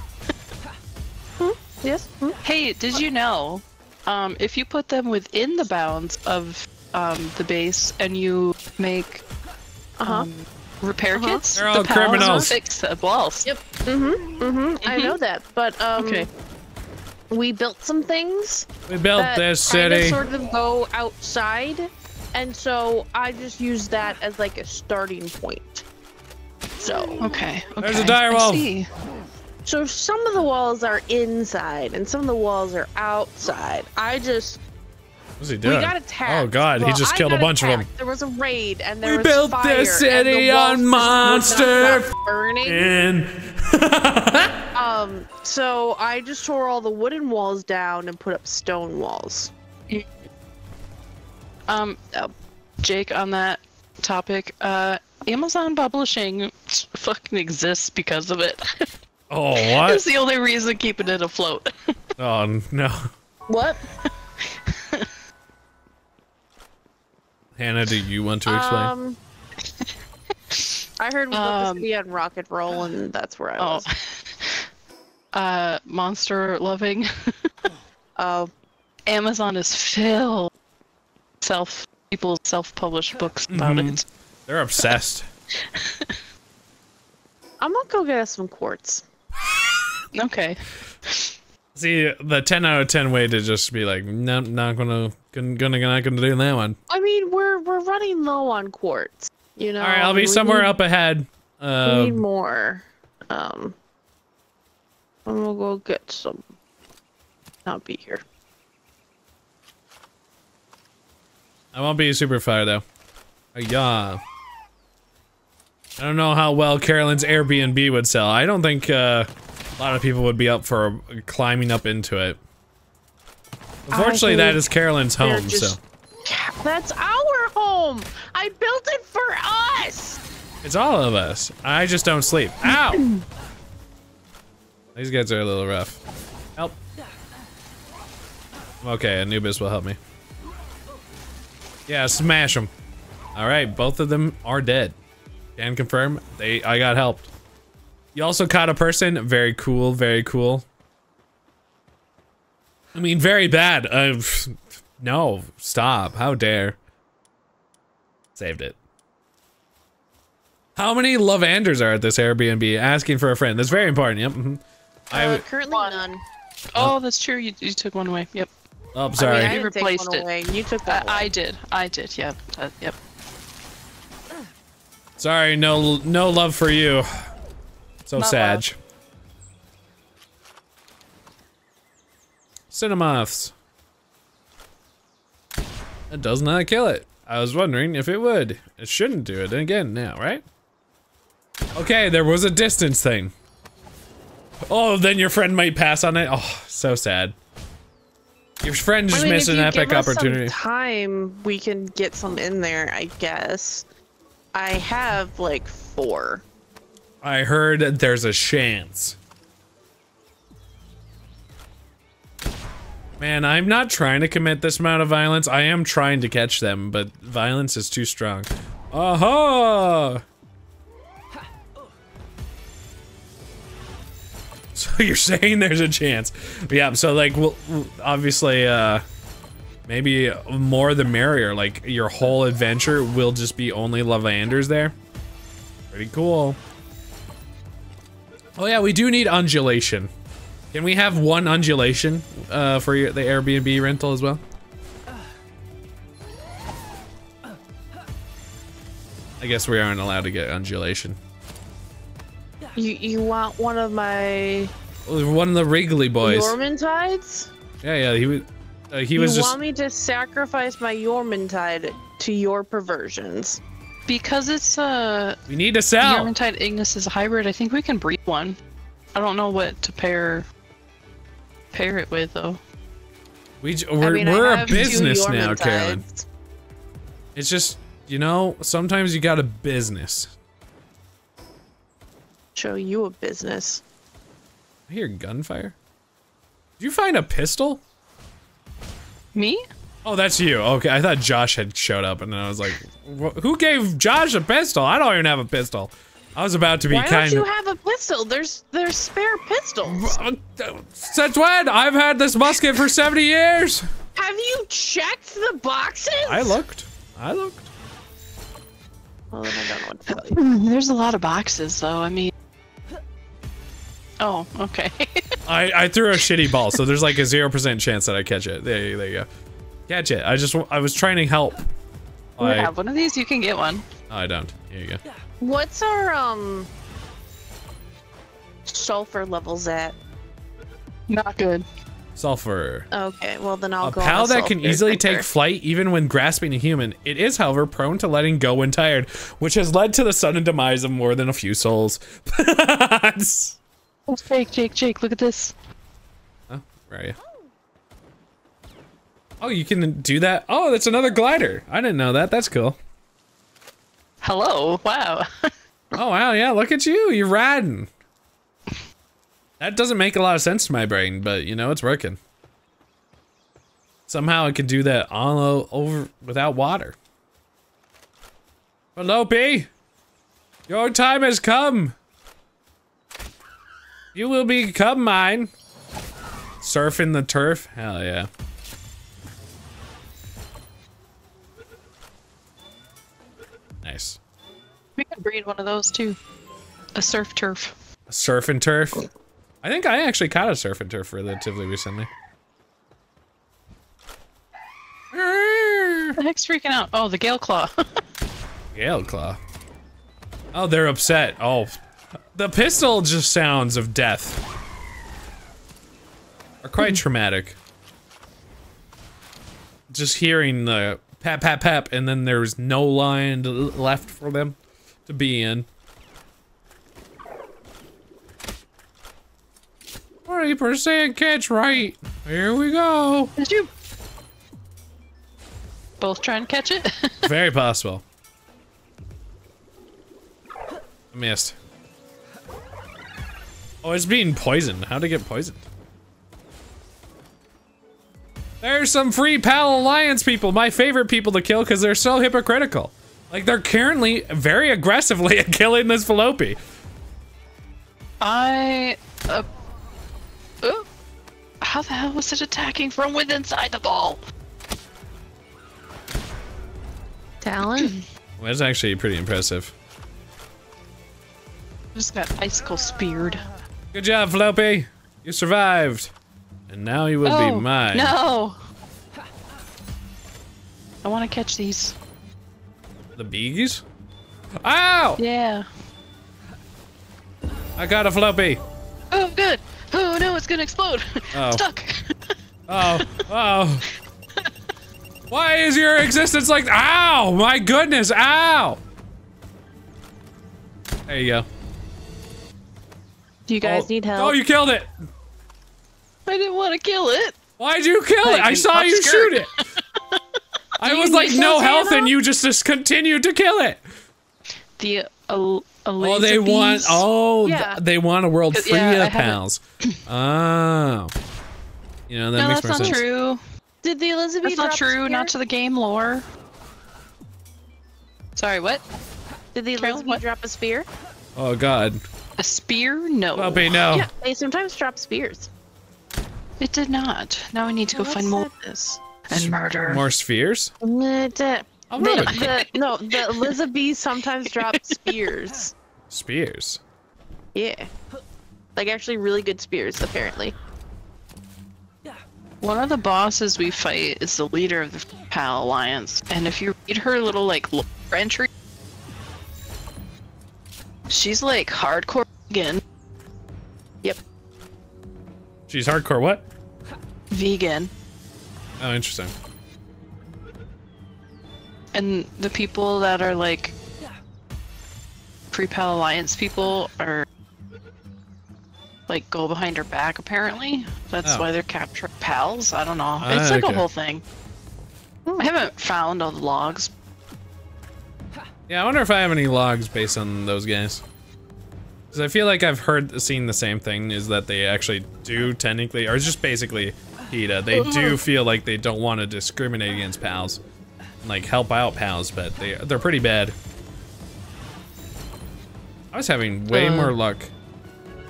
Hmm? Yes? Hmm? Hey, did you know, um, if you put them within the bounds of um, the base and you make uh-huh. um, repair uh-huh. kits, they're all the criminals. Fix the walls. Yep. Mm-hmm. Mm-hmm. Mm-hmm. I know that, but um... Okay. We built some things. We built that this city. Sort of go outside, and so I just use that as like a starting point. So okay, okay. There's a direwolf. So some of the walls are inside, and some of the walls are outside. I just. What's he doing? We got attacked. Oh God, well, he just I killed a bunch attacked. of them. There was a raid, and there we was fire. We built this city on monster burning. And um, so I just tore all the wooden walls down and put up stone walls. Um, uh, Jake, on that topic, uh, Amazon publishing fucking exists because of it. Oh, what? It's the only reason keeping it afloat. Oh, no. What? Hannah, do you want to explain? Um... I heard we um, to be on Rocket Roll, and that's where I was. Oh. Uh, monster loving. uh, Amazon is filled self people self-published books about mm-hmm. it. They're obsessed. I'm gonna go get us some quartz. Okay. See, the ten out of ten way to just be like, no, nope, not gonna, gonna, gonna, not gonna do that one. I mean, we're we're running low on quartz. You know, all right, I'll be somewhere need, up ahead. Uh, we need more. Um, I'm gonna go get some. I'll be here. I won't be super fire though. Yeah. I don't know how well Carolyn's Airbnb would sell. I don't think uh, a lot of people would be up for climbing up into it. Unfortunately, that is Carolyn's home, just, so. That's our home! I built it for us! It's all of us. I just don't sleep. Ow! These guys are a little rough. Help. Okay, Anubis will help me. Yeah, smash them. Alright, both of them are dead. Can confirm, they- I got helped. You also caught a person. Very cool, very cool. I mean, very bad. Uh, no, stop. How dare. Saved it. How many Lovanders are at this Airbnb? Asking for a friend. That's very important. Yep. Mm-hmm. I uh, currently none. Oh, that's true. You, you took one away. Yep. Oh, sorry. I, mean, I you replaced it. Away. You took that. Uh, I did. I did. Yep. Uh, yep. Sorry. No. No love for you. So Not sad. Love. Cinnamoths. It does not kill it. I was wondering if it would. It shouldn't do it again now, right? Okay, there was a distance thing. Oh, then your friend might pass on it. Oh, so sad. Your friend just I mean, missed an epic opportunity. If you give us some time, we can get some in there, I guess. I have like four. I heard there's a chance. Man, I'm not trying to commit this amount of violence. I am trying to catch them, but violence is too strong. Aha! So you're saying there's a chance. But yeah, so like, we'll, obviously, uh, maybe more the merrier. Like, your whole adventure will just be only Lavanders there. Pretty cool. Oh yeah, we do need undulation. Can we have one undulation uh, for your, the Airbnb rental as well? I guess we aren't allowed to get undulation. You you want one of my one of the Wrigley boys? Jormuntides? Yeah, yeah. He was. Uh, he was. You just... want me to sacrifice my Jormuntide to your perversions? Because it's a. Uh, we need to sell. Jormuntide Ignis is a hybrid. I think we can breed one. I don't know what to pair. Pair it with though. We j we're I mean, we're a business now, Carolyn. It's just, you know, sometimes you got a business. Show you a business. I hear gunfire. Did you find a pistol? Me? Oh, that's you. Okay, I thought Josh had showed up, and then I was like, who gave Josh a pistol? I don't even have a pistol. I was about to be kind of. Why don't you have a pistol? There's there's spare pistols. Since when? I've had this musket for seventy years. Have you checked the boxes? I looked. I looked. Well, then I don't know what to tell you. There's a lot of boxes, though. I mean. Oh, okay. I I threw a shitty ball, so there's like a zero percent chance that I catch it. There, there you go. Catch it. I just I was trying to help. You I have one of these. You can get one. I don't. Here you go. Yeah. What's our um sulfur levels at? Not good. Sulfur. Okay, well then I'll a go. A pal that can easily finger. take flight even when grasping a human. It is, however, prone to letting go when tired, which has led to the sudden demise of more than a few souls. Oh, Jake, Jake, Jake, look at this. Oh, where are you? Oh, you can do that. Oh, that's another glider. I didn't know that. That's cool. Hello, wow. Oh wow, yeah, look at you, you're riding. That doesn't make a lot of sense to my brain, but you know, it's working. Somehow I could do that all over without water. Penelope, your time has come. You will become mine. Surfing the turf, hell yeah. Nice. We could breed one of those too. A surf turf. A surf and turf? I think I actually caught a surf and turf relatively recently. What the heck's freaking out? Oh, the Gale Claw. Gale Claw. Oh, they're upset. Oh. The pistol just sounds of death. Are quite traumatic. Just hearing the pap, pap, pap, and then there's no line left for them to be in. forty percent catch right. Here we go. Did you both try and catch it? Very possible. I missed. Oh, it's being poisoned. How'd it get poisoned? There's some free Pal Alliance people, my favorite people to kill because they're so hypocritical. Like, they're currently very aggressively at killing this Penelope. I... Uh, oh, how the hell was it attacking from with inside the ball? Talon? Well, that's actually pretty impressive. Just got icicle speared. Good job, Penelope. You survived. And now you will oh, be mine. No! I want to catch these. The bees? Ow! Yeah. I got a floppy. Oh, good. Oh, no, it's going to explode. Oh. Stuck. Uh oh. Uh oh. Why is your existence like? Ow! My goodness! Ow! There you go. Do you guys oh. need help? Oh, you killed it! I didn't want to kill it. Why'd you kill it? I saw you shoot it. I was like no health, and you just just continued to kill it. The uh, oh, they want oh yeah. they want a world free yeah, of pals. Oh, you know that no, makes more sense. That's not true. Did the Elizabeth? That's not true. Not to the game lore. Sorry, what? Did the Elizabeth drop a spear? Oh God. A spear? No. Help me, no. Yeah, they sometimes drop spears. It did not. Now we need to no, go find more of this. And murder. More spheres? Uh, the, oh, really? the, the, no, the Elizabeths sometimes drop spears. Spears? Yeah. Like actually really good spears, apparently. Yeah. One of the bosses we fight is the leader of the Pal Alliance. And if you read her little like lore entry, she's like hardcore again. Yep. She's hardcore what? Vegan. Oh, interesting. And the people that are like pre-Pal Alliance people are like go behind her back apparently. That's oh. why they're captured pals. I don't know. It's ah, like okay. a whole thing. I haven't found all the logs. Yeah, I wonder if I have any logs based on those guys. Because I feel like I've heard, seen the same thing, is that they actually do technically, or it's just basically PETA. They do feel like they don't want to discriminate against pals, and, like help out pals, but they, they're pretty bad. I was having way uh, more luck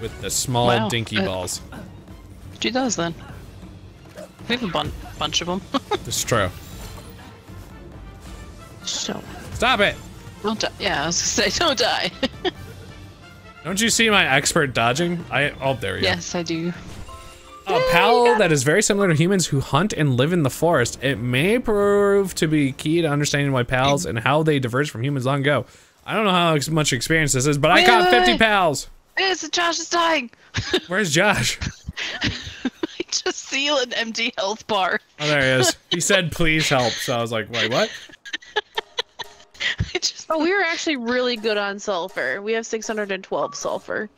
with the small wow, dinky uh, balls. Do those then. We have a bun bunch of them. That's true. So. Stop it! Don't die. Yeah, I was gonna say, don't die. Don't you see my expert dodging? I oh there you yes, go. Yes, I do. A pal that is very similar to humans who hunt and live in the forest. It may prove to be key to understanding why pals and how they diverge from humans long ago. I don't know how much experience this is, but wait, I caught wait, fifty wait. pals. Yes, Josh is dying. Where's Josh? I just see an empty health bar. Oh, there he is. He said, "Please help." So I was like, "Wait, what?" I just oh, we were actually really good on sulfur. We have six hundred twelve sulfur.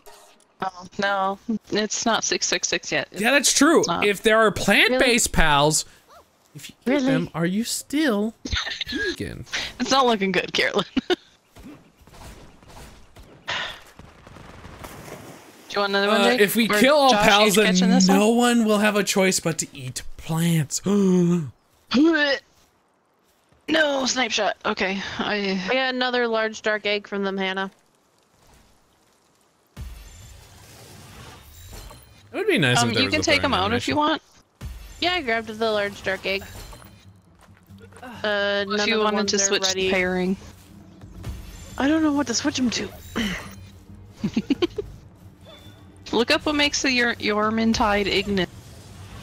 Oh, no. It's not six six six yet. Yeah, that's true. If there are plant-based really? pals, if you eat really? them, are you still vegan? It's not looking good, Carolyn. Do you want another uh, one, Jake? If we or kill all Josh, pals, then no one? one will have a choice but to eat plants. No, snipe shot. Okay, I... I got another large dark egg from them, Hannah. It would be nice um, if there you was can take them out if you want. Yeah, I grabbed the large dark egg. Uh, if you wanted to switch the pairing. I don't know what to switch them to. Look up what makes the Jormuntide Ignis.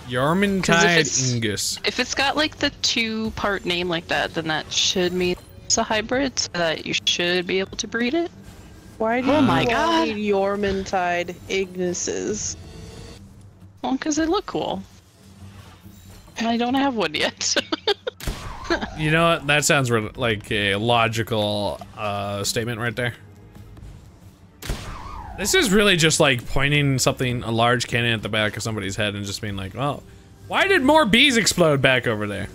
Jormuntide Ignis. If it's got like the two-part name like that, then that should mean it's a hybrid, so that you should be able to breed it. Why do oh you my God. Jormuntide Ignises? Well, because they look cool. And I don't have one yet. You know what? That sounds like a logical uh, statement right there. This is really just like pointing something, a large cannon at the back of somebody's head and just being like, well, why did more bees explode back over there?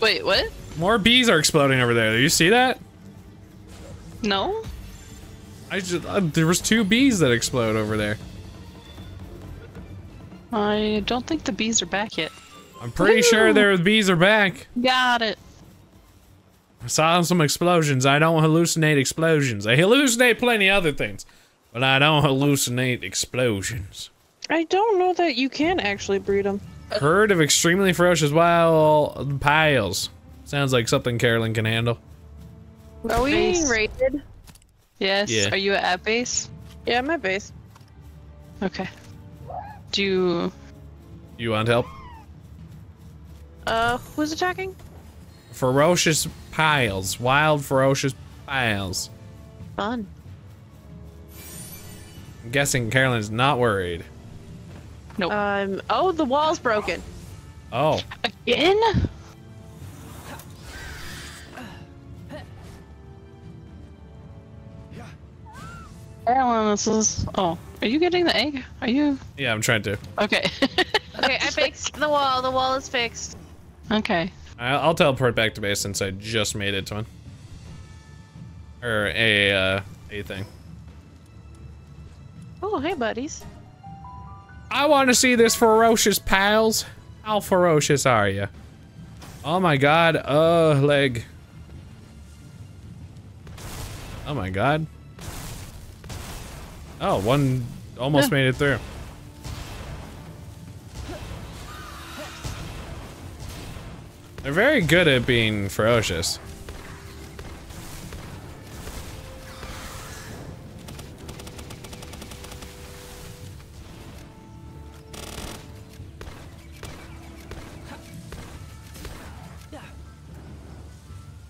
Wait, what? More bees are exploding over there. Do you see that? No. I just, uh, there was two bees that explode over there. I don't think the bees are back yet. I'm pretty Woo! sure the bees are back. Got it. I saw some explosions. I don't hallucinate explosions. I hallucinate plenty of other things. But I don't hallucinate explosions. I don't know that you can actually breed them. Herd of extremely ferocious wild piles. Sounds like something Carolyn can handle. Are we nice. raided? Yes. Yeah. Are you at base? Yeah, I'm at base. Okay. Do you... you want help? Uh, who's attacking? Ferocious piles. Wild, ferocious piles. Fun. I'm guessing Carolyn's not worried. Nope. Um, oh, the wall's broken. Oh. Again? This is. Oh, are you getting the egg? Are you? Yeah, I'm trying to. Okay. Okay, I fixed the wall. The wall is fixed. Okay. I'll, I'll teleport back to base since I just made it to one. Or a uh, a thing. Oh, hey, buddies. I want to see this ferocious pals. How ferocious are you? Oh my god. Uh, leg. Oh my god. Oh, one almost made it through. They're very good at being ferocious.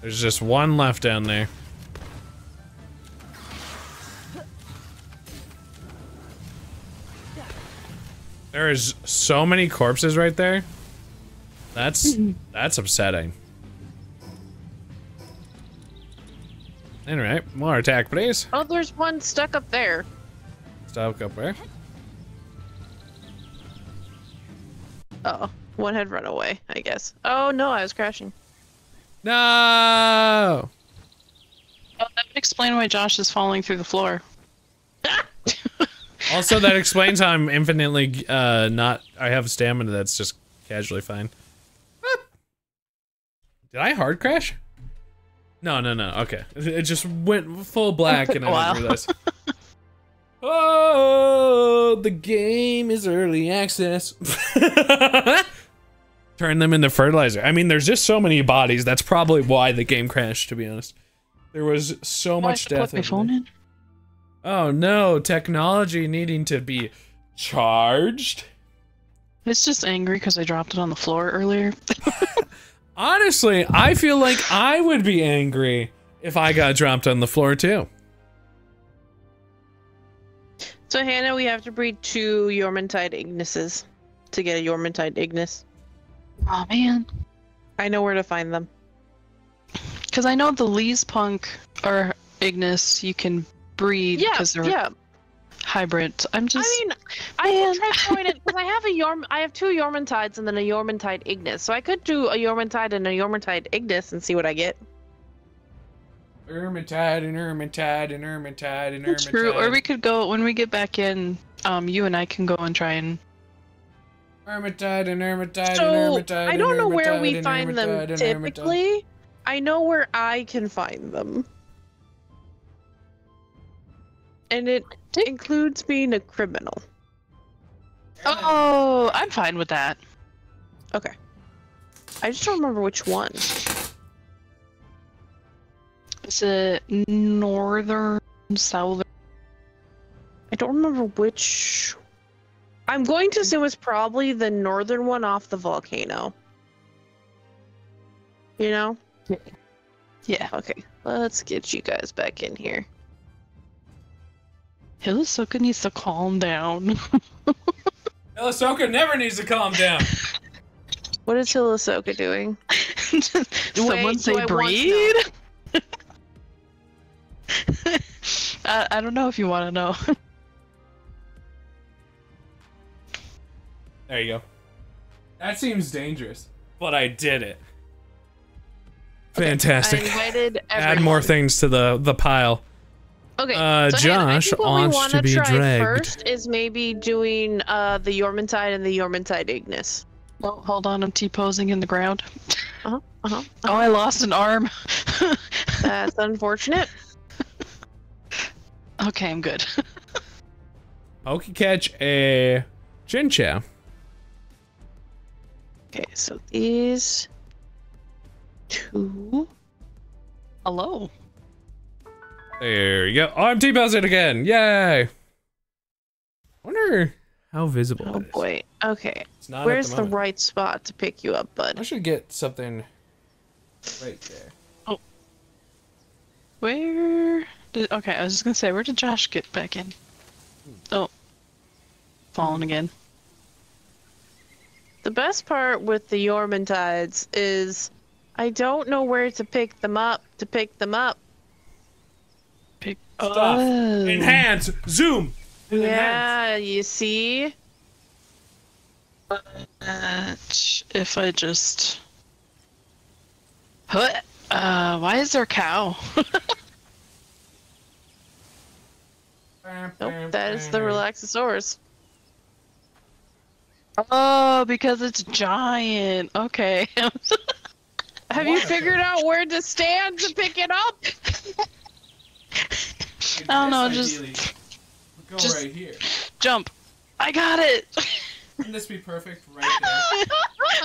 There's just one left down there. There is so many corpses right there. That's that's upsetting. Alright, more attack, please. Oh, there's one stuck up there. Stuck up where? Uh oh, one had run away, I guess. Oh no, I was crashing. No. Oh, that would explain why Josh is falling through the floor. Also, that explains how I'm infinitely uh, not. I have stamina that's just casually fine. Ah. Did I hard crash? No, no, no. Okay, it just went full black, and I wow. didn't realize. Oh, the game is early access. Turn them into fertilizer. I mean, there's just so many bodies. That's probably why the game crashed. To be honest, there was so well, much I death. Put my phone in. Oh no, technology needing to be charged? It's just angry because I dropped it on the floor earlier. Honestly, I feel like I would be angry if I got dropped on the floor too. So Hannah, we have to breed two Jormuntide Ignises to get a Jormuntide Ignis. Oh man. I know where to find them. Because I know the Leespunk or Ignis you can breed because yeah, they're yeah. hybrids. I'm just. I mean, I can try doing it because I have a Jorm. I have two Jormuntides and then a Jormuntide Ignis, so I could do a Jormuntide and a Jormuntide Ignis and see what I get. Jormuntide and Jormuntide and Jormuntide and Jormuntide. That's true. Or we could go when we get back in. Um, you and I can go and try and. Jormuntide and Jormuntide. So and I don't know where we find them typically. I know where I can find them. And it includes being a criminal. Oh, I'm fine with that. Okay. I just don't remember which one. Is it northern, southern? I don't remember which. I'm going to assume it's probably the northern one off the volcano. You know? Yeah. Yeah. Okay. Let's get you guys back in here. Hilasoka needs to calm down. Hilasoka never needs to calm down. What is Hilasoka doing? Do someone I, say do breed? I, I, I don't know if you want to know. There you go. That seems dangerous, but I did it. Okay, fantastic. I invited everyone. Add more things to the, the pile. Okay, uh, so Josh Hannah, I think wants to be dragged. What we want to try first is maybe doing uh, the Jormuntide and the Jormuntide Ignis. Well, hold on, I'm T-posing in the ground. Uh-huh, uh-huh. Uh-huh. Oh, I lost an arm. That's unfortunate. Okay, I'm good. Okay, catch a Jinchao. Okay, so these two. Hello. There you go. Oh, I'm T-posing again. Yay. I wonder how visible oh, it is. Oh, boy. Okay. It's not Where's the, the right spot to pick you up, bud? I should get something right there. Oh. Where did... Okay, I was just going to say, where did Josh get back in? Oh. Fallen again. The best part with the Jormuntides is I don't know where to pick them up to pick them up. Pick stuff. Oh. Enhance. Zoom. Yeah, Enhance. You see? If I just... Uh, why is there a cow? Nope, that is the Relaxosaurus. Oh, because it's giant. Okay. Have you figured out where to stand to pick it up? I don't know, just... Go just right here. Jump. I got it! Wouldn't this be perfect right there?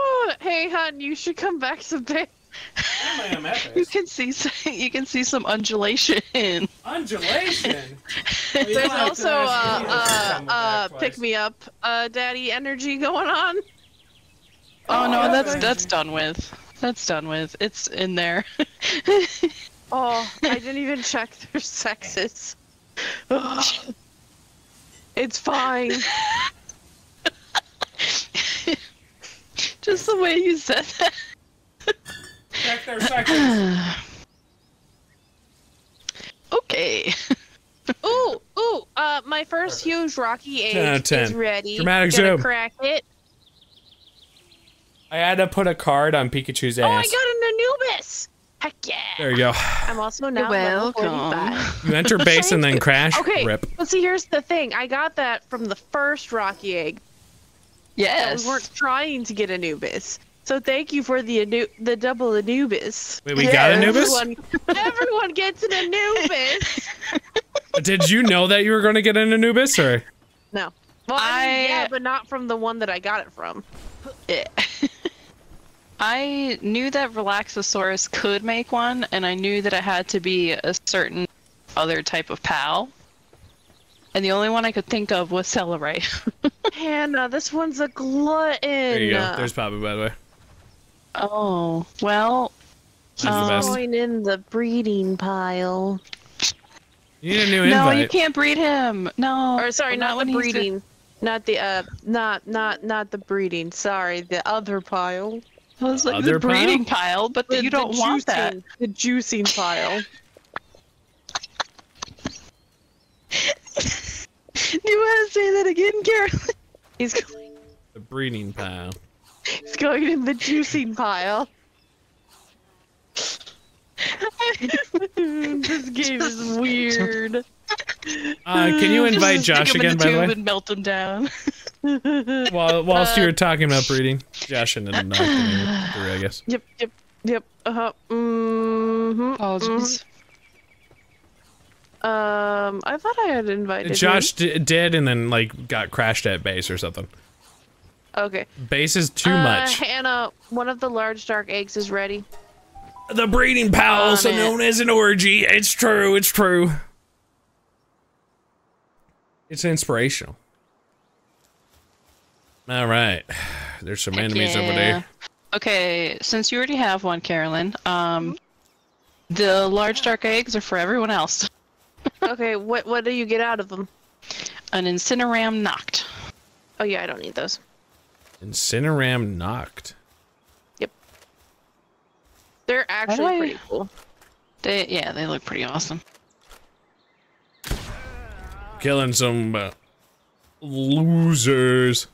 Oh, hey, hon, you should come back some day. You can see some, you can see some undulation. Undulation. Well, there's like also uh, uh, uh, pick me up, uh, daddy energy going on. Oh, oh no, that's that's done with. That's done with. It's in there. Oh, I didn't even check their sexes. It's fine. Just the way you said that. Check their sexes. Okay. Ooh, ooh, uh, my first huge rocky egg is ready. Dramatic zoom. Gonna crack it. I had to put a card on Pikachu's ass. Oh, I got an Anubis! Heck yeah! There you go. I'm also now welcome. You enter base and then crash. Okay. Rip. But see, here's the thing. I got that from the first rocky egg. Yes. We weren't trying to get Anubis. So thank you for the Anu the double Anubis. Wait, we yeah, got Anubis? Everyone, everyone gets an Anubis. Did you know that you were going to get an Anubis? Or? No. Well, I, I mean, yeah, but not from the one that I got it from. Yeah. I knew that Relaxosaurus could make one, and I knew that it had to be a certain other type of pal. And the only one I could think of was Celaray. Hannah, this one's a glutton. There you go. There's Papu, by the way. Oh, well. I'm going in the breeding pile. You need a new invite. No, you can't breed him. No. Or sorry, well, not, not the breeding. Not the uh, not not not the breeding. Sorry, the other pile. I was like other the breeding pile, pile but the, you don't the want juicing, that. The juicing pile. Do you want to say that again, Carolyn? He's going. The breeding pile. He's going in the juicing pile. This game is weird. Uh, can you invite Just Josh again, in the by the way? And melt him down. While whilst uh, you were talking about breeding, Josh ended up not getting through, I guess. Yep, yep, yep. Uh huh. Mm-hmm. Apologies. Mm-hmm. Um, I thought I had invited. Josh d did, and then like got crashed at base or something. Okay. Base is too uh, much. Hannah, one of the large dark eggs is ready. The breeding pal, also known as an orgy. It's true, it's true. It's inspirational. Alright. There's some Heck enemies yeah. over there. Okay, since you already have one, Carolyn, um, the large dark eggs are for everyone else. Okay, what what do you get out of them? An Incineram Noct. Oh yeah, I don't need those. Incineram Noct. They're actually I, pretty cool. They, yeah, they look pretty awesome. Killing some uh, losers.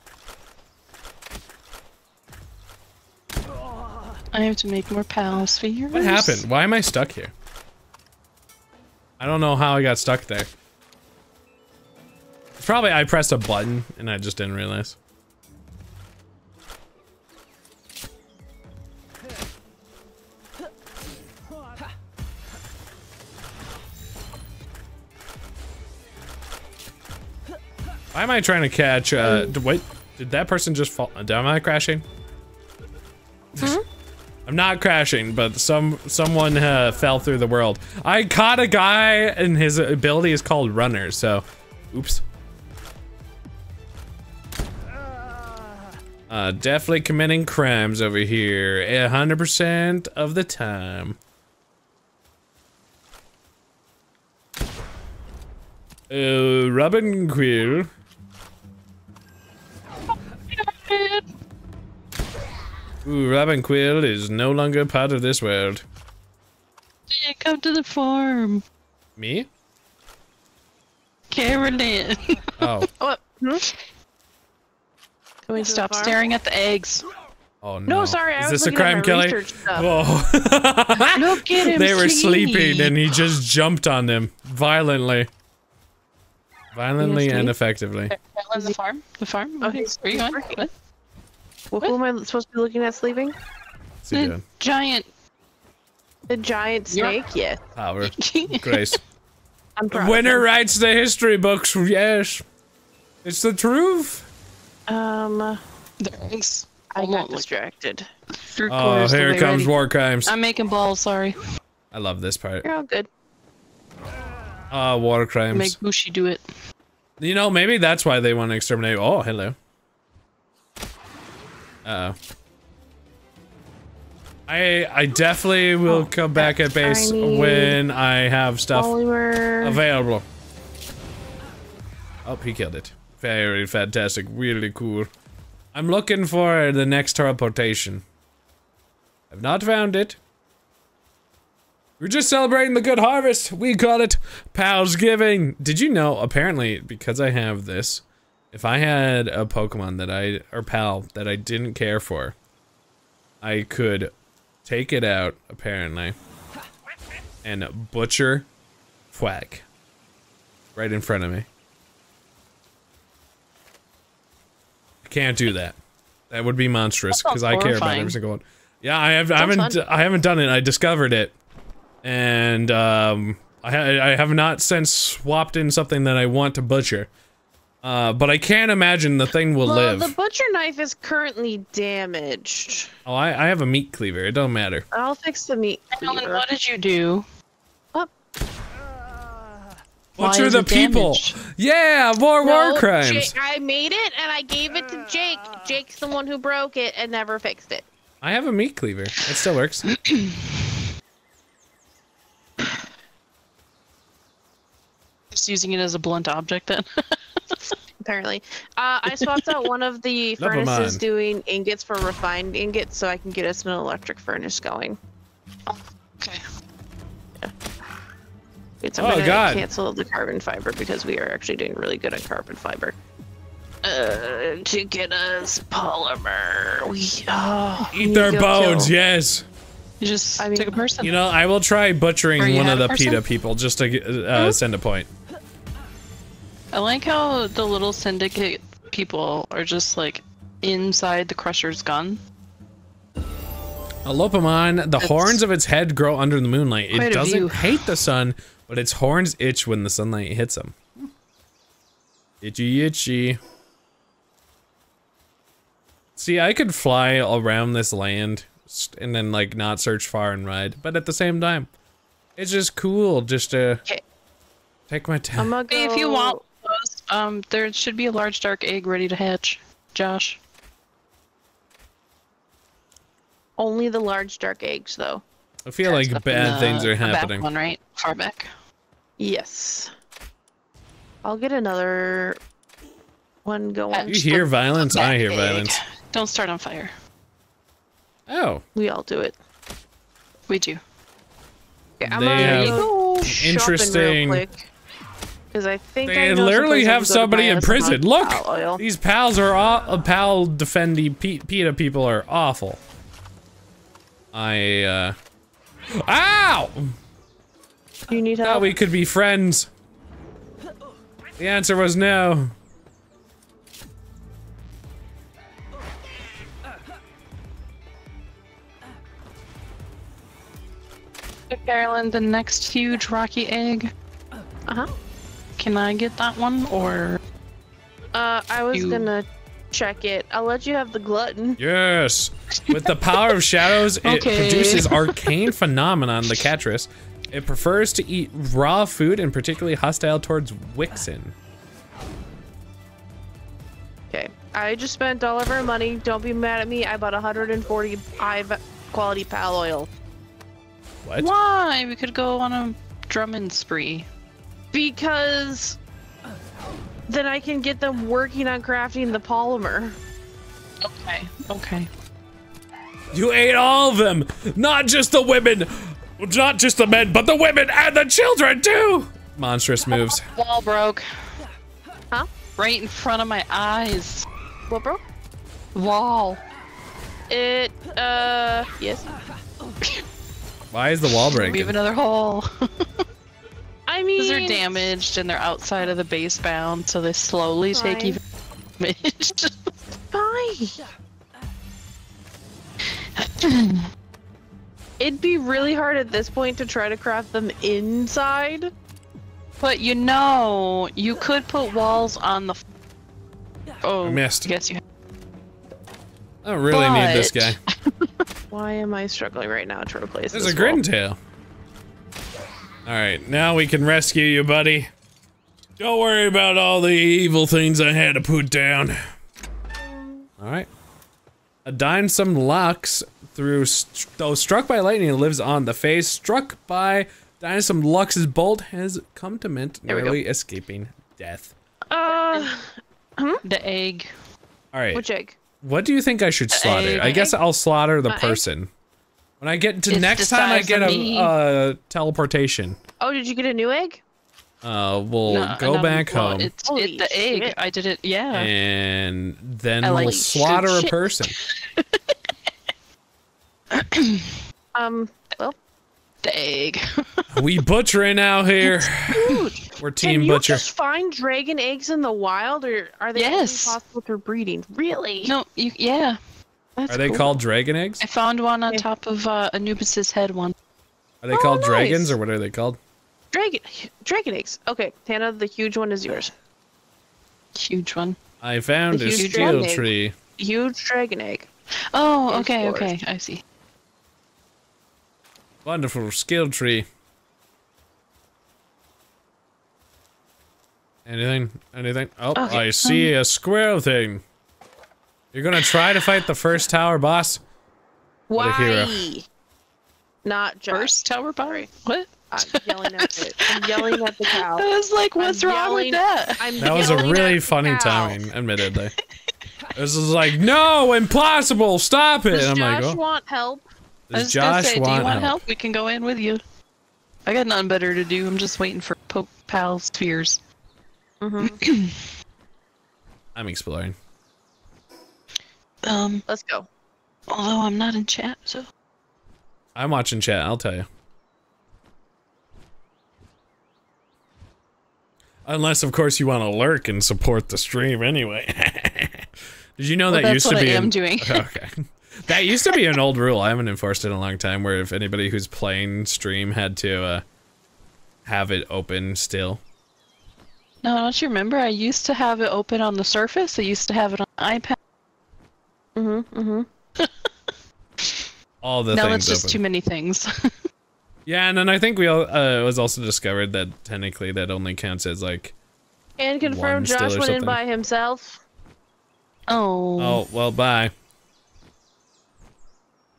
I have to make more pals for yours. What happened? Why am I stuck here? I don't know how I got stuck there. It's probably I pressed a button and I just didn't realize. Why am I trying to catch, uh, wait, did that person just fall? Am I crashing? Hmm? I'm not crashing, but some, someone, uh, fell through the world. I caught a guy and his ability is called Runner, so, oops. Uh, definitely committing crimes over here, one hundred percent of the time. Uh, Robin Quill. Ooh, Ravenquill is no longer part of this world. Yeah, come to the farm. Me? Carolyn. Oh. What? Hmm? Can we stop staring at the eggs? Oh no. No, sorry, I was looking at my research stuff. Is this a crime, Kelly? Whoa. Look at him. They were sleeping and he just jumped on them violently. Violently and effectively. The farm? The farm? Okay, where are you going? What? What? Who am I supposed to be looking at sleeping? The giant. The giant snake? Yeah. Power. Grace. I'm proud. Winner writes the history books, yes. It's the truth. Um. Thanks. I got distracted. Oh, here comes war crimes. I'm making balls, sorry. I love this part. You're all good. Ah, uh, war crimes. Make Bushy do it. You know, maybe that's why they want to exterminate. Oh, hello. Uh-oh. I I definitely will oh, come back at base tiny. when I have stuff Polymer. available. Oh, he killed it. Very fantastic. Really cool. I'm looking for the next teleportation. I've not found it. We're just celebrating the good harvest. We call it Palsgiving. Did you know, apparently, because I have this, if I had a Pokemon that I, or Pal, that I didn't care for, I could take it out, apparently, and butcher Quack right in front of me. I can't do that. That would be monstrous, because I care about every single one. Yeah, I, have, I, haven't, I haven't done it. I discovered it. And um, I, ha I have not since swapped in something that I want to butcher. Uh, but I can't imagine the thing will well, live. Well, the butcher knife is currently damaged. Oh, I, I have a meat cleaver. It don't matter. I'll fix the meat cleaver. Alan, what did you do? What? Butcher the people. Damaged? Yeah, more no, war crimes. Jake, I made it and I gave it to Jake. Jake's the one who broke it and never fixed it. I have a meat cleaver. It still works. Just using it as a blunt object then. Apparently. Uh, I swapped out one of the furnaces doing ingots for refined ingots so I can get us an electric furnace going. Oh, okay. Yeah. It's, I'm oh, gonna God. cancel the carbon fiber because we are actually doing really good on carbon fiber. Uh, to get us polymer. We, oh, Eat we their bones, kill. yes. You just I mean, took a person. You know, I will try butchering one of the PETA people just to get, uh, mm-hmm. send a point. I like how the little syndicate people are just like inside the crusher's gun. Alopamon, the it's horns of its head grow under the moonlight. It doesn't view. hate the sun, but its horns itch when the sunlight hits them. Itchy, itchy. See, I could fly around this land and then like not search far and wide, but at the same time, it's just cool just to okay. take my time. Go. If you want, um, there should be a large dark egg ready to hatch, Josh. Only the large dark eggs, though. I feel That's like bad the, things are happening. Back one, right? Far back. Yes. I'll get another one going. You hear violence? I hear egg. violence. Don't start on fire. Oh. We all do it. We do. Okay, I'm they have go interesting. Real quick, Cause I think they I literally have somebody in prison. Look, pal these pals are all pal defending PETA people are awful. I. uh... Ow! You need help. Thought we could be friends. The answer was no. Carolyn, the next huge rocky egg. Uh-huh. Can I get that one, or...? Uh, I was you... gonna check it. I'll let you have the glutton. Yes! With the power of shadows, it okay. produces arcane phenomenon, the Katress. It prefers to eat raw food and particularly hostile towards Wixen. Okay. I just spent all of our money. Don't be mad at me. I bought one hundred forty high-quality pal oil. What? Why? We could go on a drumming spree. Because then I can get them working on crafting the polymer. Okay, okay. You ate all of them! Not just the women! Not just the men, but the women and the children, too! Monstrous moves. Wall broke. Huh? Right in front of my eyes. What broke? Wall. It, uh... Yes? Why is the wall breaking? We have another hole. I mean... Because they're damaged and they're outside of the base bound, so they slowly Fine. take even damage. Fine. It'd be really hard at this point to try to craft them inside. But you know, you could put walls on the... Oh, I missed. Guess you... I don't really but... need this guy. Why am I struggling right now to replace There's this There's a wall? Grimtail. Alright, now we can rescue you, buddy. Don't worry about all the evil things I had to put down. Alright. A Dinesome Lux through st though struck by lightning lives on the face. Struck by Dinesome Lux's bolt has come to mint, nearly escaping death. Uh, hmm? The egg. Alright. Which egg? What do you think I should the slaughter? Egg. I guess I'll slaughter the Not person. Egg. When I get to it's next time, I get a uh, teleportation. Oh, did you get a new egg? Uh, we'll no, go no, back well, home. It's, it's the egg. Shit. I did it. Yeah. And then I we'll like slaughter a shit. person. um. Well, the egg. We butchering out here. Dude, we're team can butcher. Can you just find dragon eggs in the wild, or are they yes. possible through breeding? Really? No. You, yeah. That's are they cool. called dragon eggs? I found one on yeah. top of uh, Anubis's head. One. Are they oh, called nice. dragons, or what are they called? Dragon, dragon eggs. Okay, Tana, the huge one is yours. Huge one. I found a steel tree. Huge dragon egg. Oh, okay, okay, I see. Wonderful skill tree. Anything? Anything? Oh, okay. I see um, a squirrel thing. You're gonna try to fight the first tower boss? Why? What a hero. Not just first tower boss. What? I'm yelling at it. I'm yelling at the cow. I was like, what's I'm wrong yelling, with that? I'm that was a really funny timing, admittedly. This is like, no, impossible, stop it! Does and I'm Josh like, oh. want help? Does I was Josh gonna say, want do you want help? help? We can go in with you. I got nothing better to do, I'm just waiting for Poke Pal Spheres. Mm-hmm. I'm exploring. Um, Let's go. Although I'm not in chat, so... I'm watching chat, I'll tell you. Unless, of course, you want to lurk and support the stream anyway. Did you know well, that used to be- that's what I am an, doing. Okay. That used to be an old rule, I haven't enforced it in a long time, where if anybody who's playing stream had to, uh, have it open still. No, don't you remember? I used to have it open on the Surface, I used to have it on iPad. Mm-hmm, mm-hmm. All the now things Now it's just open. Too many things. Yeah, and then I think we all, uh, it was also discovered that technically that only counts as like. And confirmed Josh went in by himself. Oh. Oh, well, bye.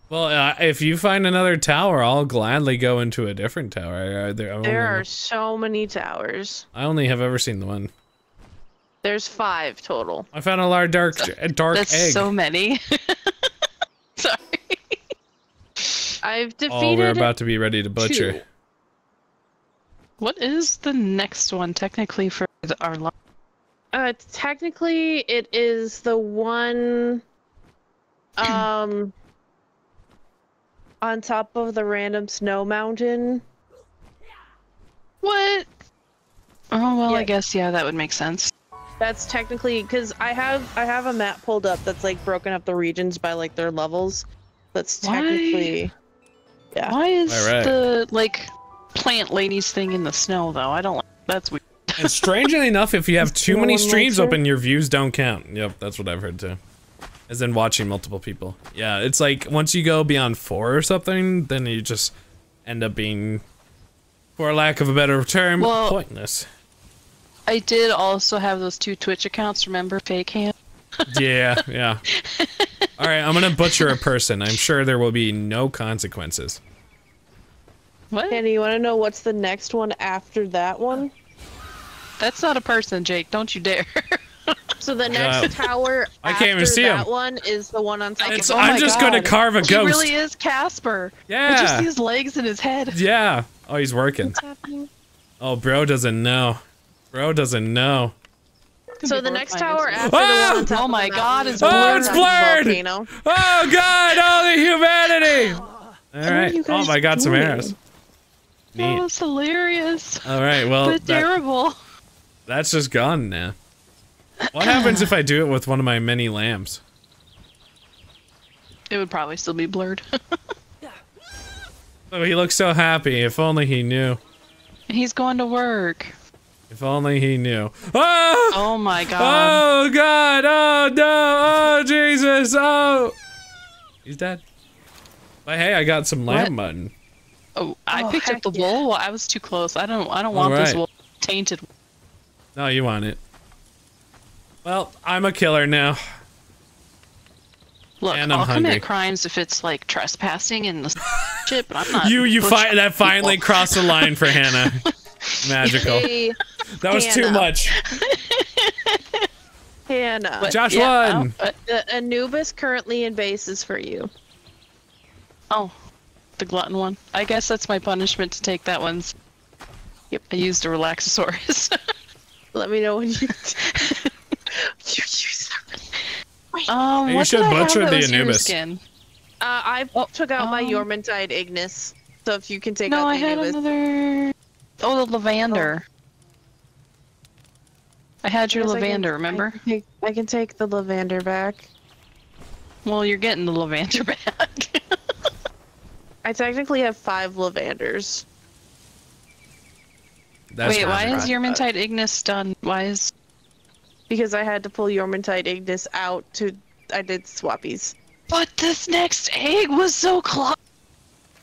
Well, uh, if you find another tower, I'll gladly go into a different tower. I, I, there only, there are so many towers. I only have ever seen the one. There's five total. I found a large dark, so, dark that's egg. So many. Sorry. I've defeated Oh, we're about to be ready to butcher. Two. What is the next one technically for the, our line? Uh, technically it is the one um on top of the random snow mountain. What? Oh, well, yeah. I guess yeah, that would make sense. That's technically because I have I have a map pulled up that's like broken up the regions by like their levels. That's technically Why? Yeah. Why is right. the, like, plant ladies thing in the snow, though? I don't like that's weird. And strangely enough, if you have too many streams open, your views don't count. Yep, that's what I've heard, too. As in watching multiple people. Yeah, it's like, once you go beyond four or something, then you just end up being, for lack of a better term, well, pointless. I did also have those two Twitch accounts, remember? Fake hand? Yeah, yeah. Alright, I'm gonna butcher a person. I'm sure there will be no consequences. What? Kenny, you wanna know what's the next one after that one? That's not a person, Jake. Don't you dare. So the next uh, tower I after can't even see that him. one is the one on top. It's, oh I'm just God. gonna carve a ghost. He really is Casper. Yeah. I just see his legs and his head. Yeah. Oh, he's working. What's happening? Oh, bro doesn't know. Bro doesn't know. So the next tower after oh! the one on top. Oh my God! Is oh, it's blurred. Volcano. Oh God! All the humanity. All right. Oh my God! Doing? Some arrows. Neat. That was hilarious. All right. Well. But that, terrible. That's just gone now. What happens if I do it with one of my many lamps? It would probably still be blurred. Oh, he looks so happy. If only he knew. He's going to work. If only he knew. Oh! Oh my God. Oh God. Oh no. Oh Jesus. Oh. He's dead. But hey, I got some lamp mutton. Oh, I oh, picked up the yeah. wool. I was too close. I don't. I don't want right. this wool tainted. No, you want it. Well, I'm a killer now. Look, and I'm I'll hungry. commit crimes if it's like trespassing and the shit, but I'm not. You, you fi that people. finally crossed the line for Hannah. Magical. Hey, that was Hannah. too much. Hannah. But, Josh yeah, won. Uh, the Anubis currently in base is for you. Oh, the glutton one. I guess that's my punishment to take that one's. Yep, I used a Relaxosaurus. Let me know when you. Um, you should butcher the Anubis. Uh, I oh, took out um, my Jormuntide Ignis, so if you can take no, out the I Anubis. No, I had another... Oh, the Lovander. Oh. I had your I Lovander, I can, remember? I can, take, I can take the Lovander back. Well, you're getting the Lovander back. I technically have five Lavanders. That's Wait, why is Jormuntide Ignis done? Why is... Because I had to pull Jormuntide Ignis out to, I did swappies. But this next egg was so close.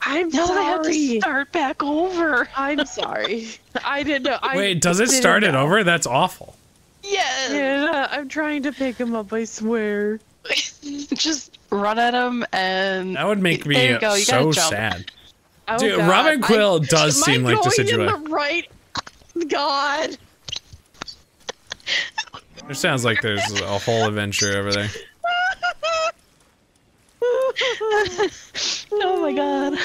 I'm now sorry. I have to start back over. I'm sorry. I didn't know. I Wait, does it start it over? That's awful. Yes. Yeah, I'm trying to pick him up. I swear. Just run at him and. That would make me you you so sad. Oh, dude, God. Robin Quill I, does seem like the situation. Am I going in the right? God. There sounds like there's a whole adventure over there. Oh my God.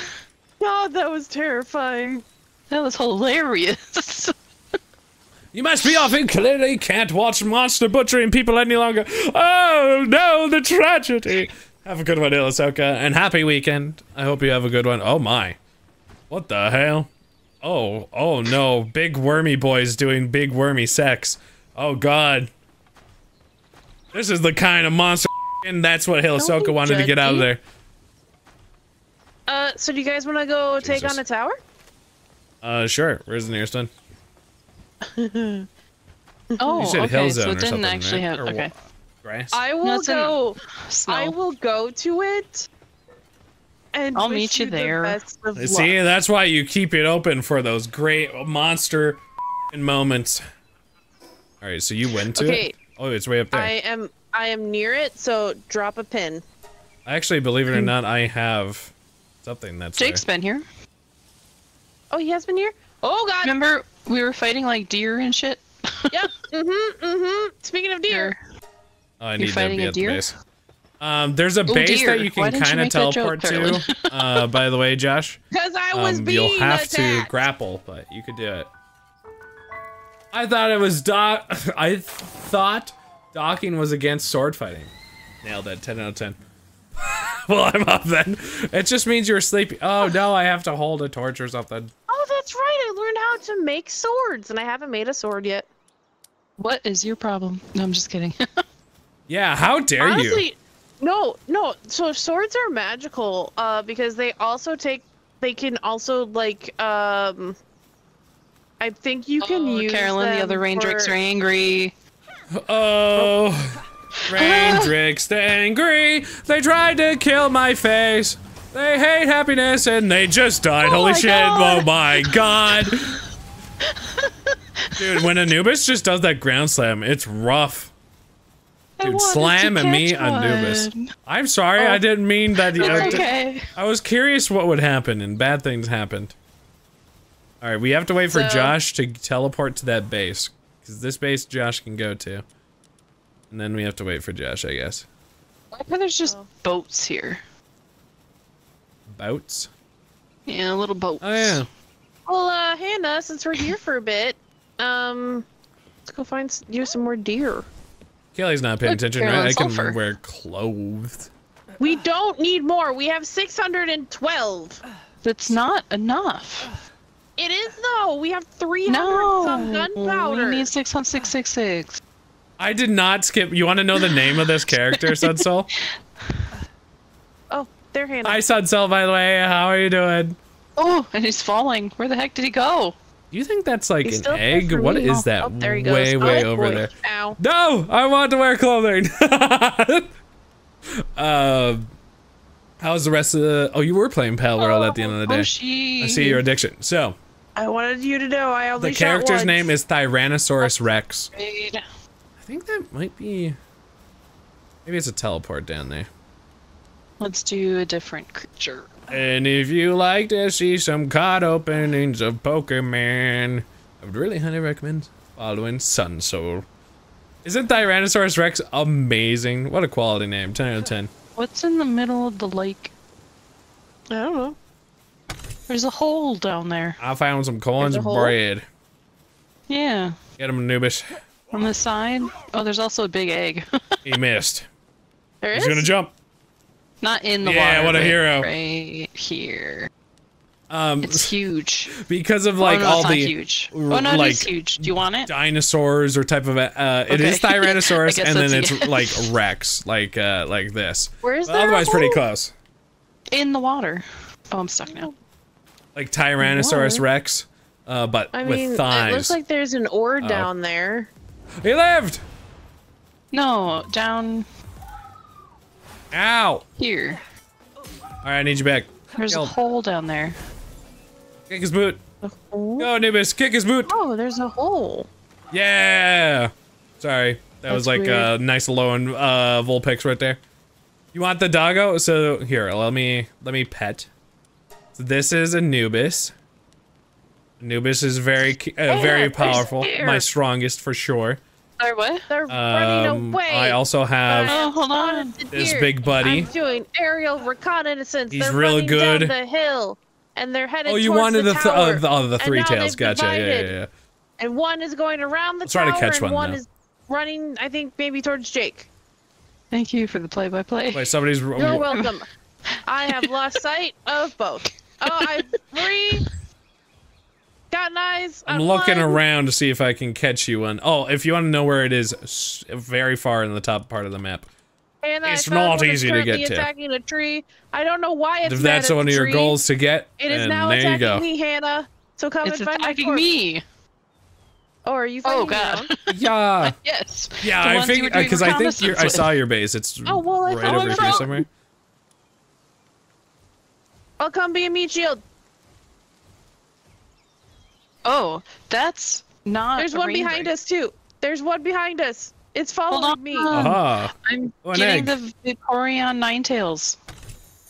God, that was terrifying. That was hilarious. You must be off and clearly can't watch monster butchering people any longer. Oh no, the tragedy. Have a good one, Illisoka, and happy weekend. I hope you have a good one. Oh my. What the hell? Oh, oh no. Big wormy boys doing big wormy sex. Oh God. This is the kind of monster, and that's what Hilasoka wanted to get out of there. Uh, so do you guys want to go Jesus. take on a tower? Uh, sure. Where's the nearest one? oh, you said okay. Hill Zone so it didn't or actually right? have. Or okay. Grass. I will go. I will go to it. And I'll meet you, you there. The See, that's why you keep it open for those great monster moments. All right, so you went to okay. it. Oh, it's way up there. I am I am near it, so drop a pin. Actually, believe it or not, I have something that's Jake's there. been here. Oh, he has been here? Oh God. Remember we were fighting like deer and shit? Yeah. Mm-hmm. Mm-hmm. Speaking of deer. Oh, I need to be at the base. Um there's a Ooh, base deer. that you can kind of teleport to. uh by the way, Josh. Cuz I was um, being you'll have attacked. to grapple, but you could do it. I thought it was dock. I th thought docking was against sword fighting. Nailed it. ten out of ten. Well, I'm up then. It just means you're sleepy. Oh no, I have to hold a torch or something. Oh, that's right. I learned how to make swords, and I haven't made a sword yet. What is your problem? No, I'm just kidding. Yeah, how dare Honestly, you? No, no. So swords are magical, uh, because they also take. They can also like. Um, I think you can oh, use Carolyn, them the other Raindrakes for... are angry. Oh, Raindrakes, they're angry. They tried to kill my face. They hate happiness and they just died. Oh Holy shit, God. oh my God. Dude, when Anubis just does that ground slam, it's rough. Dude, slam at me, one. Anubis. I'm sorry, oh. I didn't mean that. I, okay. I was curious what would happen and bad things happened. All right, we have to wait for so, Josh to teleport to that base, because this base Josh can go to. And then we have to wait for Josh, I guess. I think there's just oh. boats here. Boats? Yeah, little boats. Oh, yeah. Well, uh, Hannah, since we're here for a bit, um, let's go find you some more deer. Kelly's not paying Look, attention, right? I can sulfur. wear clothes. We don't need more. We have six hundred twelve. That's not enough. It is, though. We have three hundred no. some gunpowder. We need six one six six six. I did not skip. You want to know the name of this character, Sudsol? Oh, they're Hannah. Hi, Sudsol, by the way. How are you doing? Oh, and he's falling. Where the heck did he go? You think that's like he's an egg? What me. is that? Oh, there he goes. Way, way oh, over boy. there. Ow. No, I want to wear clothing. uh, how's the rest of the? Oh, you were playing Pal World oh, at the end of the day. Bushy. I see your addiction. So. I wanted you to know. I only. The character's shot once. name is Tyrannosaurus Rex. Great. I think that might be, maybe it's a teleport down there. Let's do a different creature. And if you like to see some card openings of Pokemon, I would really highly recommend following Sunsoul. Isn't Tyrannosaurus Rex amazing? What a quality name, ten out of ten. What's in the middle of the lake? I don't know. There's a hole down there. I found some corns and bread. Yeah. Get him, Anubis. On the side? Oh, there's also a big egg. He missed. There He's is? gonna jump. Not in the yeah, water. Yeah, what a hero. Right here. Um, it's huge. Because of like oh, no, all it's the. Not huge. Oh no, like, it's huge. Do you want it? Dinosaurs or type of. Uh, it okay. is Tyrannosaurus, and then it's like Rex, like uh, like this. Where is that? Otherwise, pretty close. In the water. Oh, I'm stuck now. Like Tyrannosaurus Rex, uh, but I mean, with thighs. It looks like there's an oar oh. down there. He lived! No, down... Ow! Here. Alright, I need you back. There's Killed. a hole down there. Kick his boot. A hole? Go, Anubis, kick his boot! Oh, there's a hole. Yeah! Sorry, that That's was like a uh, nice low and uh, Vulpix right there. You want the doggo? So, here, let me, let me pet. So this is Anubis. Anubis is very, uh, very powerful. My strongest for sure. They're what? They're um, running away. I also have oh, hold on. this big buddy. I'm doing aerial reconnaissance. He's they're real good. Down the hill, and they're headed. Oh, you wanted the, the, th oh, the, oh, the three tails. Gotcha. Yeah, yeah, yeah. And one is going around the Let's tower, try to catch and one, one is running. I think maybe towards Jake. Thank you for the play-by-play. -play. Wait, somebody's. You're welcome. I have lost sight of both. Oh, I three. Got eyes. I'm looking one. around to see if I can catch you one. Oh, if you want to know where it is, very far in the top part of the map. And it's not easy to get to. Attacking a tree. I don't know why it's. If that's one of your goals to get, it is now attacking me, Hannah. So come it's and find attacking me. Oh, are you? Oh God. Yeah. Yes. Yeah, I think because I think you're, I saw your base. It's oh, well, I right over here somewhere. I'll come be a meat shield. Oh, that's not. There's one behind break. us too. There's one behind us. It's following me. Uh-huh. I'm oh, getting the Vaporeon Ninetales.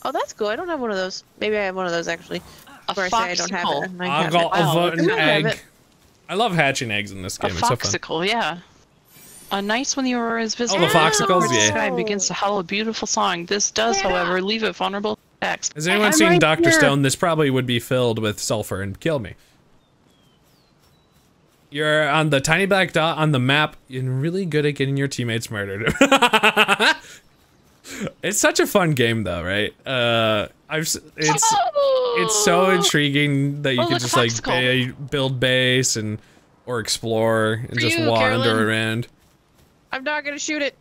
Oh, that's cool. I don't have one of those. Maybe I have one of those actually. A Where I, say I don't have it. I have got wow. an egg. Have I love hatching eggs in this game. A it's foxicle, so fun. yeah. A nice when the aurora is visible. Oh, the foxicles, yeah. The sky begins to howl a beautiful song. This does, yeah. however, leave it vulnerable to attacks. Has anyone I'm seen right Doctor Here. Stone? This probably would be filled with sulfur and kill me. You're on the tiny black dot on the map and really good at getting your teammates murdered. It's such a fun game though, right? Uh, I've it's oh! it's so intriguing that you oh, can just like ba build base and or explore and For just you, wander Carolyn. around. I'm not gonna shoot it.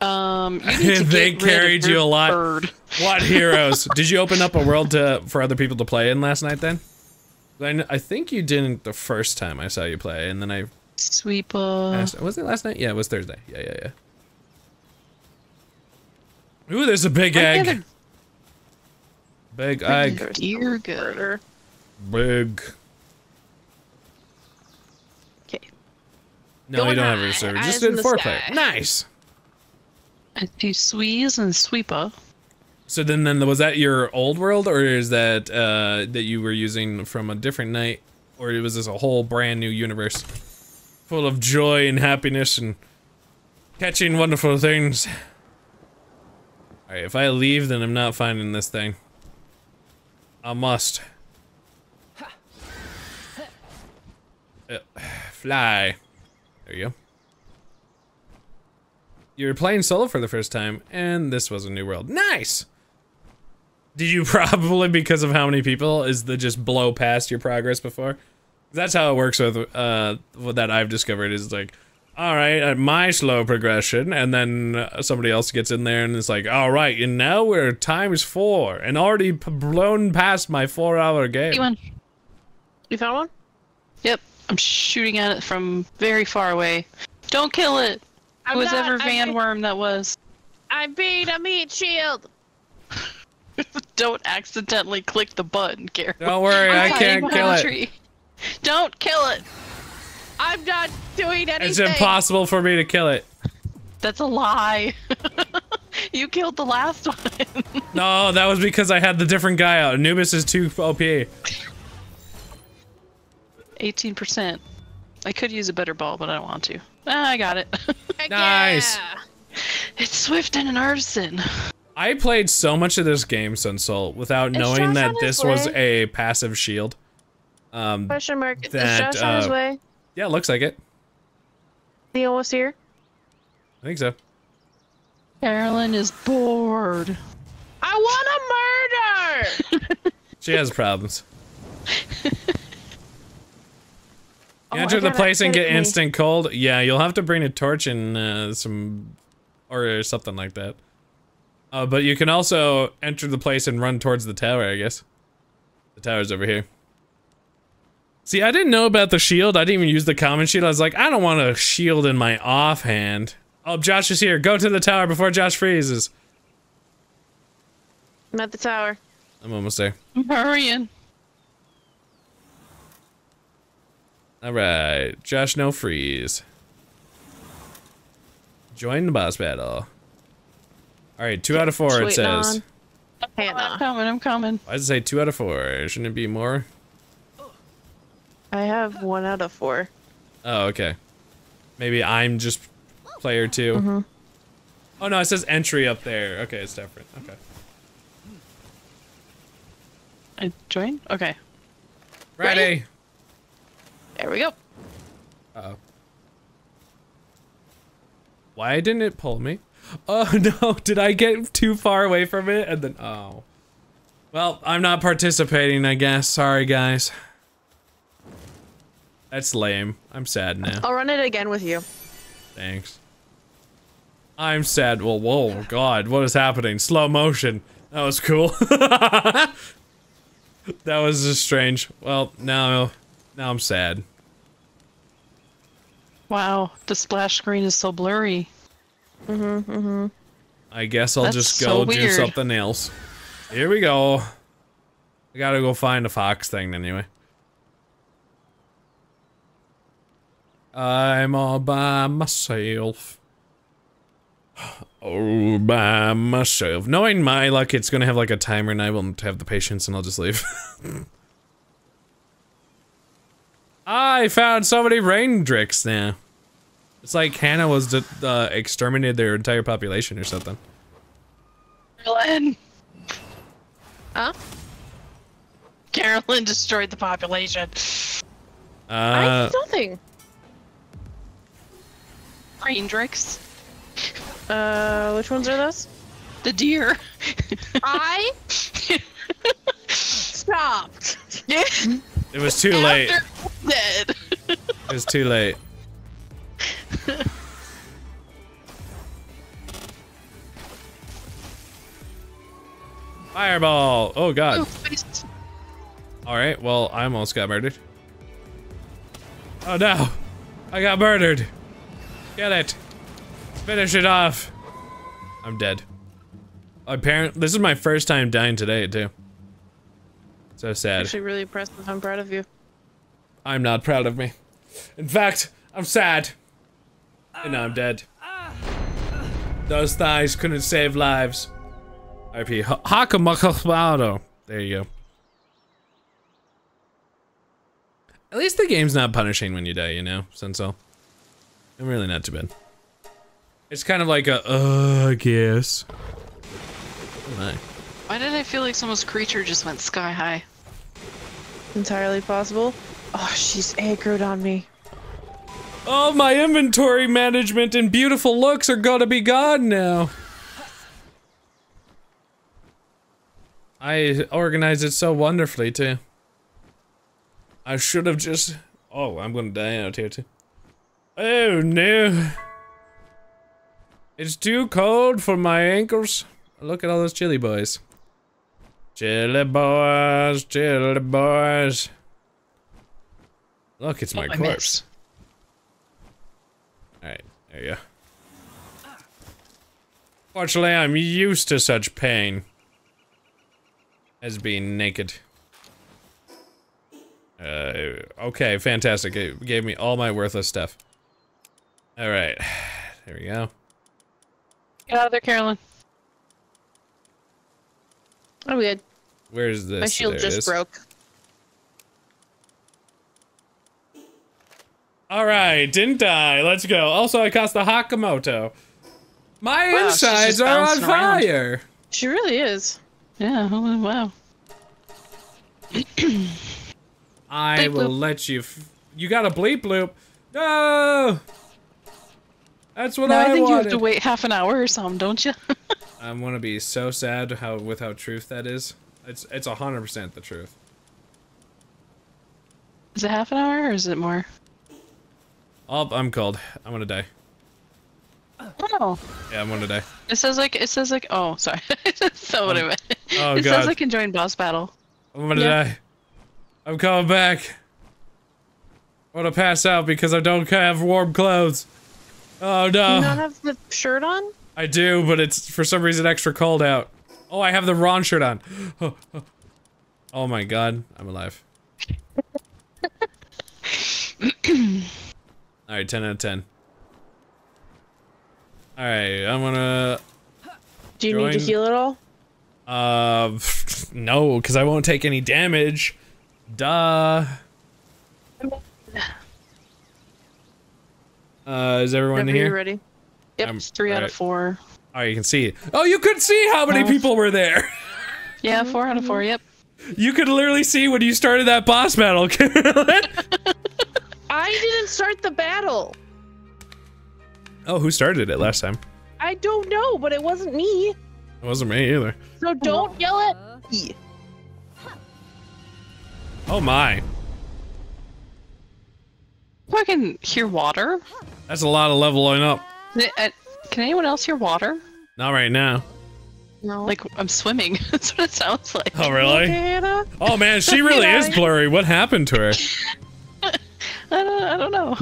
Um, you need to they get carried rid of you a lot. Bird. What heroes? Did you open up a world to for other people to play in last night then? I think you didn't the first time I saw you play, and then I... Sweep asked, Was it last night? Yeah, it was Thursday. Yeah, yeah, yeah. Ooh, there's a big I egg. A... Big egg. Deer girder. Big. Okay. No, Going you don't high. have a reserve. Just did foreplay. Nice. I do squeeze and sweeper. So then, then was that your old world, or is that uh, that you were using from a different night, or was this a whole brand new universe, full of joy and happiness and Catching wonderful things. Alright, if I leave, then I'm not finding this thing. I must. Uh, fly. There you go. You were playing solo for the first time, and this was a new world. Nice! Did you probably, because of how many people, is the just blow past your progress before? That's how it works with, uh, what that I've discovered is like, alright, at my slow progression, and then uh, somebody else gets in there and it's like, alright, and now we're times four, and already p blown past my four hour game. You, you found one? Yep, I'm shooting at it from very far away. Don't kill it! I'm it was not, ever Vanwyrm that was. I'm being a meat shield! Don't accidentally click the button, Gary. Don't worry, I'm I can't kill it. Tree. Don't kill it! I'm not doing anything! It's impossible for me to kill it. That's a lie. You killed the last one. No, that was because I had the different guy out. Anubis is too O P. eighteen percent. I could use a better ball, but I don't want to. Ah, I got it. Nice! Yeah. It's swift and an artisan. I played so much of this game, Sunsoul, without it's knowing Josh that this way. was a passive shield. Um, Question mark. That, is Josh uh, on his way? Yeah, looks like it. He almost here? I think so. Carolyn is bored. I want a murder! She has problems. You enter oh, the place and get me. instant cold? Yeah, you'll have to bring a torch and uh, some... or something like that. Uh, but you can also enter the place and run towards the tower, I guess. The tower's over here. See, I didn't know about the shield. I didn't even use the common shield. I was like, I don't want a shield in my offhand. Oh, Josh is here. Go to the tower before Josh freezes. I'm at the tower. I'm almost there. I'm hurrying. Alright, Josh, no freeze. Join the boss battle. Alright, two out of four Sweet it says. On. I'm coming, I'm coming. Why does it say two out of four? Shouldn't it be more? I have one out of four. Oh, okay. Maybe I'm just player two. Mm-hmm. Oh no, it says entry up there. Okay, it's different. Okay. I join? Okay. Ready? Ready? There we go. Uh-oh. Why didn't it pull me? Oh no, did I get too far away from it? And then, oh. Well, I'm not participating, I guess. Sorry, guys. That's lame. I'm sad now. I'll run it again with you. Thanks. I'm sad. Well, whoa, God, what is happening? Slow motion. That was cool. That was just strange. Well, now, now I'm sad. Wow, the splash screen is so blurry. Mm-hmm, mm-hmm. I guess I'll That's just go so do something else. Here we go. I gotta go find a fox thing anyway. I'm all by myself. All by myself. Knowing my luck, it's gonna have like a timer and I won't have the patience and I'll just leave. I found so many raindricks now. It's like Hannah was uh, exterminated their entire population or something. Carolyn. Huh? Carolyn destroyed the population. Uh, I did nothing. Raindricks. Uh, which ones are those? The deer. I stopped. It was too After late. Dead. It was too late. Fireball! Oh god. Alright, well, I almost got murdered. Oh no! I got murdered! Get it! Finish it off! I'm dead. Apparently, this is my first time dying today, too. So sad. I'm actually really impressive. I'm proud of you. I'm not proud of me. In fact, I'm sad. And now I'm dead. Those thighs couldn't save lives. R P. Hakamakabaldo. There you go. At least the game's not punishing when you die, you know, Senso. I'm really not too bad. It's kind of like a, uh, I guess. No. Why did I feel like someone's creature just went sky high? Entirely possible. Oh, she's aggroed on me. Oh, my inventory management and beautiful looks are gonna be gone now. I organized it so wonderfully, too. I should have just... Oh, I'm gonna die out here, too. Oh, no. It's too cold for my ankles. Look at all those chili boys. Chili boys, chili boys. Look, it's oh, my I corpse. Alright, there you go. Fortunately, I'm used to such pain. As being naked. Uh, okay, fantastic. It gave me all my worthless stuff. Alright, there we go. Get out of there, Carolyn. I'm good. Where's this? My shield there just broke. Alright, didn't I? Let's go. Also, I cast the Hakamoto. My wow, insides are on fire! Around. She really is. Yeah, oh, wow. I bleep will bloop. Let you f you got a bleep loop. No! That's what no, I, I think wanted. You have to wait half an hour or something, don't you? I'm gonna be so sad how with how truth that is. It's it's a hundred percent the truth. Is it half an hour or is it more? Oh, I'm cold. I'm gonna die. Oh. Yeah, I'm gonna die. It says like it says like oh sorry. So what I meant. Oh, it God. Says like enjoying boss battle. I'm gonna yeah. die. I'm coming back. I'm gonna pass out because I don't have warm clothes. Oh no. Do you not have the shirt on? I do, but it's for some reason extra cold out. Oh, I have the wrong shirt on. Oh, oh. Oh my God, I'm alive. Alright, ten out of ten. Alright, I'm gonna... Do you join... need to heal at all? Uh, no, because I won't take any damage. Duh. Uh, is everyone here? Are you ready? Yep, um, three right. out of four. Oh, you can see. Oh, you could see how many people were there! Yeah, four out of four, yep. You could literally see when you started that boss battle, Carolyn! I didn't start the battle! Oh, who started it last time? I don't know, but it wasn't me. It wasn't me either. So don't yell at me. Oh my. I can hear water. That's a lot of leveling up. Can anyone else hear water? Not right now. No. Like, I'm swimming. That's what it sounds like. Oh, really? Hey, oh man, she really is blurry. What happened to her? I, don't, I don't know.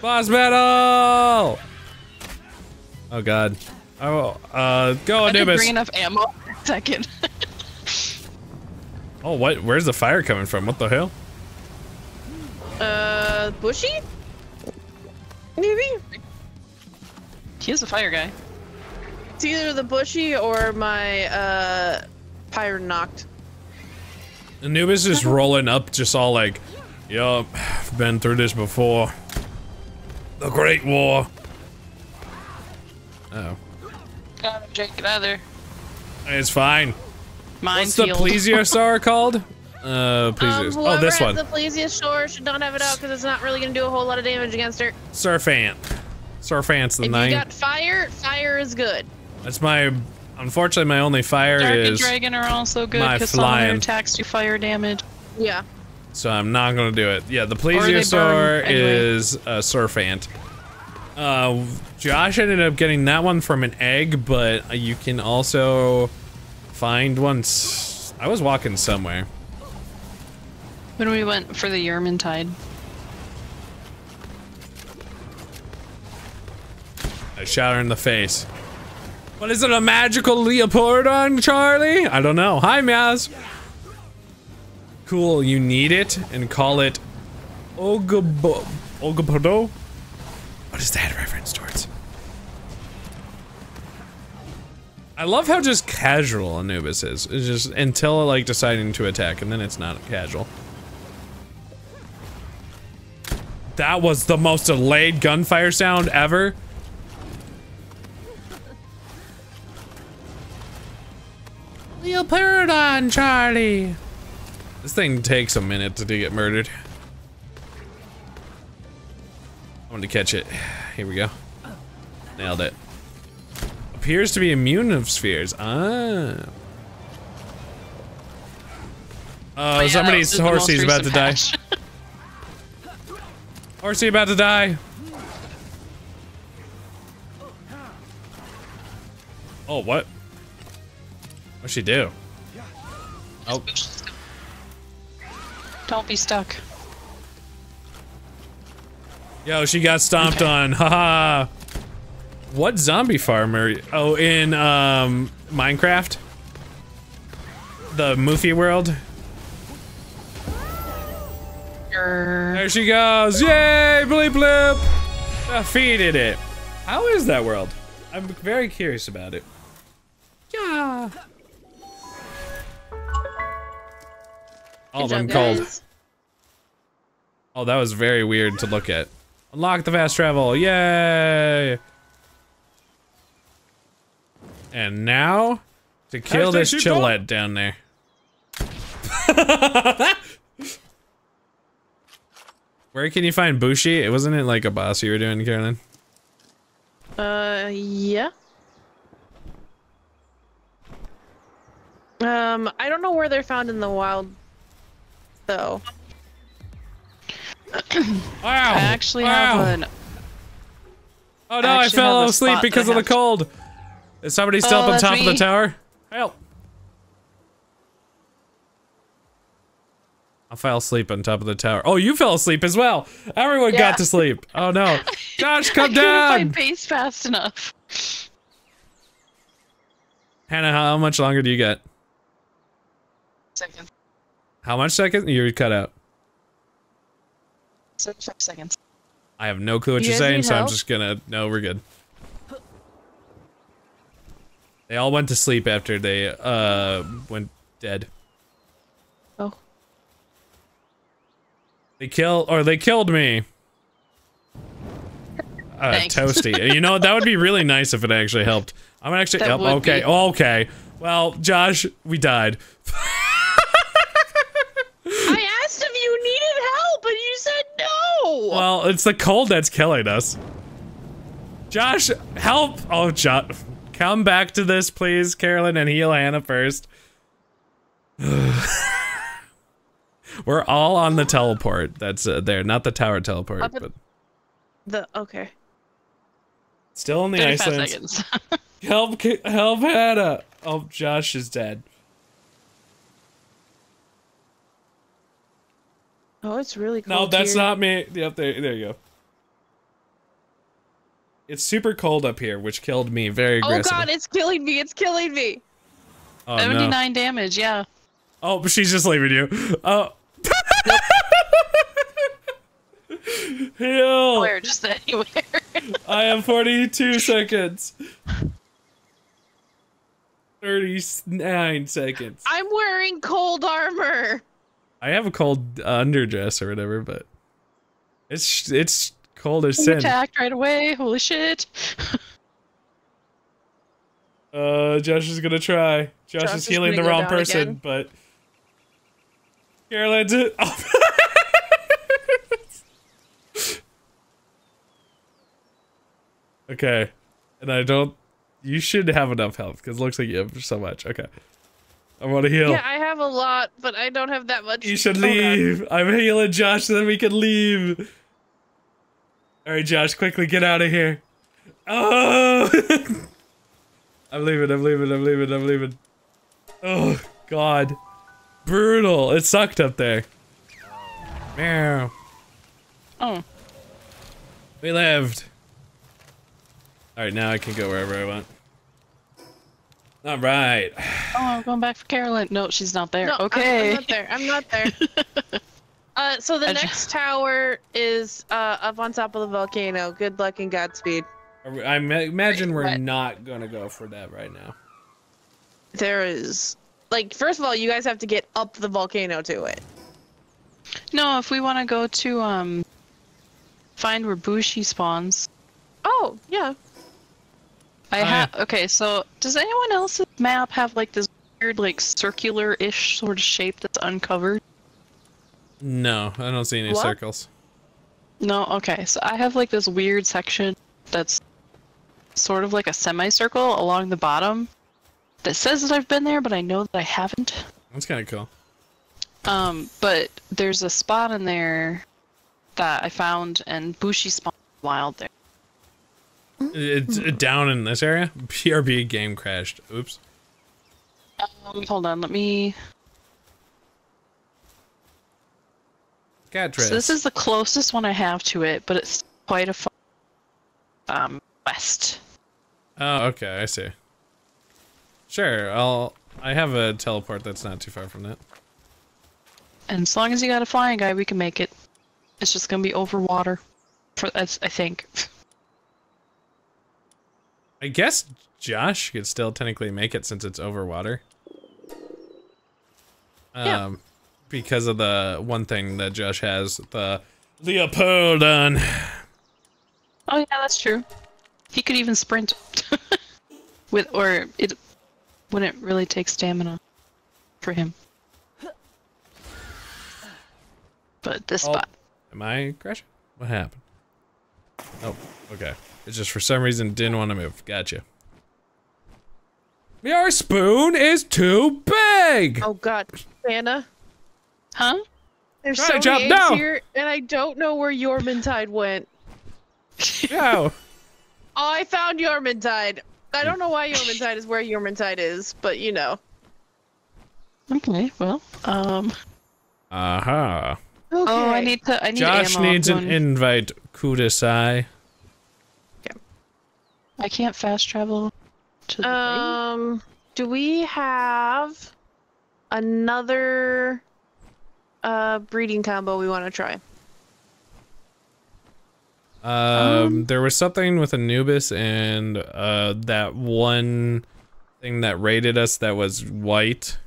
Boss battle! Oh God. Oh, uh, go Anubis! I didn't bring enough ammo for a second. Oh, what? Where's the fire coming from? What the hell? Uh, Bushy? Maybe? He is a fire guy. It's either the Bushy or my, uh, Pyre knocked. Anubis is rolling up just all like, yup, I've been through this before. The Great War. Uh oh. Got him, Jake, get out of there. It's fine. Mine What's field. The plesiosaur called? Uh, plesiosaur. Um, oh, this one. The plesiosaur should not have it out because it's not really going to do a whole lot of damage against her. Surfant. Surfant's the name. You got fire. Fire is good. That's my. Unfortunately, my only fire Dark is. Dark and Dragon are also good because all their attacks do fire damage. Yeah. So I'm not going to do it. Yeah, the plesiosaur is anyway. A surfant. Uh, Josh ended up getting that one from an egg, but you can also find once. I was walking somewhere. When we went for the Jormuntide. I shot her in the face. What is it, a magical Leopardon, Charlie? I don't know. Hi, Maz. Cool, you need it and call it Ogobo. Ogobodo? What is that reference towards? I love how just casual Anubis is. It's just until like deciding to attack, and then it's not casual. That was the most delayed gunfire sound ever. Pleurodon, Charlie! This thing takes a minute to get murdered. I wanted to catch it. Here we go. Nailed it. Appears to be immune of spheres. Ah. Oh, yeah, somebody's horsey's about to die. Horsey about to die. Oh, what? What'd she do? Oh. Don't be stuck. Yo, she got stomped okay. on. Haha. What zombie farmer? Oh, in um Minecraft? The Moofy world? There she goes! Yay! Bleep bloop! Defeated it. How is that world? I'm very curious about it. Yeah. Oh, I'm guys. cold. Oh, that was very weird to look at. Unlock the fast travel! Yay! And now to kill this chillette down there. Where can you find Bushy? It wasn't it like a boss you were doing, Carolyn? Uh, yeah. Um, I don't know where they're found in the wild, though. Wow. I actually wow. have an. Oh no! I, I fell asleep because of the cold. To... Is somebody still oh, up on top me. of the tower? Help! I fell asleep on top of the tower. Oh, you fell asleep as well. Everyone yeah. got to sleep. Oh no! Josh, come I down! I couldn't find base fast enough. Hannah, how much longer do you get? Seconds. How much seconds? You're cut out. Seven seconds. I have no clue what you you're saying, so help? I'm just gonna. No, we're good. They all went to sleep after they, uh, went dead. Oh. They kill- or they killed me! Uh, Thanks. Toasty. You know, that would be really nice if it actually helped. I'm gonna actually- help. Okay, be. okay. Well, Josh, we died. I asked if you needed help, and you said no! Well, it's the cold that's killing us. Josh, help! Oh, Josh. Come back to this, please, Carolyn, and heal Hannah first. We're all on the teleport. That's uh, there, not the tower teleport, Up but the okay. Still in the Icelands. help! Help Hannah! Oh, Josh is dead. Oh, it's really cold. No, that's here. not me. Yep, there, there you go. It's super cold up here, which killed me very aggressively. Oh god, it's killing me, it's killing me! Oh, seventy-nine no. damage, yeah. Oh, but she's just leaving you. Oh. Heal! Where, just anywhere. I have forty-two seconds. thirty-nine seconds. I'm wearing cold armor! I have a cold underdress or whatever, but... It's... it's... cold as sin. Attacked right away. Holy shit. uh, Josh is gonna try. Josh, Josh is healing the wrong person, again. but Carolyn's. Oh. Okay, and I don't. You should have enough health because it looks like you have so much. Okay, I want to heal. Yeah, I have a lot, but I don't have that much. You should leave. On. I'm healing Josh, so then we can leave. Alright, Josh, quickly get out of here. Oh! I'm leaving, I'm leaving, I'm leaving, I'm leaving. Oh, God. Brutal. It sucked up there. Meow. Oh. We lived. Alright, now I can go wherever I want. Alright. Oh, I'm going back for Carolyn. No, she's not there. No, okay. I'm, I'm not there. I'm not there. Uh, so the next tower is uh, up on top of the volcano. Good luck and Godspeed. I imagine we're not gonna go for that right now. There is... Like, first of all, you guys have to get up the volcano to it. No, if we want to go to, um... find where Bushy spawns. Oh, yeah. I oh, have... Yeah. Okay, so does anyone else's map have, like, this weird, like, circular-ish sort of shape that's uncovered? No, I don't see any what? circles. No, okay. So I have, like, this weird section that's sort of like a semicircle along the bottom that says that I've been there, but I know that I haven't. That's kind of cool. Um, but there's a spot in there that I found, and Bushy spawned wild there. It's down in this area? P R B game crashed. Oops. Um, hold on, let me... Katress. So this is the closest one I have to it, but it's quite a far um, west. Oh, okay, I see. Sure, I'll... I have a teleport that's not too far from that. And as long as you got a flying guy, we can make it. It's just gonna be over water. For, I think. I guess Josh could still technically make it since it's over water. Um, yeah. Because of the one thing that Josh has, the Leopoldon. Oh yeah, that's true. He could even sprint. With, or it wouldn't really take stamina for him. But this oh, spot. Am I crashing? What happened? Oh, okay. It's just for some reason didn't want to move. Gotcha. Your spoon is too big! Oh god, Anna. Huh? There's Try so many eggs here, and I don't know where Jormuntide went. No. Oh, I found Jormuntide. I don't know why Jormuntide is where Jormuntide is, but you know. Okay, well, um... Uh-huh. Okay. Oh, I need to. I need Josh ammo. needs an invite. Kudasai. Yeah. I can't fast travel. To the um. Right. Do we have another uh breeding combo we want to try? Um, um. There was something with Anubis and uh that one thing that raided us that was white.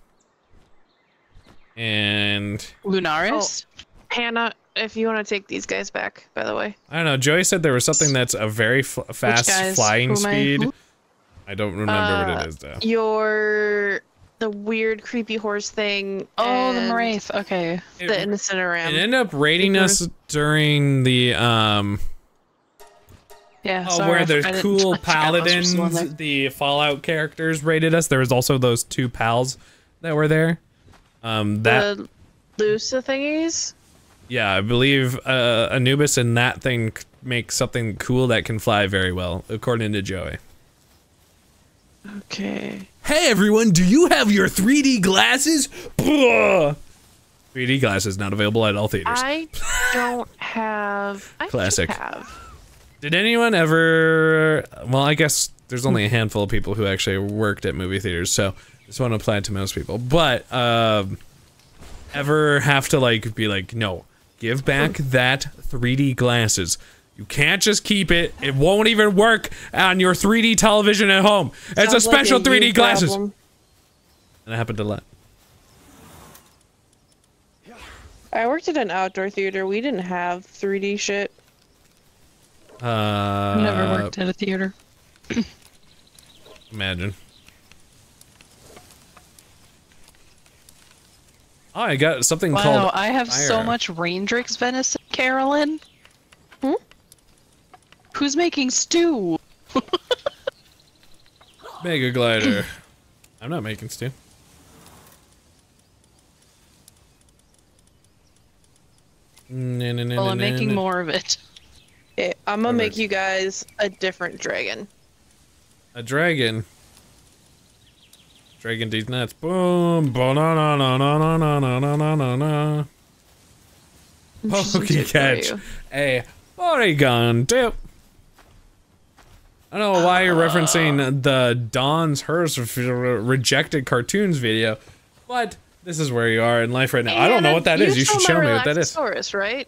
And Lunaris. Oh. Hannah, if you want to take these guys back, by the way. I don't know. Joey said there was something that's a very fl fast flying speed. I, I don't remember uh, what it is, though. Your... the weird, creepy horse thing. Oh, the Wraith. Okay. It, the Incineraram. It ended up raiding us during the, um... Yeah, oh, sorry, where there's I cool paladins, the Fallout characters raided us. There was also those two pals that were there. Um, that... The Lusa thingies? Yeah, I believe uh, Anubis and that thing make something cool that can fly very well, according to Joey. Okay. Hey everyone, do you have your three D glasses? Blah! three D glasses not available at all theaters. I don't have. I Classic. Do have. Did anyone ever? Well, I guess there's only a handful of people who actually worked at movie theaters, so this won't apply to most people. But um, ever have to like be like, no. Give back that three D glasses. You can't just keep it. It won't even work on your three D television at home. It's Sounds a special like a three D glasses. Problem. And it happened a lot. I worked at an outdoor theater. We didn't have three D shit. Uh, Never worked at a theater. Imagine. Oh, I got something wow, called Wow, I have fire. so much Raindrix venison, Carolyn. Hmm? Who's making stew? Mega Glider. I'm not making stew. Nah, nah, nah, well, nah, I'm nah, making nah. more of it. Okay, I'm gonna make you guys a different dragon. A dragon? Dragon these nuts. Boom. Banana, na, na, na, na, na, na, na, na, na. Pokecatch. A Porygon tip. I don't know why uh, you're referencing the Don's Hers Rejected Cartoons video, but this is where you are in life right now. I don't know what that is. You should show me what that is. Relaxosaurus, right?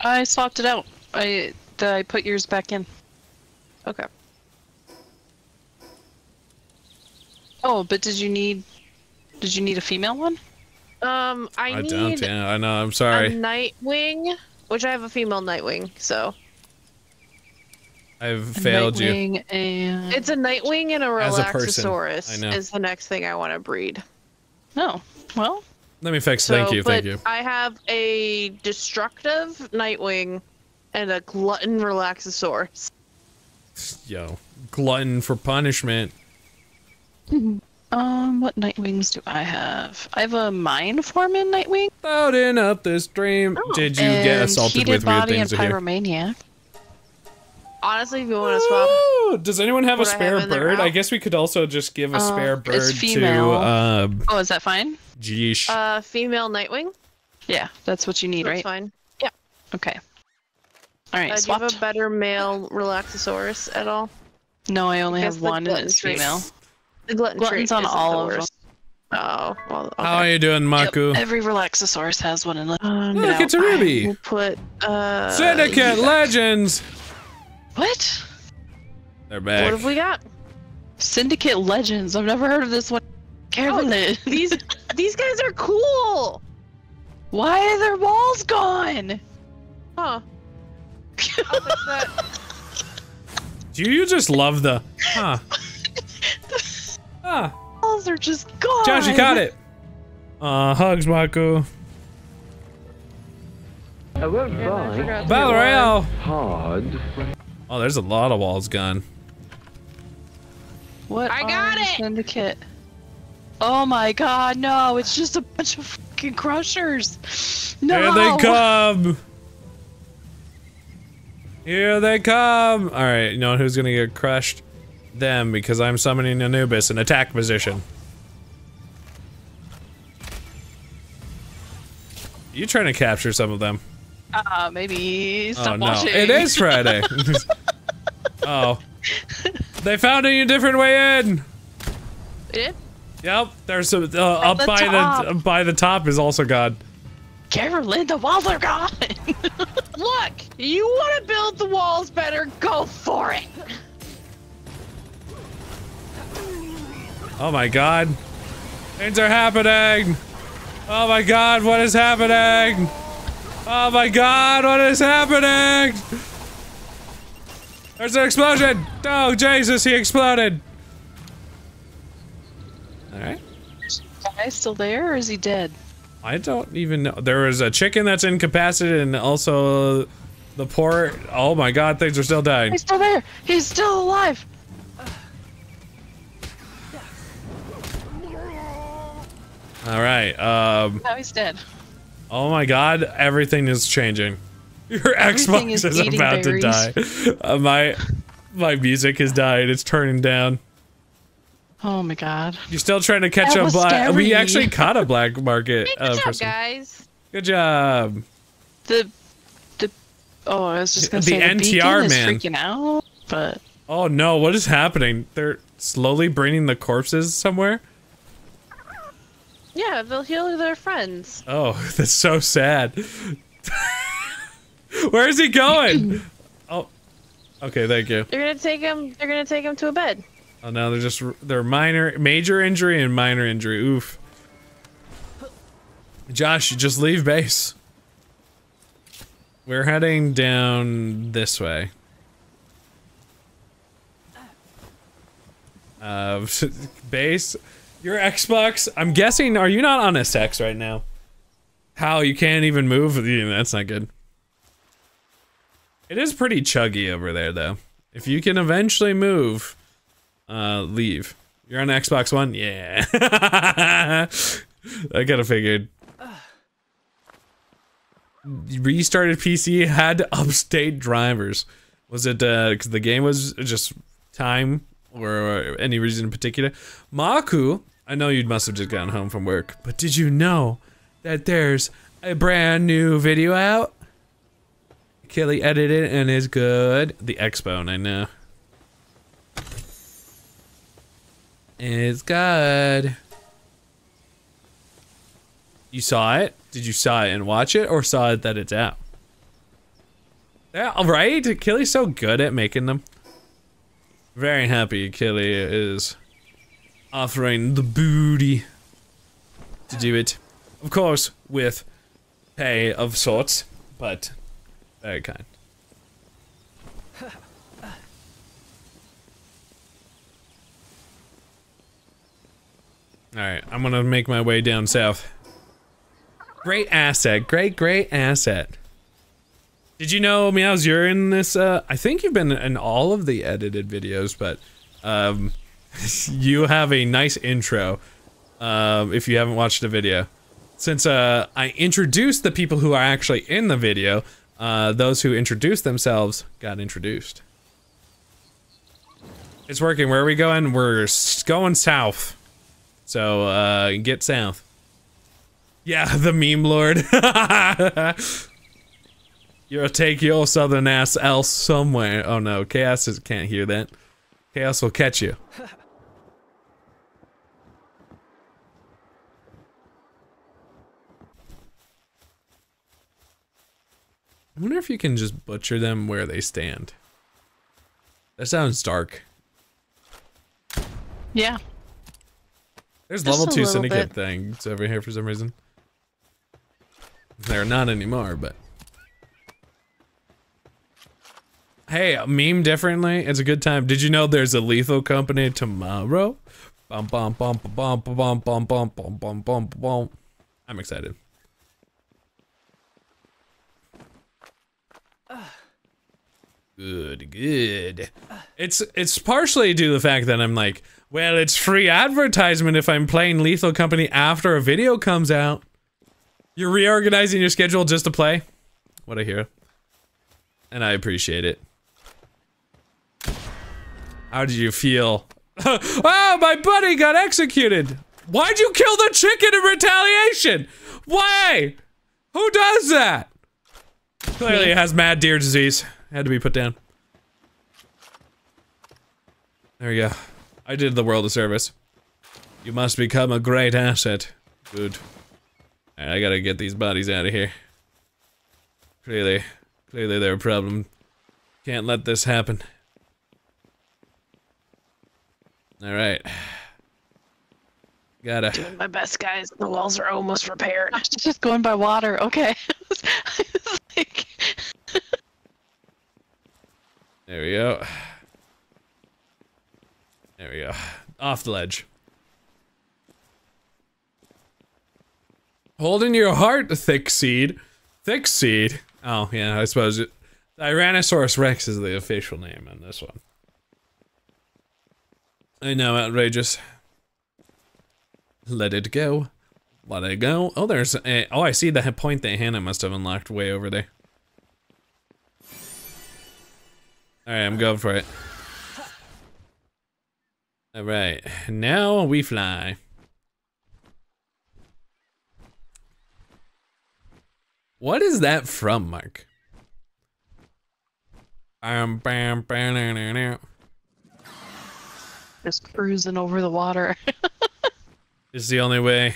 I swapped it out. I, I put yours back in. Okay. Oh, but did you need, did you need a female one? Um, I, I need don't, yeah, I know, I'm sorry. a Nightwing, which I have a female Nightwing, so. I've failed you. And... It's a Nightwing and a Relaxosaurus a is the next thing I want to breed. No. Well. Let me fix. So, thank you. Thank you. I have a destructive Nightwing and a glutton Relaxosaurus. Yo. Glutton for punishment. Um, what Nightwings do I have? I have a Mind Form in Nightwing. Floating up this dream. Oh. Did you and get assaulted with weird things in here? Pyromaniac. Honestly, if you want to swap. Ooh, does anyone have a spare have bird? I guess we could also just give a uh, spare bird to. Uh, oh, is that fine? Geesh. Uh, female Nightwing? Yeah, that's what you need, that's right? That's fine. Yeah. Okay. Alright, uh, do you have a better male Relaxosaurus at all? No, I only I have one and it's female. The glutton Glutton's on all of them. Oh, well, okay. How are you doing, Maku? Yep, every Relaxosaurus has one in the. Uh, Look, no, it's a Ruby! We'll put, uh, Syndicate Legends! What? They're back. What have we got? Syndicate Legends. I've never heard of this one. Oh, these these guys are cool. Why are their walls gone? Huh? I'll fix that. Do you just love the? Huh? Huh? Walls are just gone. Josh, you got it. Uh, hugs, Maku. I won't buy. Battle Royale. Hard. Oh, there's a lot of walls gone. What? I got it! Syndicate. Oh my god, no, it's just a bunch of fucking crushers. No! Here they come! Here they come! Alright, you know who's gonna get crushed? Them, because I'm summoning Anubis in attack position. You trying to capture some of them? Uh, maybe. Stop oh, no. Watching. It is Friday. Oh. They found a different way in. It? Yep. There's some, uh, up the by top. the uh, by the top is also gone. Carolyn, the walls are gone. Look, you want to build the walls better, go for it. Oh my god. Things are happening. Oh my god, what is happening? Oh my god, what is happening? There's an explosion! Oh, Jesus, he exploded! Alright. Is the guy still there, or is he dead? I don't even know. There is a chicken that's incapacitated, and also the poor... Oh my god, things are still dying. He's still there! He's still alive! Alright, um... now he's dead. Oh my god, everything is changing. Your everything Xbox is, is about berries. to die. Uh, my my music is dying. It's turning down. Oh my god. You're still trying to catch a black... Scary. We actually caught a black market hey, good uh, person. Job, guys. Good job. The... the... Oh, I was just gonna the say N T R, the N T R man is freaking out, but... Oh no, what is happening? They're slowly bringing the corpses somewhere? Yeah, they'll heal their friends. Oh, that's so sad. Where is he going? Oh, okay, thank you. They're gonna take him. They're gonna take him to a bed. Oh no, they're just they're minor, major injury and minor injury. Oof. Josh, you just leave base. We're heading down this way. Uh, base. Your Xbox, I'm guessing, are you not on S X right now? How, you can't even move? That's not good. It is pretty chuggy over there, though. If you can eventually move, uh, leave. You're on Xbox One? Yeah. I gotta figured. Restarted P C, had to update drivers. Was it, uh, because the game was just time, or any reason in particular? Maku, I know you must have just gotten home from work, but did you know that there's a brand new video out? Kelly edited it and is good. The X-Bone, I know. It's good. You saw it? Did you saw it and watch it, or saw it that it's out? Yeah, right? Kelly's so good at making them. Very happy Kelly is offering the booty to do it. Of course, with pay of sorts, but very kind. Alright, I'm gonna make my way down south. Great asset, great, great asset. Did you know, Meows, you're in this, uh, I think you've been in all of the edited videos, but, um, you have a nice intro, um, uh, if you haven't watched the video. Since, uh, I introduced the people who are actually in the video, uh, those who introduced themselves got introduced. It's working. Where are we going? We're going south. So, uh, get south. Yeah, the meme lord. You'll take your southern ass else somewhere. Oh no, Chaos is, can't hear that. Chaos will catch you. I wonder if you can just butcher them where they stand. That sounds dark. Yeah. There's just level two syndicate bit. things over here for some reason. They're not anymore, but... Hey, meme differently. It's a good time. Did you know there's a Lethal Company tomorrow? Bum bum bum bum bum bum bum bum bum bum bum bum. I'm excited. Good, good. It's it's partially due to the fact that I'm like, well, it's free advertisement if I'm playing Lethal Company after a video comes out. You're reorganizing your schedule just to play? What I hear. And I appreciate it. How did you feel? Oh, my buddy got executed! Why'd you kill the chicken in retaliation? Why? Who does that? Clearly it has mad deer disease. Had to be put down. There we go. I did the world a service. You must become a great asset. Good. Right, I gotta get these bodies out of here. Clearly. Clearly they're a problem. Can't let this happen. Alright. Gotta... Doing my best, guys. The walls are almost repaired. It's just going by water. Okay. I was like... There we go. There we go. Off the ledge. Holding your heart, thick seed. Thick seed. Oh, yeah, I suppose it. Tyrannosaurus Rex is the official name on this one. I know, outrageous. Let it go. Let it go. Oh, there's a. Oh, I see the point that Hannah must have unlocked way over there. Alright, I'm going for it. Alright, now we fly. What is that from, Mark? Um, bam, bam, bam, bam, bam. Just cruising over the water. It's the only way.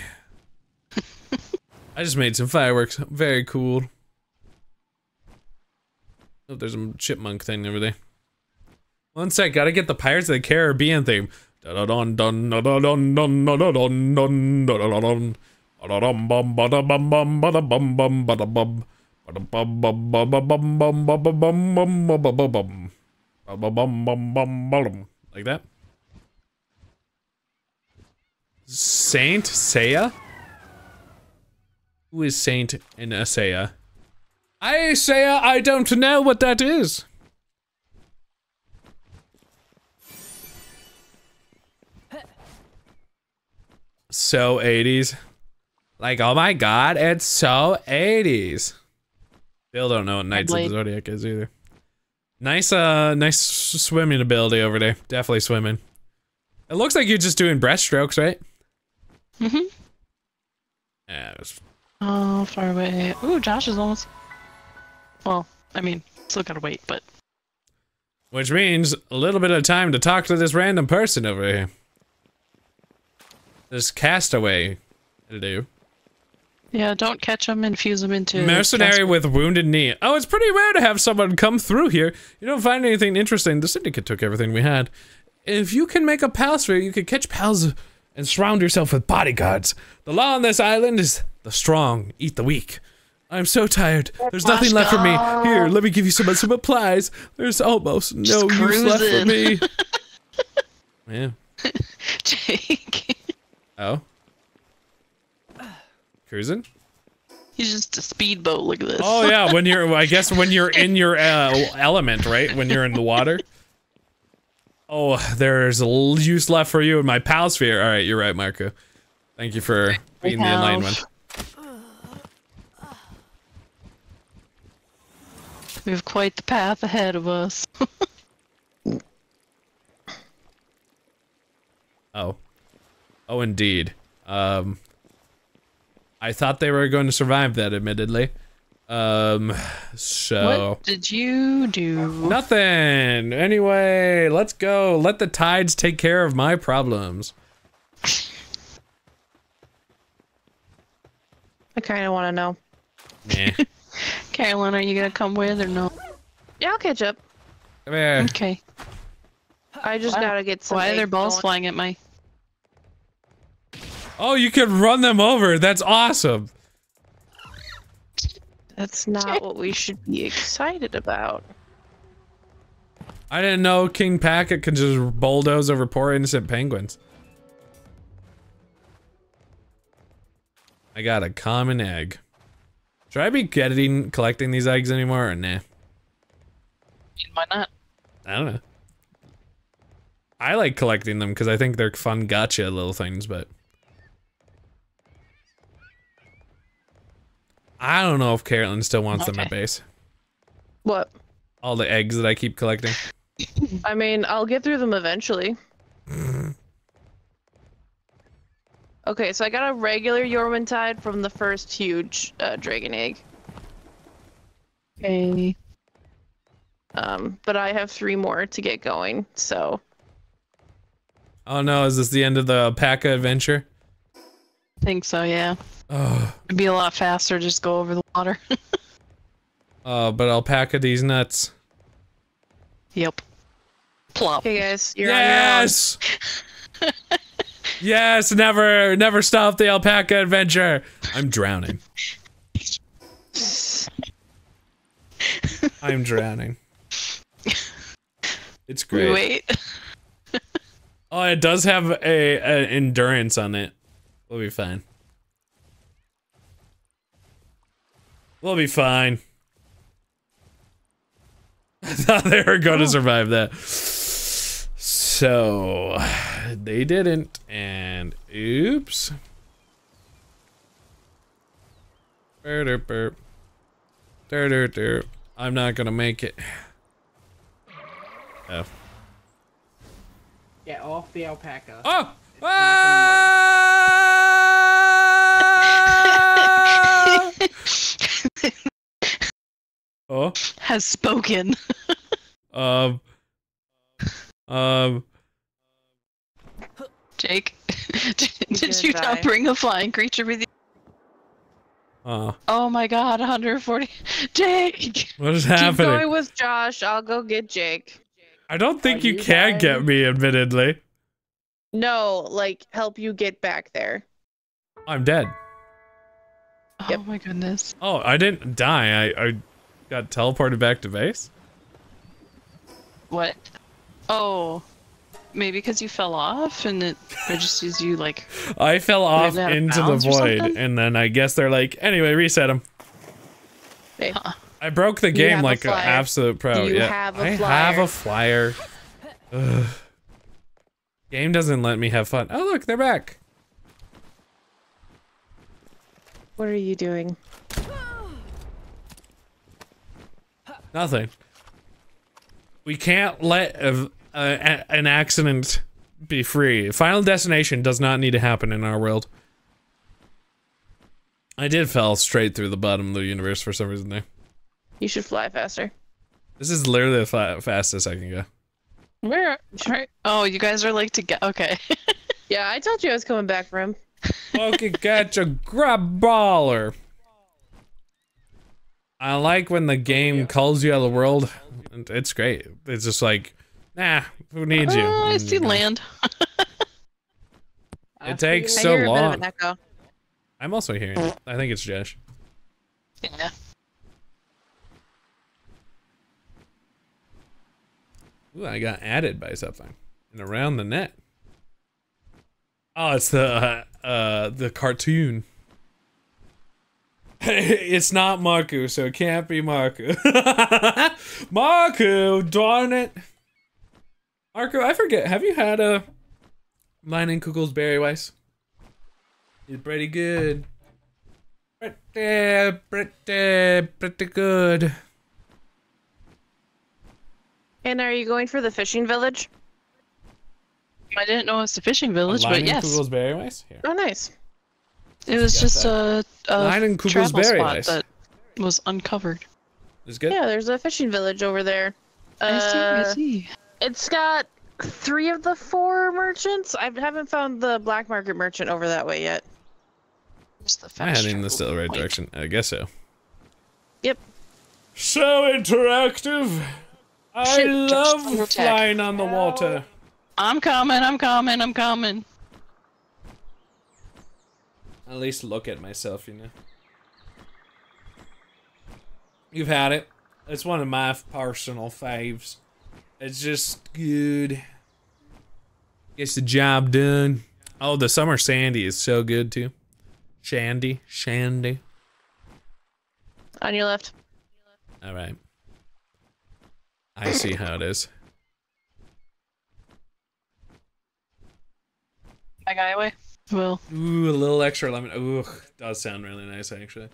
I just made some fireworks. Very cool. Oh, there's a chipmunk thing over there. One sec, gotta get the Pirates of the Caribbean theme. Like that. Saint Seiya? Who is Saint and Seiya? I say uh, I don't know what that is. So eighties. Like, oh my god, it's so eighties. Still don't know what Knights of the Zodiac is either. Nice, uh, nice swimming ability over there. Definitely swimming. It looks like you're just doing breaststrokes, right? Mm-hmm. Yeah, it was... Oh, far away. Ooh, Josh is almost... Well, I mean, still gotta wait, but... Which means a little bit of time to talk to this random person over here. This castaway. It'll do. Yeah, don't catch him and fuse him into... Mercenary with wounded knee. Oh, it's pretty rare to have someone come through here. You don't find anything interesting. The Syndicate took everything we had. If you can make a pal sphere, you could catch pals and surround yourself with bodyguards. The law on this island is the strong eat the weak. I'm so tired. There's nothing left for me. Here, let me give you some some applies. There's almost no use left for me. Yeah. Jake. Oh. Cruising? He's just a speedboat. Look at this. Oh yeah, when you're, I guess when you're in your uh, element, right? When you're in the water. Oh, there's use left for you in my pal sphere. All right, you're right, Marco. Thank you for being the inline one. We have quite the path ahead of us. Oh. Oh, indeed. Um, I thought they were going to survive that, admittedly. Um, so... What did you do? Nothing! Anyway, let's go. Let the tides take care of my problems. I kind of want to know. Yeah. Carolyn, are you going to come with or no? Yeah, I'll catch up. Come here. Okay. I just why, gotta get some... Why are there balls going? Flying at my... Oh, you can run them over. That's awesome. That's not what we should be excited about. I didn't know King Packet could just bulldoze over poor innocent penguins. I got a common egg. Should I be getting, collecting these eggs anymore or nah? Why not? I don't know. I like collecting them because I think they're fun gotcha little things, but... I don't know if Carolyn still wants okay. them at base. What? All the eggs that I keep collecting. I mean, I'll get through them eventually. Okay, so I got a regular Jormuntide from the first huge uh, dragon egg. Okay. Um, but I have three more to get going, so... Oh no, is this the end of the alpaca adventure? I think so, yeah. Oh. It'd be a lot faster to just go over the water. Oh, uh, but alpaca these nuts. Yep. Plop. Hey guys, you're yes! on your own. Yes, never, never stop the alpaca adventure. I'm drowning. I'm drowning. It's great. Wait. Oh, it does have a, a endurance on it. We'll be fine. We'll be fine. I thought they were going oh. to survive that. So, they didn't, and oops. Burp, burp. Burp, burp. I'm not going to make it. Oh. Get off the alpaca. Oh! Ah! Oh. Has spoken. um. Um. Jake, did, did you not bring a flying creature with you? Uh. Oh my God, one hundred forty. Jake. What is happening? Keep going with Josh. I'll go get Jake. I don't think you, you can guys? get me, admittedly. No, like help you get back there. I'm dead. Oh yep. my goodness. Oh, I didn't die. I, I got teleported back to base. What? Oh, maybe because you fell off and it registers you like. I fell off into the void, and then I guess they're like, anyway, reset him. Hey. Huh. I broke the game like an absolute pro. You yeah. have a I flyer. have a flyer. Ugh. Game doesn't let me have fun. Oh look, they're back. What are you doing? Nothing. We can't let a, a, a, an accident be free. Final destination does not need to happen in our world. I did fall straight through the bottom of the universe for some reason there. You should fly faster. This is literally the fa fastest I can go. Where? Are, oh, you guys are like to get. Okay. Yeah, I told you I was coming back for him. Okay, catch a grab baller. I like when the game calls you out of the world. It's great. It's just like, nah, who needs you? Oh, I see land. It takes so long. I'm also hearing it. I think it's Josh. Yeah. Ooh, I got added by something. And around the net. Oh, it's the, uh, uh the cartoon. It's not Marku, so it can't be Marku. Marku, darn it. Marku, I forget. Have you had a Mine and Kugel's Berry Weiss? It's pretty good. Pretty, pretty, pretty good. And are you going for the fishing village? I didn't know it was the fishing village, but yes. Line and Kugel's Berry Weiss? Here. Oh, nice. It was just that. a, a Line and Kugel's travel spot Weiss. that was uncovered. Is good? Yeah, there's a fishing village over there. I uh, see, I see. It's got three of the four merchants. I haven't found the black market merchant over that way yet. I'm heading in the right direction. I guess so. Yep. So interactive. I Shit, love flying on the water. I'm coming, I'm coming, I'm coming. At least look at myself, you know. You've had it. It's one of my personal faves. It's just good. Gets the job done. Oh, the summer sandy is so good too. Shandy, Shandy. On your left. All right. I see how it is. I got away. Well. Ooh, a little extra lemon. Ooh, does sound really nice actually,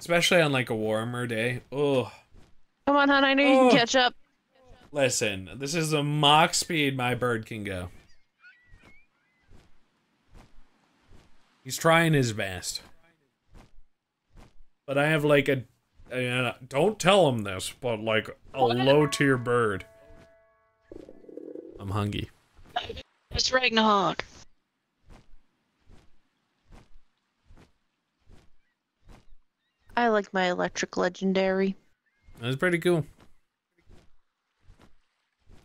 especially on like a warmer day. Oh. Come on, hon. I know oh. you can catch up. Listen, this is the mock speed my bird can go. He's trying his best. But I have like a, a don't tell him this, but like a low tier bird. I'm hungry. It's Ragnarok. I like my electric legendary. That's pretty cool.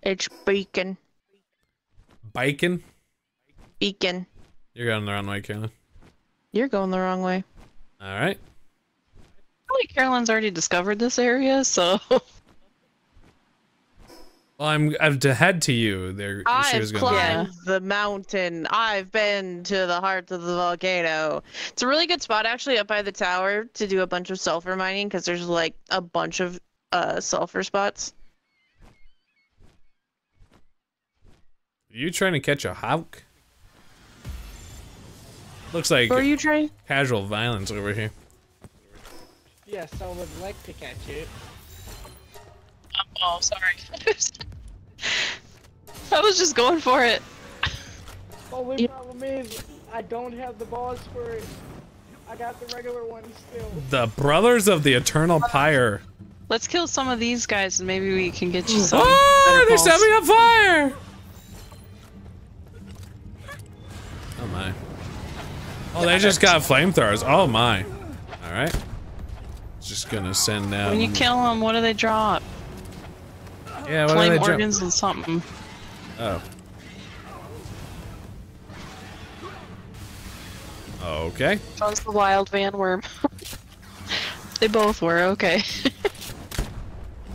It's bacon. Bacon? Beacon. You're going the wrong way, Carolyn. You're going the wrong way. Alright. Probably Carolyn's already discovered this area, so... Well, I'm, I've to head to you. There, I've was climbed yeah. the mountain. I've been to the heart of the volcano. It's a really good spot, actually, up by the tower to do a bunch of sulfur mining, because there's, like, a bunch of uh, sulfur spots. Are you trying to catch a hawk? Looks like Who are you trying? Casual violence over here. Yes, I would like to catch it. Um, oh, sorry. I was just going for it. The only yeah. problem is, I don't have the balls for it. I got the regular one still. The Brothers of the Eternal Pyre. Let's kill some of these guys and maybe we can get you some. Oh, they're setting on fire! Oh my. Oh, they just got flamethrowers. Oh my. Alright. Just gonna send out. When you kill them, what do they drop? Yeah, what Flame do they organs drop? Flame organs and something. Oh. Okay. That was the wild Vanwyrm. They both were, okay.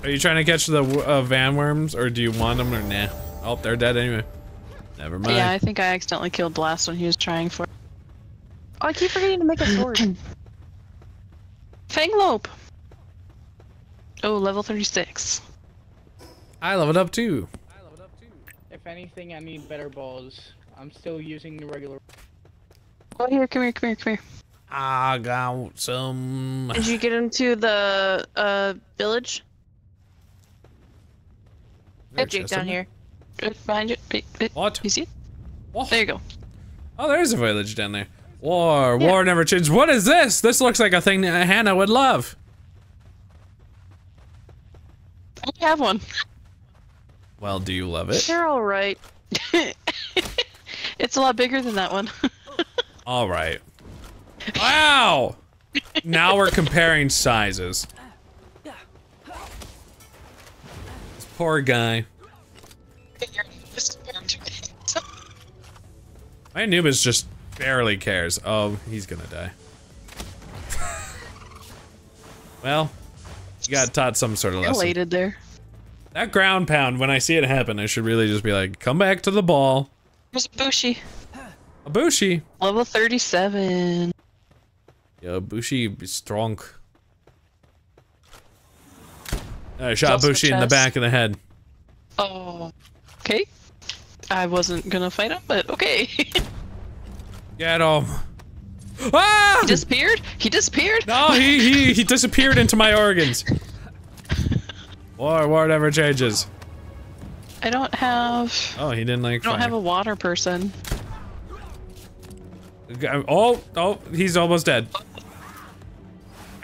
Are you trying to catch the uh, Vanwyrms, or do you want them, or nah? Oh, they're dead anyway. Never mind. Yeah, I think I accidentally killed Blast when he was trying for it. Oh, I keep forgetting to make a sword. Fanglope! Oh, level thirty-six. I leveled up too. I leveled up too. If anything, I need better balls. I'm still using the regular. Oh, here, come here, come here, come here. I got some. Did you get him to the uh, village? There's Jake down here. Behind you. What? You see it? What? There you go. Oh, there is a village down there. War. Yeah. War never changes. What is this? This looks like a thing that Hannah would love. I have one. Well, do you love it? You're all right. It's a lot bigger than that one. All right. Wow! Now we're comparing sizes. This poor guy. My Anubis just barely cares. Oh, he's gonna die. Well, you got taught some sort of lesson. Elated there. That ground pound, when I see it happen, I should really just be like, come back to the ball. There's a Bushy. A Bushy? Level thirty-seven. Yeah, Bushy is strong. I shot Bushy in the back of the head. Oh, okay. I wasn't gonna fight him, but okay. Get him. Ah! He disappeared? He disappeared? No, he, he, he disappeared into my organs. Or whatever changes. I don't have... Oh, he didn't like I don't fire. have a water person. Oh, oh, he's almost dead.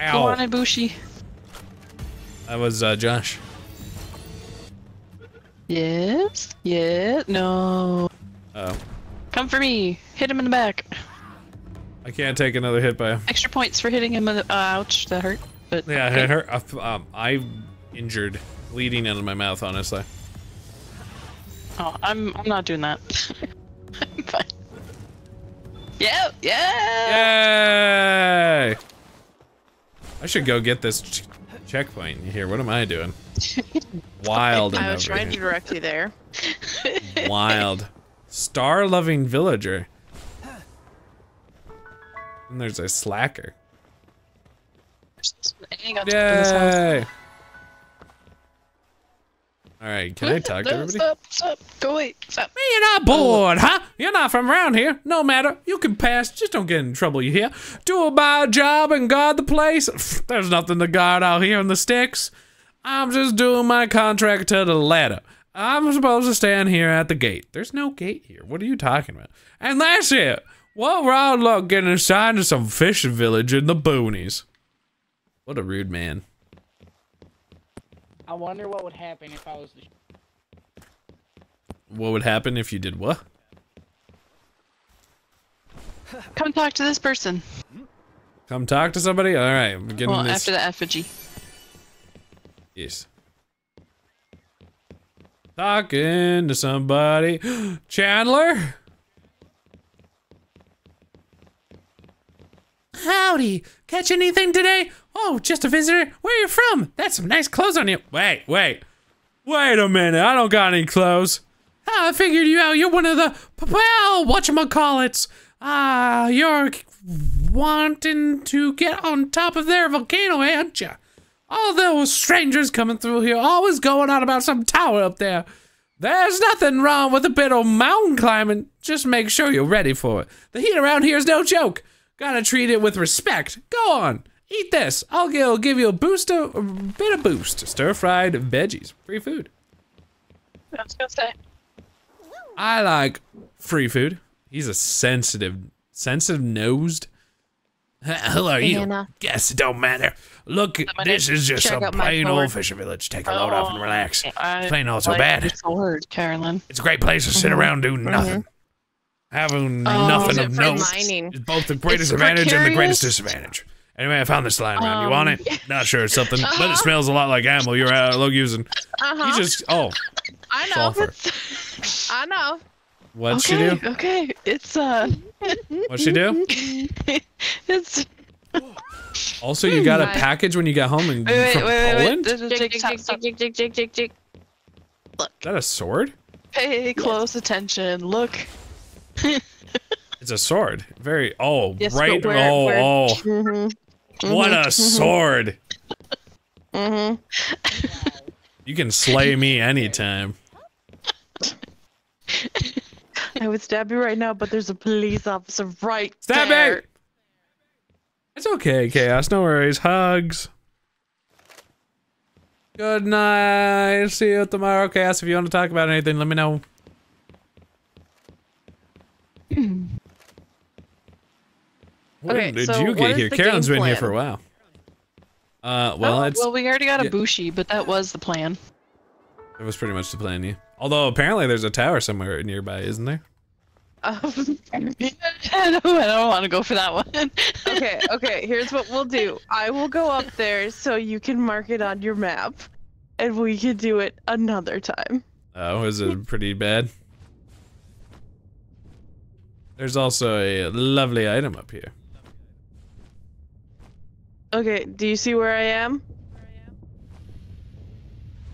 Ow. Go on, Ibushi. That was, uh, Josh. Yes? Yeah? No. Uh-oh. Come for me! Hit him in the back. I can't take another hit by him. Extra points for hitting him in the- uh, ouch, that hurt. But yeah, okay. It hurt. Um, I'm injured. Bleeding out of my mouth, honestly. Oh, I'm- I'm not doing that. I'm fine. Yeah! Yeah! Yay! I should go get this ch checkpoint here. What am I doing? Wild. I was trying to direct you there. Wild. Star-loving villager. And there's a slacker. Yay! Alright, can I talk to everybody? Stop, stop, go away, stop. Man, you're not bored, huh? You're not from around here. No matter, you can pass, just don't get in trouble, you hear? Do my job and guard the place. There's nothing to guard out here in the sticks. I'm just doing my contract to the letter. I'm supposed to stand here at the gate. There's no gate here, what are you talking about? And that's it. Well, we're all luck getting assigned to some fishing village in the boonies. What a rude man. I wonder what would happen if I was the... What would happen if you did what? Come talk to this person. Come talk to somebody? Alright, I'm getting well, this... after the effigy. Yes. Talking to somebody. Chandler? Howdy! Catch anything today? Oh, just a visitor? Where are you from? That's some nice clothes on you. Wait, wait. Wait a minute, I don't got any clothes. Oh, I figured you out. You're one of the well, whatchamacallits. Ah, uh, you're wanting to get on top of their volcano, aren't you? All those strangers coming through here always going on about some tower up there. There's nothing wrong with a bit of mountain climbing. Just make sure you're ready for it. The heat around here is no joke. Gotta treat it with respect. Go on. Eat this. I'll give, give you a boost, a bit of boost. Stir-fried veggies, free food. I was gonna say. I like free food. He's a sensitive, sensitive-nosed. Who are you? Guess it don't matter. Look, this is just a plain old fishing village. Take a load off and relax. It's plain old so bad. It's a great place to sit around and do nothing. Having nothing of note is both the greatest advantage and the greatest disadvantage. Anyway, I found this lying around. Um, you want it? Not sure it's something, uh-huh. but it smells a lot like ammo you're uh, using. Uh-huh. You just, oh. I know. I know. What'd she do? Okay, it's, uh. What'd she do? It's. Also, you got a package when you got home in wait, from wait, Poland? Wait, wait, wait, wait. Look. Is that a sword? Pay close yes. attention. Look. It's a sword. Very, oh, yes, right. Where, oh, where? oh. Mm-hmm. What a sword! Mm-hmm. You can slay me anytime. I would stab you right now, but there's a police officer right stab there. Stab me! It's okay, Chaos. No worries. Hugs. Good night. See you tomorrow, Chaos. If you want to talk about anything, let me know. When okay, did so you get here? Carolyn's been here for a while. Uh, well, oh, well, we already got yeah. a Bushy, but that was the plan. That was pretty much the plan, yeah. Although apparently there's a tower somewhere nearby, isn't there? Um, I don't, don't want to go for that one. Okay, okay. Here's what we'll do. I will go up there so you can mark it on your map, and we can do it another time. Oh, is it pretty bad? There's also a lovely item up here. Okay, do you see where I am?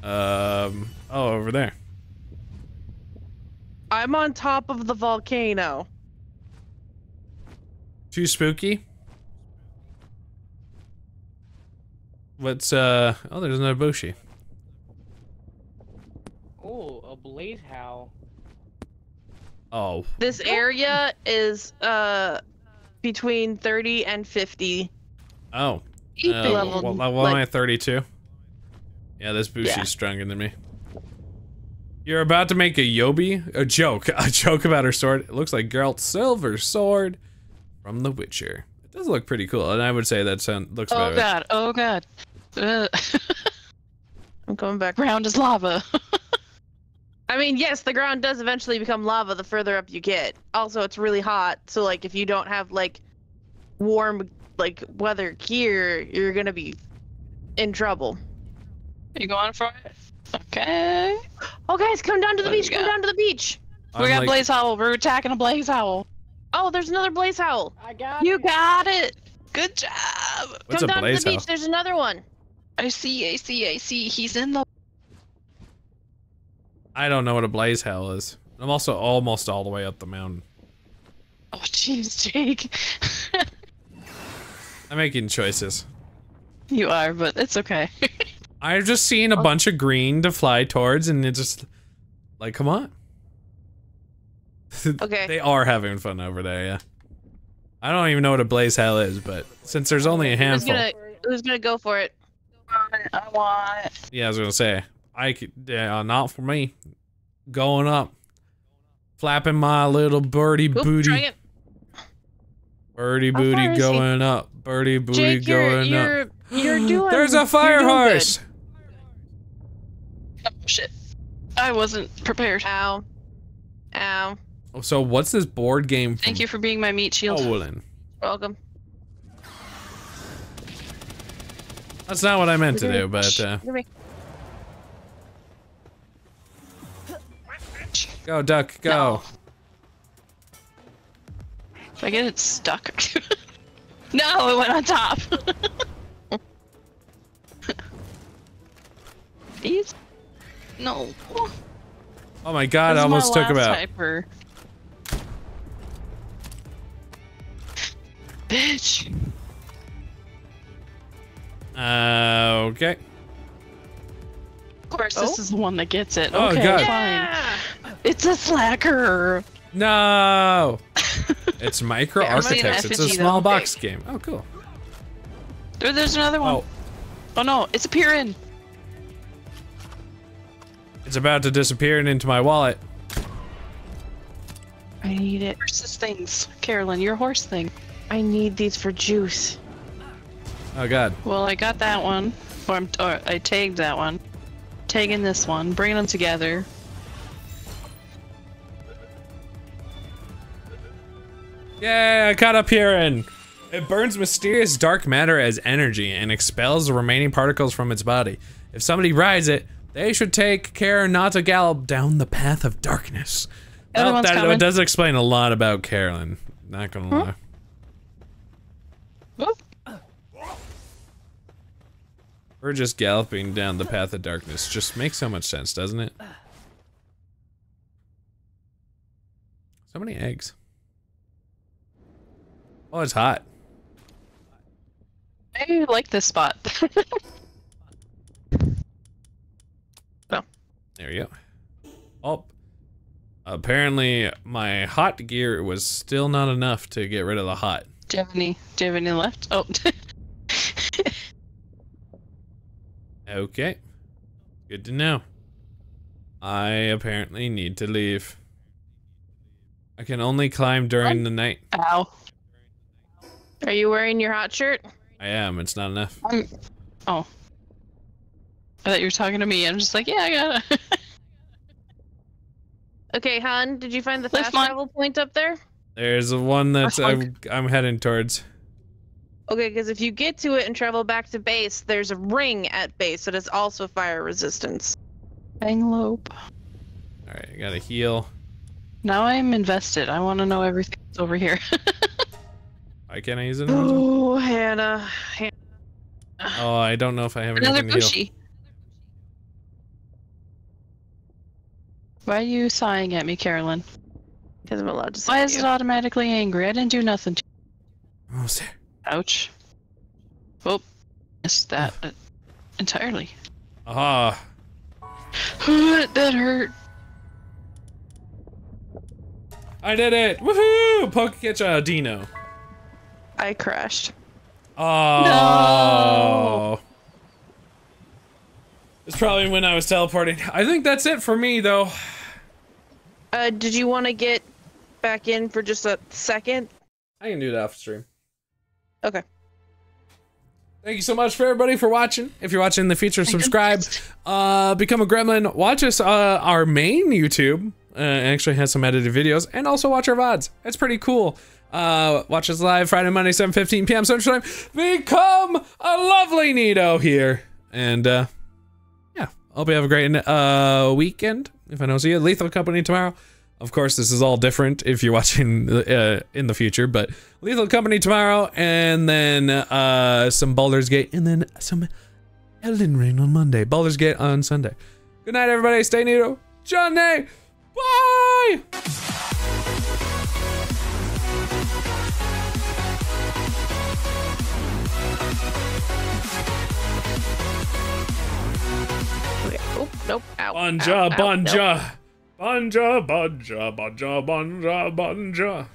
Um, oh, over there. I'm on top of the volcano. Too spooky? What's uh? Oh, there's another Bushy. Oh, a Blazehowl. Oh. This area is uh between thirty and fifty. Oh. Uh, leveled, well, well, like, am I thirty-two? Yeah, this Bushy's yeah. stronger than me. You're about to make a Yobi? A joke. A joke about her sword. It looks like Geralt's silver sword from The Witcher. It does look pretty cool, and I would say that sound looks better. Oh god, oh god. Uh, I'm going back round as lava. I mean, yes, the ground does eventually become lava the further up you get. Also, it's really hot, so like if you don't have like warm like weather gear, you're gonna be in trouble. You going for it? Okay. Oh guys, come down to the what beach, come got? down to the beach. I'm we got like... Blazehowl, we're attacking a Blazehowl. Oh, there's another Blazehowl. I got you it. You got it. Good job. What's come a down Blazehowl? to the beach, there's another one. I see, I see, I see. He's in the... I don't know what a Blazehowl is. I'm also almost all the way up the mountain. Oh jeez, Jake. I'm making choices. You are, but it's okay. I've just seen a oh. bunch of green to fly towards, and it just, like, come on. Okay. They are having fun over there, yeah. I don't even know what a Blazehowl is, but since there's only a handful. Who's gonna, who's gonna go for it? I want it. Yeah, I was gonna say, I could, uh, not for me. Going up. Flapping my little birdie Oop, booty. Try it. Birdie booty going up. Birdie booty Jake, going you're, up. You're, you're doing, There's a fire horse! Good. Oh shit. I wasn't prepared. Ow. Ow. Oh, so what's this board game from? Thank you for being my meat shield. Olin. Welcome. That's not what I meant to do, but uh Go duck, go. No. If I get it stuck. No, it went on top. These? No. Oh my god, I almost took him out. Hyper. Bitch. Uh, okay. Of course, oh? this is the one that gets it. Oh, okay, god. Yeah! Fine. It's a slacker. No. It's Micro Architects. It's a small box game. Oh, cool. There, there's another one. Oh. Oh no, it's appearing. It's about to disappear and into my wallet. I need it. Horses things. Carolyn, your horse thing. I need these for juice. Oh god. Well, I got that one. Or, I'm, or I tagged that one. Tagging this one. Bringing them together. Yeah, I caught up here, and it burns mysterious dark matter as energy and expels the remaining particles from its body. If somebody rides it, they should take care not to gallop down the path of darkness. Well, that coming. does explain a lot about Carolyn. Not gonna huh? lie. Whoop. We're just galloping down the path of darkness. Just makes so much sense, doesn't it? So many eggs. Oh, it's hot. I like this spot. Oh. There you go. Oh. Apparently, my hot gear was still not enough to get rid of the hot. Do you have any, do you have any left? Oh. Okay. Good to know. I apparently need to leave. I can only climb during oh. the night. Ow. Are you wearing your hot shirt? I am. It's not enough. Um, oh. I thought you were talking to me. I'm just like, yeah, I got it. Okay, Han, did you find the fast travel point up there? There's one that I'm, I'm heading towards. Okay, because if you get to it and travel back to base, there's a ring at base that is also fire resistance. Bang lope. Alright, I gotta heal. Now I'm invested. I want to know everything that's over here. Why can't I use it? Oh, Hannah. Hannah. Oh, I don't know if I have another Bushy. Why are you sighing at me, Carolyn? Because I'm allowed to sigh. Why is it automatically angry? I didn't do nothing to you. Almost there. Ouch. Oh, missed that. entirely. Ah. Uh, that hurt. I did it! Woohoo! Poke catch a Dino. I crashed. Oh. No. It's probably when I was teleporting. I think that's it for me, though. Uh, did you want to get back in for just a second? I can do that off stream. Okay. Thank you so much for everybody for watching. If you're watching in the future, subscribe. Uh, become a gremlin. Watch us, uh, our main YouTube. Uh, actually has some edited videos. And also watch our V O Ds. It's pretty cool. Uh, watch us live Friday, Monday, seven fifteen p m Central Time. Become a lovely Nido here. And, uh... hope you have a great uh, weekend. If I don't see you, Lethal Company tomorrow. Of course, this is all different if you're watching uh, in the future, but Lethal Company tomorrow, and then uh, some Baldur's Gate, and then some Elden Ring on Monday. Baldur's Gate on Sunday. Good night, everybody. Stay Nido. Johnny. Bye. Nope. Ow, banja, ow, banja. Ow, nope. Banja, banja, banja, banja, banja.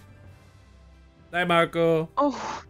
Night, Marco. Oh.